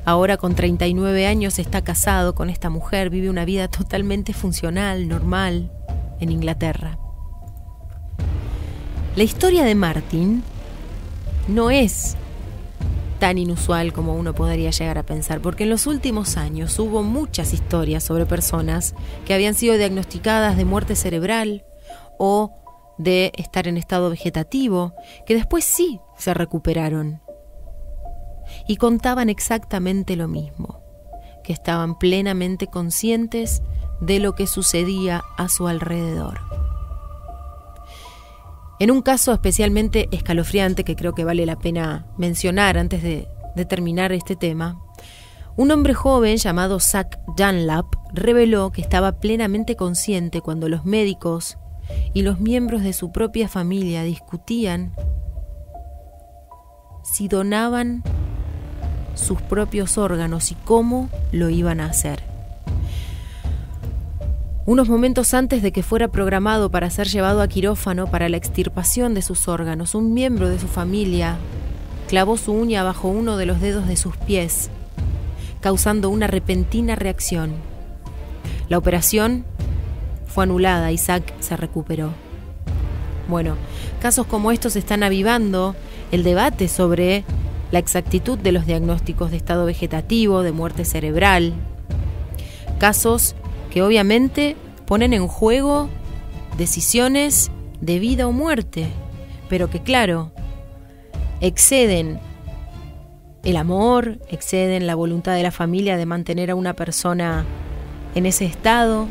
Ahora con 39 años está casado con esta mujer, vive una vida totalmente funcional, normal, en Inglaterra. La historia de Martin no es tan inusual como uno podría llegar a pensar, porque en los últimos años hubo muchas historias sobre personas que habían sido diagnosticadas de muerte cerebral o de estar en estado vegetativo, que después sí se recuperaron. Y contaban exactamente lo mismo, que estaban plenamente conscientes de lo que sucedía a su alrededor. En un caso especialmente escalofriante que creo que vale la pena mencionar antes de, de terminar este tema, un hombre joven llamado Zach Dunlap reveló que estaba plenamente consciente cuando los médicos y los miembros de su propia familia discutían si donaban sus propios órganos y cómo lo iban a hacer. Unos momentos antes de que fuera programado para ser llevado a quirófano para la extirpación de sus órganos, un miembro de su familia clavó su uña bajo uno de los dedos de sus pies, causando una repentina reacción. La operación fue anulada y Zach se recuperó. Bueno, casos como estos están avivando el debate sobre la exactitud de los diagnósticos de estado vegetativo, de muerte cerebral, casos que obviamente ponen en juego decisiones de vida o muerte, pero que claro, exceden el amor, exceden la voluntad de la familia de mantener a una persona en ese estado.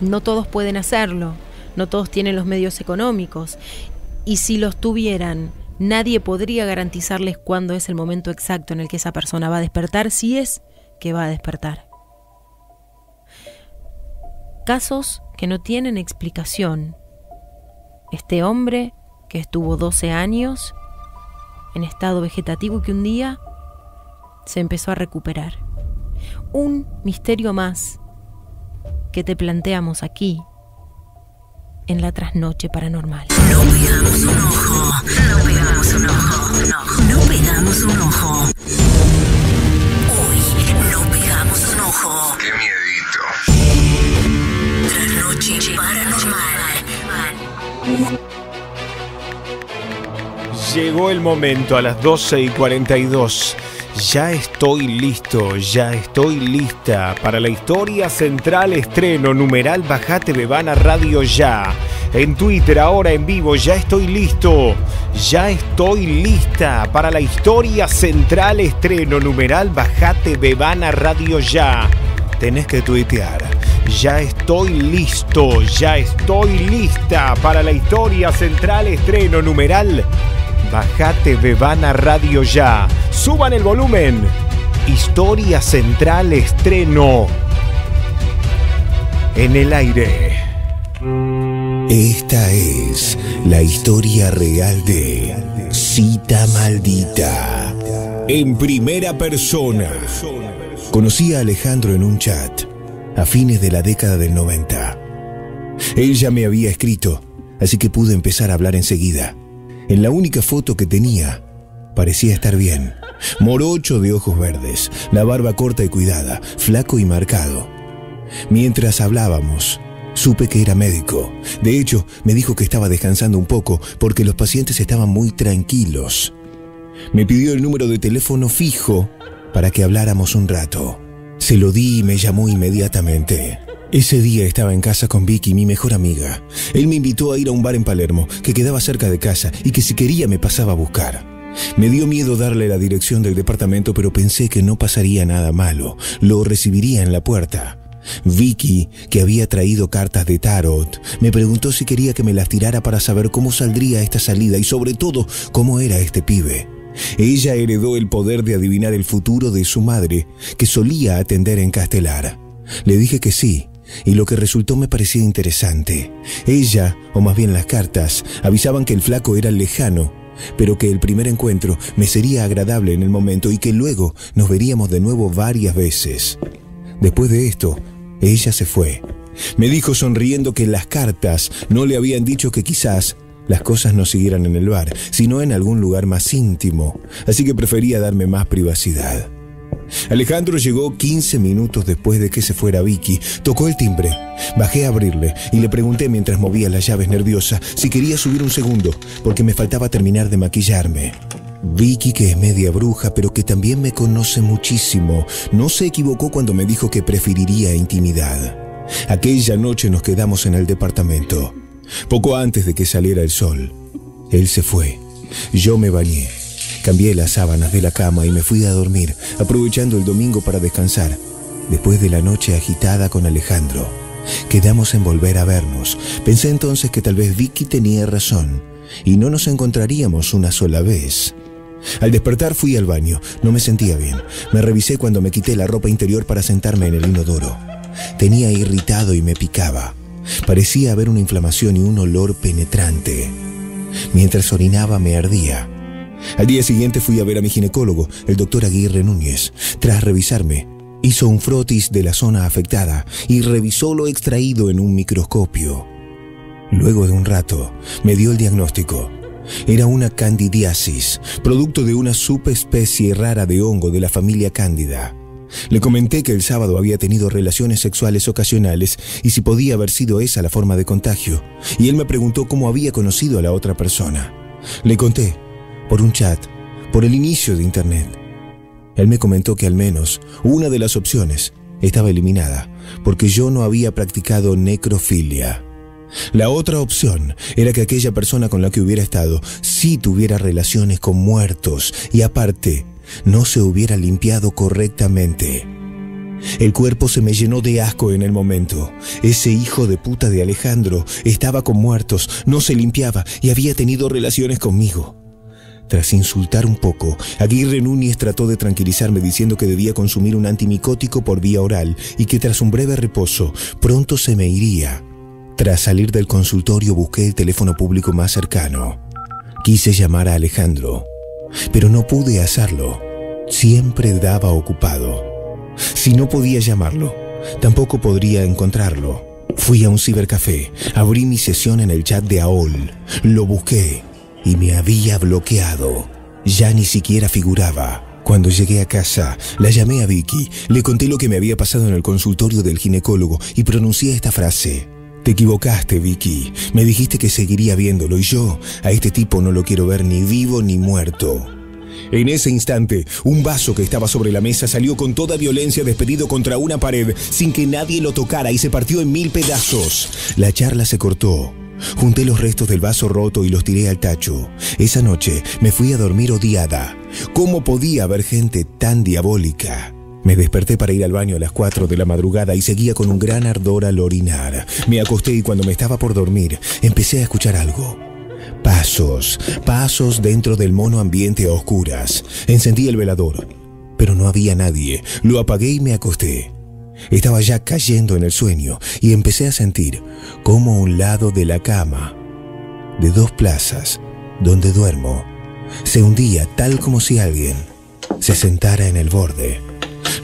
No todos pueden hacerlo, no todos tienen los medios económicos, y si los tuvieran, nadie podría garantizarles cuándo es el momento exacto en el que esa persona va a despertar, si es que va a despertar. Casos que no tienen explicación. Este hombre que estuvo 12 años en estado vegetativo y que un día se empezó a recuperar. Un misterio más que te planteamos aquí en la Trasnoche Paranormal. No pegamos un ojo, no pegamos un ojo, no pegamos un ojo. Hoy no pegamos un ojo. ¡Qué miedito! Trasnoche Paranormal. Llegó el momento, a las 12:42. Ya estoy listo, ya estoy lista para la historia central estreno. Numeral bajate Bebana Radio ya. En Twitter ahora en vivo, ya estoy listo, ya estoy lista para la historia central estreno. Numeral bajate Bebana Radio ya. Tenés que tuitear. Ya estoy listo, ya estoy lista para la historia central estreno. Numeral bajate Bebana Radio ya. Suban el volumen. Historia central estreno en el aire. Esta es la historia real de Cita Maldita. En primera persona. Conocí a Alejandro en un chat a fines de la década del 90. Él ya me había escrito, así que pude empezar a hablar enseguida. En la única foto que tenía, parecía estar bien. Morocho de ojos verdes, la barba corta y cuidada, flaco y marcado. Mientras hablábamos, supe que era médico. De hecho, me dijo que estaba descansando un poco porque los pacientes estaban muy tranquilos. Me pidió el número de teléfono fijo para que habláramos un rato. Se lo di y me llamó inmediatamente. Ese día estaba en casa con Vicky, mi mejor amiga. Él me invitó a ir a un bar en Palermo, que quedaba cerca de casa y que si quería me pasaba a buscar. Me dio miedo darle la dirección del departamento, pero pensé que no pasaría nada malo. Lo recibiría en la puerta. Vicky, que había traído cartas de tarot, me preguntó si quería que me las tirara para saber cómo saldría esta salida y sobre todo cómo era este pibe. Ella heredó el poder de adivinar el futuro de su madre, que solía atender en Castelar. Le dije que sí, y lo que resultó me parecía interesante. Ella, o más bien las cartas, avisaban que el flaco era lejano, pero que el primer encuentro me sería agradable en el momento y que luego nos veríamos de nuevo varias veces. Después de esto, ella se fue. Me dijo sonriendo que las cartas no le habían dicho que quizás las cosas no siguieran en el bar, sino en algún lugar más íntimo, así que prefería darme más privacidad. Alejandro llegó 15 minutos después de que se fuera Vicky. Tocó el timbre. Bajé a abrirle y le pregunté mientras movía las llaves nerviosa si quería subir un segundo, porque me faltaba terminar de maquillarme. Vicky, que es media bruja, pero que también me conoce muchísimo, no se equivocó cuando me dijo que preferiría intimidad. Aquella noche nos quedamos en el departamento. Poco antes de que saliera el sol, él se fue. Yo me bañé, cambié las sábanas de la cama y me fui a dormir, aprovechando el domingo para descansar. Después de la noche agitada con Alejandro, quedamos en volver a vernos. Pensé entonces que tal vez Vicky tenía razón y no nos encontraríamos una sola vez. Al despertar fui al baño. No me sentía bien. Me revisé cuando me quité la ropa interior para sentarme en el inodoro. Tenía irritado y me picaba. Parecía haber una inflamación y un olor penetrante. Mientras orinaba me ardía. Al día siguiente fui a ver a mi ginecólogo, el doctor Aguirre Núñez. Tras revisarme, hizo un frotis de la zona afectada y revisó lo extraído en un microscopio. Luego de un rato, me dio el diagnóstico. Era una candidiasis, producto de una subespecie rara de hongo de la familia cándida. Le comenté que el sábado había tenido relaciones sexuales ocasionales y si podía haber sido esa la forma de contagio, y él me preguntó cómo había conocido a la otra persona. Le conté, por un chat, por el inicio de internet. Él me comentó que al menos una de las opciones estaba eliminada, porque yo no había practicado necrofilia. La otra opción era que aquella persona con la que hubiera estado sí tuviera relaciones con muertos y aparte no se hubiera limpiado correctamente. El cuerpo se me llenó de asco en el momento. Ese hijo de puta de Alejandro estaba con muertos, no se limpiaba y había tenido relaciones conmigo. Tras insultar un poco, Aguirre Núñez trató de tranquilizarme diciendo que debía consumir un antimicótico por vía oral y que tras un breve reposo pronto se me iría. Tras salir del consultorio busqué el teléfono público más cercano. Quise llamar a Alejandro, pero no pude hacerlo. Siempre daba ocupado. Si no podía llamarlo, tampoco podría encontrarlo. Fui a un cibercafé, abrí mi sesión en el chat de AOL, lo busqué y me había bloqueado. Ya ni siquiera figuraba. Cuando llegué a casa, la llamé a Vicky, le conté lo que me había pasado en el consultorio del ginecólogo y pronuncié esta frase. Te equivocaste, Vicky. Me dijiste que seguiría viéndolo y yo a este tipo no lo quiero ver ni vivo ni muerto. En ese instante, un vaso que estaba sobre la mesa salió con toda violencia despedido contra una pared sin que nadie lo tocara y se partió en 1000 pedazos. La charla se cortó. Junté los restos del vaso roto y los tiré al tacho. Esa noche me fui a dormir odiada. ¿Cómo podía haber gente tan diabólica? Me desperté para ir al baño a las 4 de la madrugada y seguía con un gran ardor al orinar. Me acosté y cuando me estaba por dormir, empecé a escuchar algo. Pasos dentro del mono ambiente a oscuras. Encendí el velador, pero no había nadie. Lo apagué y me acosté. Estaba ya cayendo en el sueño y empecé a sentir como un lado de la cama, de dos plazas, donde duermo, se hundía tal como si alguien se sentara en el borde.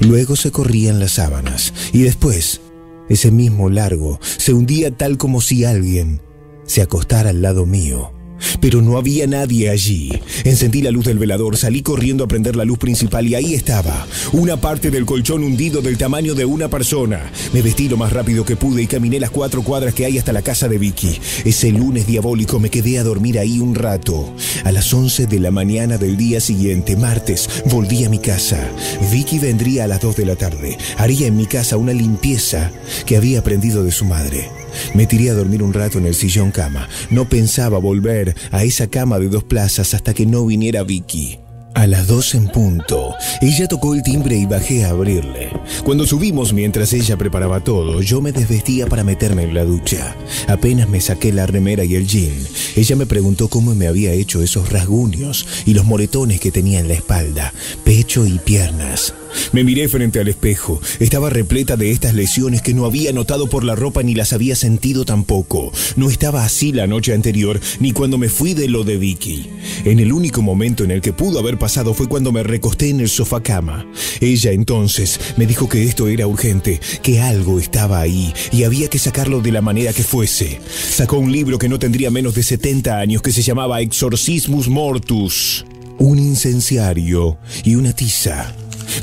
Luego se corrían las sábanas y después, ese mismo largo, se hundía tal como si alguien se acostara al lado mío. Pero no había nadie allí. Encendí la luz del velador, salí corriendo a prender la luz principal y ahí estaba, una parte del colchón hundido del tamaño de una persona. Me vestí lo más rápido que pude y caminé las 4 cuadras que hay hasta la casa de Vicky. Ese lunes diabólico me quedé a dormir ahí un rato. A las 11 de la mañana del día siguiente, martes, volví a mi casa. Vicky vendría a las 2 de la tarde. Haría en mi casa una limpieza que había aprendido de su madre. Me tiré a dormir un rato en el sillón cama. No pensaba volver a esa cama de 2 plazas hasta que no viniera Vicky. A las 2 en punto, ella tocó el timbre y bajé a abrirle. Cuando subimos, mientras ella preparaba todo, yo me desvestía para meterme en la ducha. Apenas me saqué la remera y el jean, ella me preguntó cómo me había hecho esos rasguños y los moretones que tenía en la espalda, pecho y piernas. Me miré frente al espejo. Estaba repleta de estas lesiones que no había notado por la ropa ni las había sentido tampoco. No estaba así la noche anterior, ni cuando me fui de lo de Vicky. En el único momento en el que pudo haber pasado fue cuando me recosté en el sofá cama. Ella entonces me dijo que esto era urgente, que algo estaba ahí y había que sacarlo de la manera que fuese. Sacó un libro que no tendría menos de 70 años que se llamaba Exorcismus Mortus. Un incenciario y una tiza.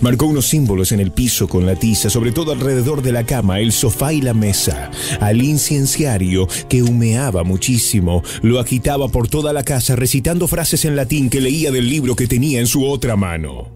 Marcó unos símbolos en el piso con la tiza, sobre todo alrededor de la cama, el sofá y la mesa. Al incenciario, que humeaba muchísimo, lo agitaba por toda la casa recitando frases en latín que leía del libro que tenía en su otra mano.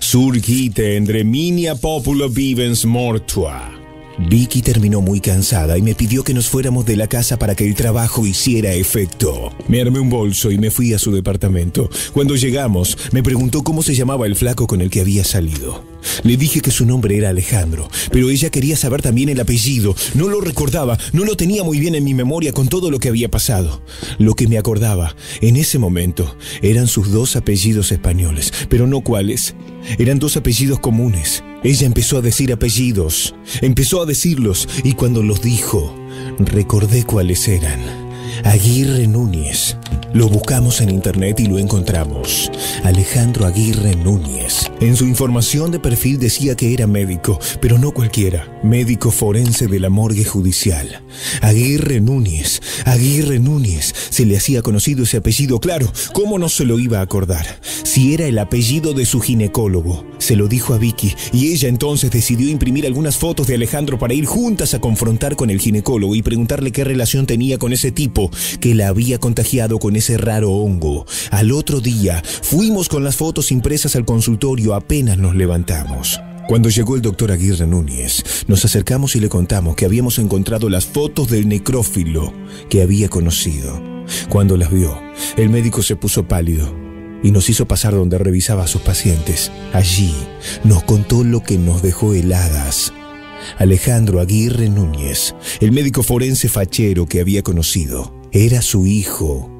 Surgite entre minia populo vivens mortua. Vicky terminó muy cansada y me pidió que nos fuéramos de la casa para que el trabajo hiciera efecto. Me armé un bolso y me fui a su departamento. Cuando llegamos, me preguntó cómo se llamaba el flaco con el que había salido. Le dije que su nombre era Alejandro, pero ella quería saber también el apellido. No lo recordaba, no lo tenía muy bien en mi memoria con todo lo que había pasado. Lo que me acordaba, en ese momento, eran sus dos apellidos españoles, pero no cuáles. Eran dos apellidos comunes. Ella empezó a decir apellidos, empezó a decirlos, y cuando los dijo, recordé cuáles eran. Aguirre Núñez. Lo buscamos en internet y lo encontramos. Alejandro Aguirre Núñez. En su información de perfil decía que era médico, pero no cualquiera. Médico forense de la morgue judicial. Aguirre Núñez. Aguirre Núñez. Se le hacía conocido ese apellido, claro. ¿Cómo no se lo iba a acordar? Si era el apellido de su ginecólogo. Se lo dijo a Vicky y ella entonces decidió imprimir algunas fotos de Alejandro para ir juntas a confrontar con el ginecólogo y preguntarle qué relación tenía con ese tipo que la había contagiado con ese raro hongo. Al otro día, fuimos con las fotos impresas al consultorio apenas nos levantamos. Cuando llegó el doctor Aguirre Núñez, nos acercamos y le contamos que habíamos encontrado las fotos del necrófilo que había conocido. Cuando las vio, el médico se puso pálido y nos hizo pasar donde revisaba a sus pacientes. Allí nos contó lo que nos dejó heladas. Alejandro Aguirre Núñez, el médico forense fachero que había conocido, era su hijo.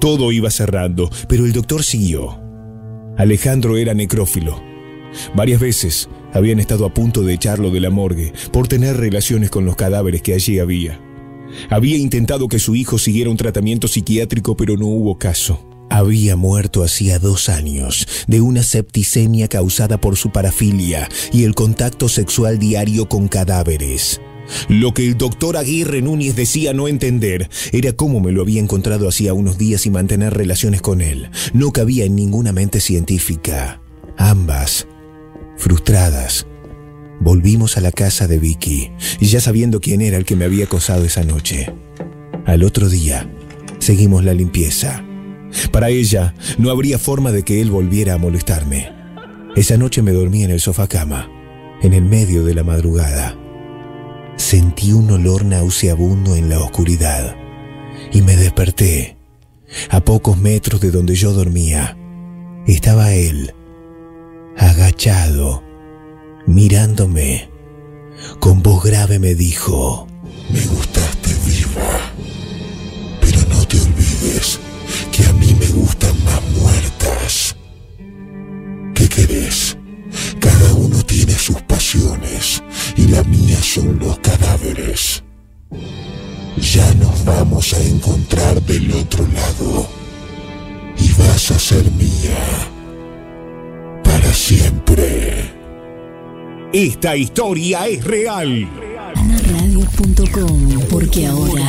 Todo iba cerrando, pero el doctor siguió. Alejandro era necrófilo. Varias veces habían estado a punto de echarlo de la morgue por tener relaciones con los cadáveres que allí había. Había intentado que su hijo siguiera un tratamiento psiquiátrico, pero no hubo caso. Había muerto hacía 2 años de una septicemia causada por su parafilia y el contacto sexual diario con cadáveres. Lo que el doctor Aguirre Núñez decía no entender era cómo me lo había encontrado hacía unos días y mantener relaciones con él. No cabía en ninguna mente científica. Ambas, frustradas, volvimos a la casa de Vicky, ya sabiendo quién era el que me había acosado esa noche. Al otro día, seguimos la limpieza. Para ella, no habría forma de que él volviera a molestarme. Esa noche me dormí en el sofá cama, en el medio de la madrugada. Sentí un olor nauseabundo en la oscuridad y me desperté. A pocos metros de donde yo dormía, estaba él, agachado, mirándome. Con voz grave me dijo: me gustaste viva, pero no te olvides que a mí me gustan más muertas. ¿Qué querés? Cada uno tiene sus pasiones y la mía son los cadáveres. Ya nos vamos a encontrar del otro lado y vas a ser mía para siempre. Esta historia es real. Banaradio.com, porque ahora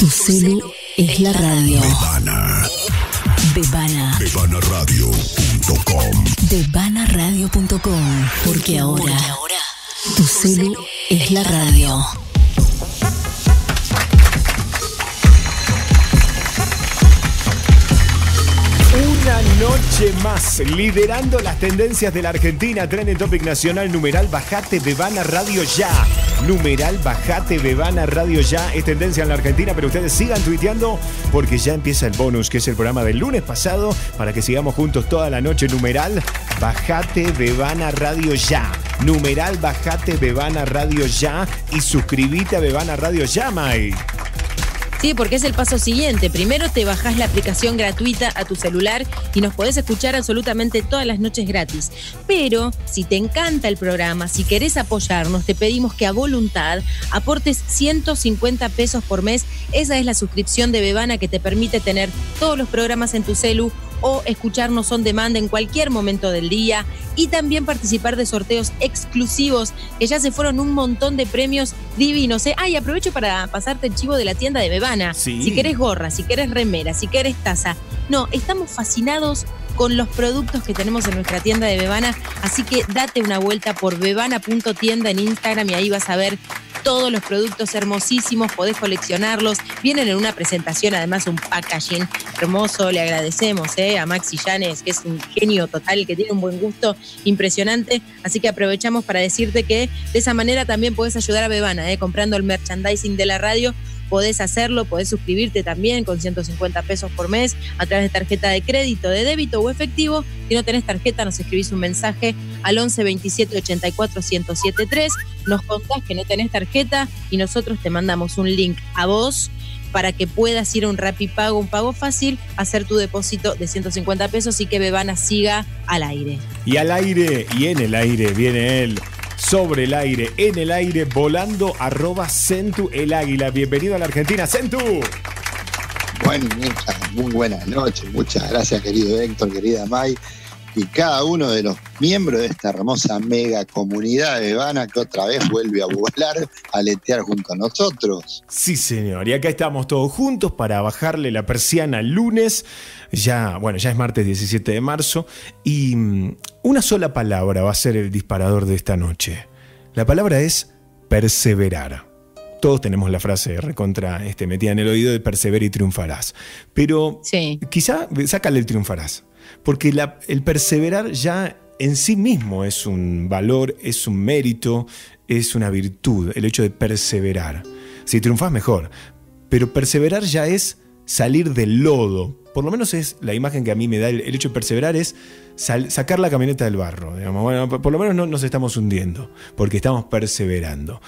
tu celu es la radio. Bebanaradio.com. Bebanaradio.com, porque ahora tu celu es la radio. Una noche más, liderando las tendencias de la Argentina. Trending Topic Nacional, numeral bajate Bebana Radio ya. Numeral bajate Bebana Radio ya. Es tendencia en la Argentina, pero ustedes sigan tuiteando porque ya empieza el bonus, que es el programa del lunes pasado, para que sigamos juntos toda la noche. Numeral bajate Bebana Radio ya. Numeral bajate Bebana Radio ya. Y suscribite a Bebana Radio ya, May. Sí, porque es el paso siguiente. Primero te bajás la aplicación gratuita a tu celular y nos podés escuchar absolutamente todas las noches gratis. Pero si te encanta el programa, si querés apoyarnos, te pedimos que a voluntad aportes 150 pesos por mes. Esa es la suscripción de Bebana que te permite tener todos los programas en tu celu o escucharnos on demand en cualquier momento del día y también participar de sorteos exclusivos, que ya se fueron un montón de premios divinos, ¿eh? Ah, y aprovecho para pasarte el chivo de la tienda de Bebana. Sí. Si querés gorra, si querés remera, si querés taza. No, estamos fascinados con los productos que tenemos en nuestra tienda de Bebana, así que date una vuelta por bebana.tienda en Instagram y ahí vas a ver todos los productos hermosísimos, podés coleccionarlos. Vienen en una presentación, además un packaging hermoso. Le agradecemos a Maxi Llanes, que es un genio total, que tiene un buen gusto impresionante. Así que aprovechamos para decirte que de esa manera también podés ayudar a Bebana, comprando el merchandising de la radio. Podés hacerlo, podés suscribirte también con 150 pesos por mes a través de tarjeta de crédito, de débito o efectivo. Si no tenés tarjeta, nos escribís un mensaje al 11 27 84 1073. Nos contás que no tenés tarjeta y nosotros te mandamos un link a vos para que puedas ir a un Rapipago, un pago fácil, hacer tu depósito de 150 pesos y que Bebana siga al aire. Y al aire y en el aire viene él. Sobre el aire, en el aire, volando, @Centu el Águila. Bienvenido a la Argentina, Centu. Muy buenas noches. Muchas gracias, querido Héctor, querida May, y cada uno de los miembros de esta hermosa mega comunidad de Bebana, que otra vez vuelve a volar, a aletear junto a nosotros. Sí, señor, y acá estamos todos juntos para bajarle la persiana el lunes. Ya, bueno, ya es martes 17 de marzo y una sola palabra va a ser el disparador de esta noche. La palabra es perseverar. Todos tenemos la frase recontra metida en el oído de persevera y triunfarás. Pero sí, quizá sácale el triunfarás. Porque el perseverar ya en sí mismo es un valor, es un mérito, es una virtud, el hecho de perseverar. Si triunfás, mejor. Pero perseverar ya es salir del lodo. Por lo menos es la imagen que a mí me da el hecho de perseverar, es sacar la camioneta del barro. Digamos. Bueno, por lo menos no nos estamos hundiendo, porque estamos perseverando.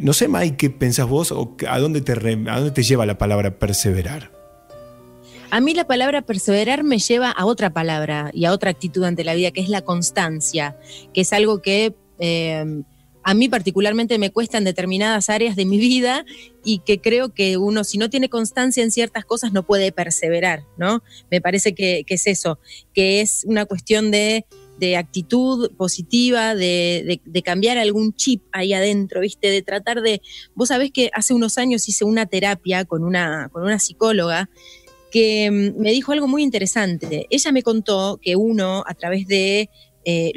No sé, Mike, ¿qué pensás vos o a dónde te lleva la palabra perseverar? A mí la palabra perseverar me lleva a otra palabra y a otra actitud ante la vida, que es la constancia, que es algo que a mí particularmente me cuesta en determinadas áreas de mi vida y que creo que uno, si no tiene constancia en ciertas cosas, no puede perseverar, ¿no? Me parece que es eso, que es una cuestión de actitud positiva, de cambiar algún chip ahí adentro, ¿viste? De tratar de... Vos sabés que hace unos años hice una terapia con una psicóloga que me dijo algo muy interesante. Ella me contó que uno, a través de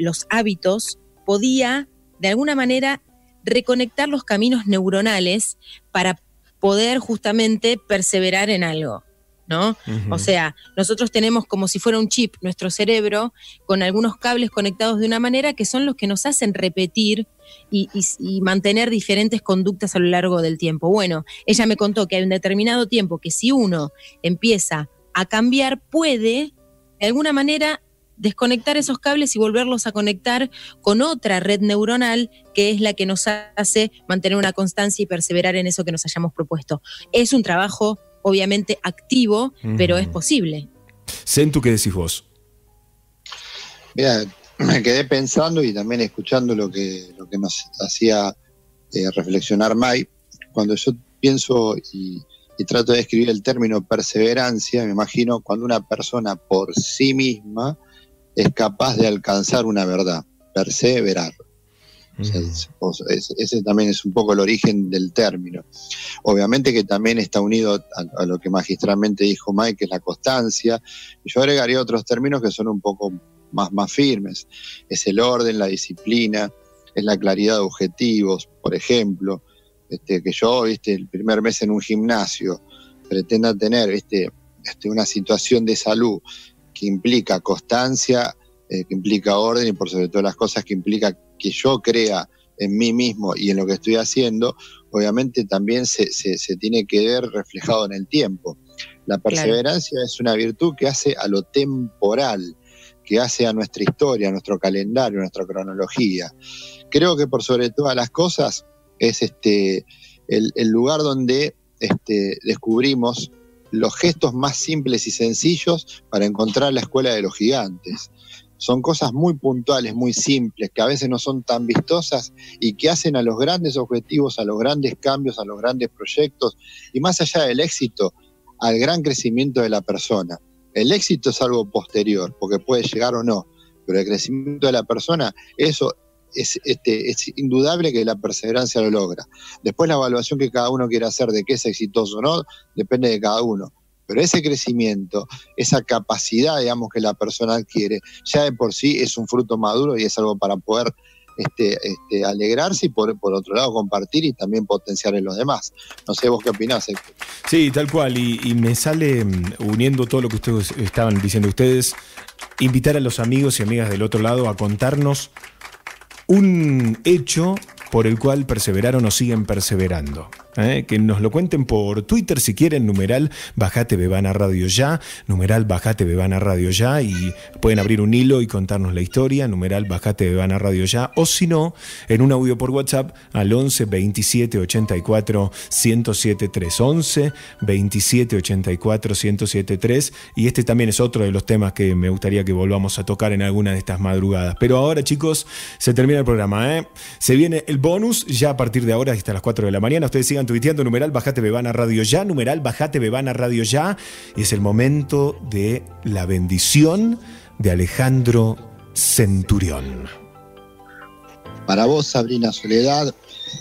los hábitos, podía de alguna manera reconectar los caminos neuronales para poder justamente perseverar en algo, ¿no? Uh-huh. O sea, nosotros tenemos como si fuera un chip nuestro cerebro con algunos cables conectados de una manera que son los que nos hacen repetir y mantener diferentes conductas a lo largo del tiempo. Bueno, ella me contó que hay un determinado tiempo que si uno empieza a cambiar puede de alguna manera desconectar esos cables y volverlos a conectar con otra red neuronal que es la que nos hace mantener una constancia y perseverar en eso que nos hayamos propuesto. Es un trabajo obviamente activo, pero es posible. Centu, ¿qué decís vos? Mira, me quedé pensando y también escuchando lo que nos hacía reflexionar May. Cuando yo pienso y trato de describir el término perseverancia, me imagino cuando una persona por sí misma es capaz de alcanzar una verdad, perseverar. O sea, ese también es un poco el origen del término. Obviamente que también está unido a lo que magistralmente dijo Mike, que es la constancia. Yo agregaría otros términos que son un poco más firmes. Es el orden, la disciplina, es la claridad de objetivos. Por ejemplo, que yo, el primer mes en un gimnasio pretenda tener una situación de salud que implica constancia, que implica orden y por sobre todo las cosas que implica que yo crea en mí mismo y en lo que estoy haciendo, obviamente también se tiene que ver reflejado en el tiempo. La perseverancia, claro, es una virtud que hace a lo temporal, que hace a nuestra historia, a nuestro calendario, a nuestra cronología. Creo que por sobre todas las cosas es el lugar donde descubrimos los gestos más simples y sencillos para encontrar la escuela de los gigantes. Son cosas muy puntuales, muy simples, que a veces no son tan vistosas y que hacen a los grandes objetivos, a los grandes cambios, a los grandes proyectos y más allá del éxito, al gran crecimiento de la persona. El éxito es algo posterior, porque puede llegar o no, pero el crecimiento de la persona, eso es indudable que la perseverancia lo logra. Después la evaluación que cada uno quiera hacer de qué es exitoso o no, depende de cada uno. Pero ese crecimiento, esa capacidad, digamos, que la persona adquiere, ya de por sí es un fruto maduro y es algo para poder alegrarse y por otro lado compartir y también potenciar en los demás. No sé vos qué opinás, Héctor. Sí, tal cual, y me sale, uniendo todo lo que ustedes estaban diciendo ustedes, invitar a los amigos y amigas del otro lado a contarnos un hecho por el cual perseveraron o siguen perseverando. Que nos lo cuenten por Twitter si quieren, numeral bajate Bebana Radio ya, numeral bajate Bebana Radio ya, y pueden abrir un hilo y contarnos la historia, numeral bajate Bebana Radio ya, o si no, en un audio por WhatsApp al 11 27 84 1073, 11 27 84 1073, y este también es otro de los temas que me gustaría que volvamos a tocar en alguna de estas madrugadas. Pero ahora, chicos, se termina el programa, se viene el bonus ya a partir de ahora hasta las 4 de la mañana, ustedes sigan tuiteando, numeral bajate Bebana Radio ya, numeral bajate Bebana Radio ya. Y es el momento de la bendición de Alejandro Centurión. Para vos, Sabrina Soledad,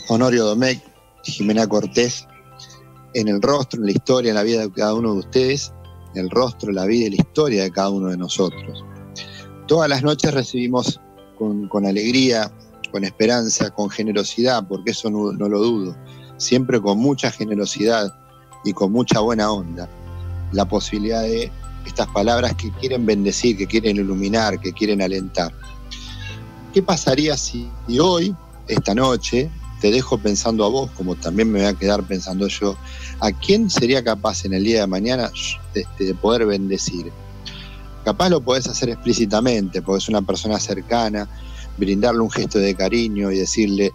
Honorio Domecq, Jimena Cortés, en el rostro, en la historia, en la vida de cada uno de ustedes, en el rostro, la vida y la historia de cada uno de nosotros. Todas las noches recibimos con alegría, con esperanza, con generosidad, porque eso no lo dudo, siempre con mucha generosidad y con mucha buena onda, la posibilidad de estas palabras que quieren bendecir, que quieren iluminar, que quieren alentar. ¿Qué pasaría si hoy, esta noche, te dejo pensando a vos, como también me voy a quedar pensando yo, a quién sería capaz en el día de mañana de poder bendecir? Capaz lo podés hacer explícitamente, porque es una persona cercana, brindarle un gesto de cariño y decirle: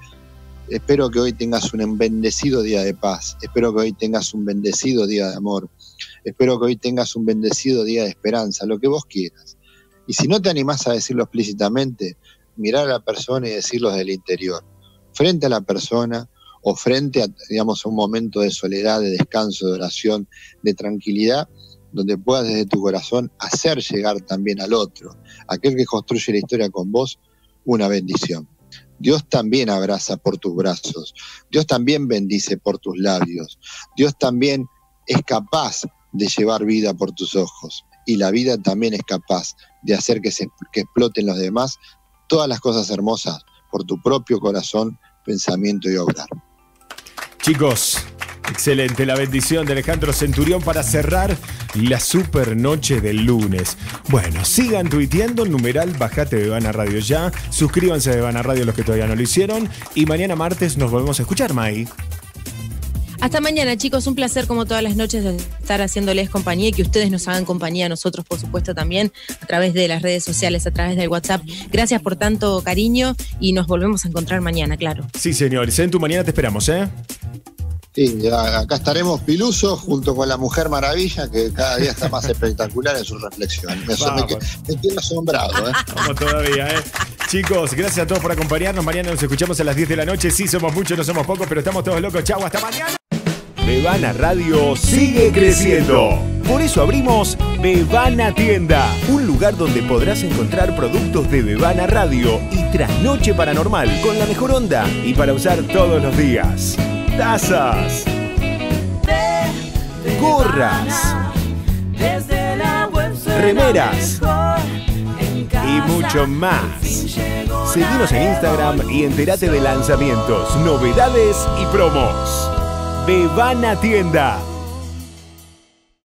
espero que hoy tengas un bendecido día de paz, espero que hoy tengas un bendecido día de amor, espero que hoy tengas un bendecido día de esperanza, lo que vos quieras. Y si no te animás a decirlo explícitamente, mirar a la persona y decirlo desde el interior, frente a la persona o frente a, digamos, un momento de soledad, de descanso, de oración, de tranquilidad, donde puedas desde tu corazón hacer llegar también al otro, aquel que construye la historia con vos, una bendición. Dios también abraza por tus brazos, Dios también bendice por tus labios, Dios también es capaz de llevar vida por tus ojos, y la vida también es capaz de hacer que exploten los demás todas las cosas hermosas por tu propio corazón, pensamiento y obrar. Chicos, excelente la bendición de Alejandro Centurión para cerrar la super noche del lunes. Bueno, sigan tuiteando, numeral bajate Bebana Radio ya, suscríbanse a Bebana Radio los que todavía no lo hicieron, y mañana martes nos volvemos a escuchar, May. Hasta mañana, chicos, un placer como todas las noches estar haciéndoles compañía y que ustedes nos hagan compañía a nosotros, por supuesto, también a través de las redes sociales, a través del WhatsApp. Gracias por tanto cariño y nos volvemos a encontrar mañana, claro. Sí, señor, en tu mañana te esperamos, ¿eh? Sí, acá estaremos pilusos junto con la Mujer Maravilla, que cada día está más espectacular en su reflexión. Me quedo asombrado, ¿eh? Vamos todavía, ¿eh? Chicos, gracias a todos por acompañarnos. Mañana nos escuchamos a las 10 de la noche. Sí, somos muchos, no somos pocos, pero estamos todos locos. Chau, hasta mañana. Bebana Radio sigue creciendo. Por eso abrimos Bebana Tienda, un lugar donde podrás encontrar productos de Bebana Radio y Trasnoche Paranormal con la mejor onda y para usar todos los días. Tazas, gorras, remeras y mucho más. Seguinos en Instagram y entérate de lanzamientos, novedades y promos. Bebana Tienda.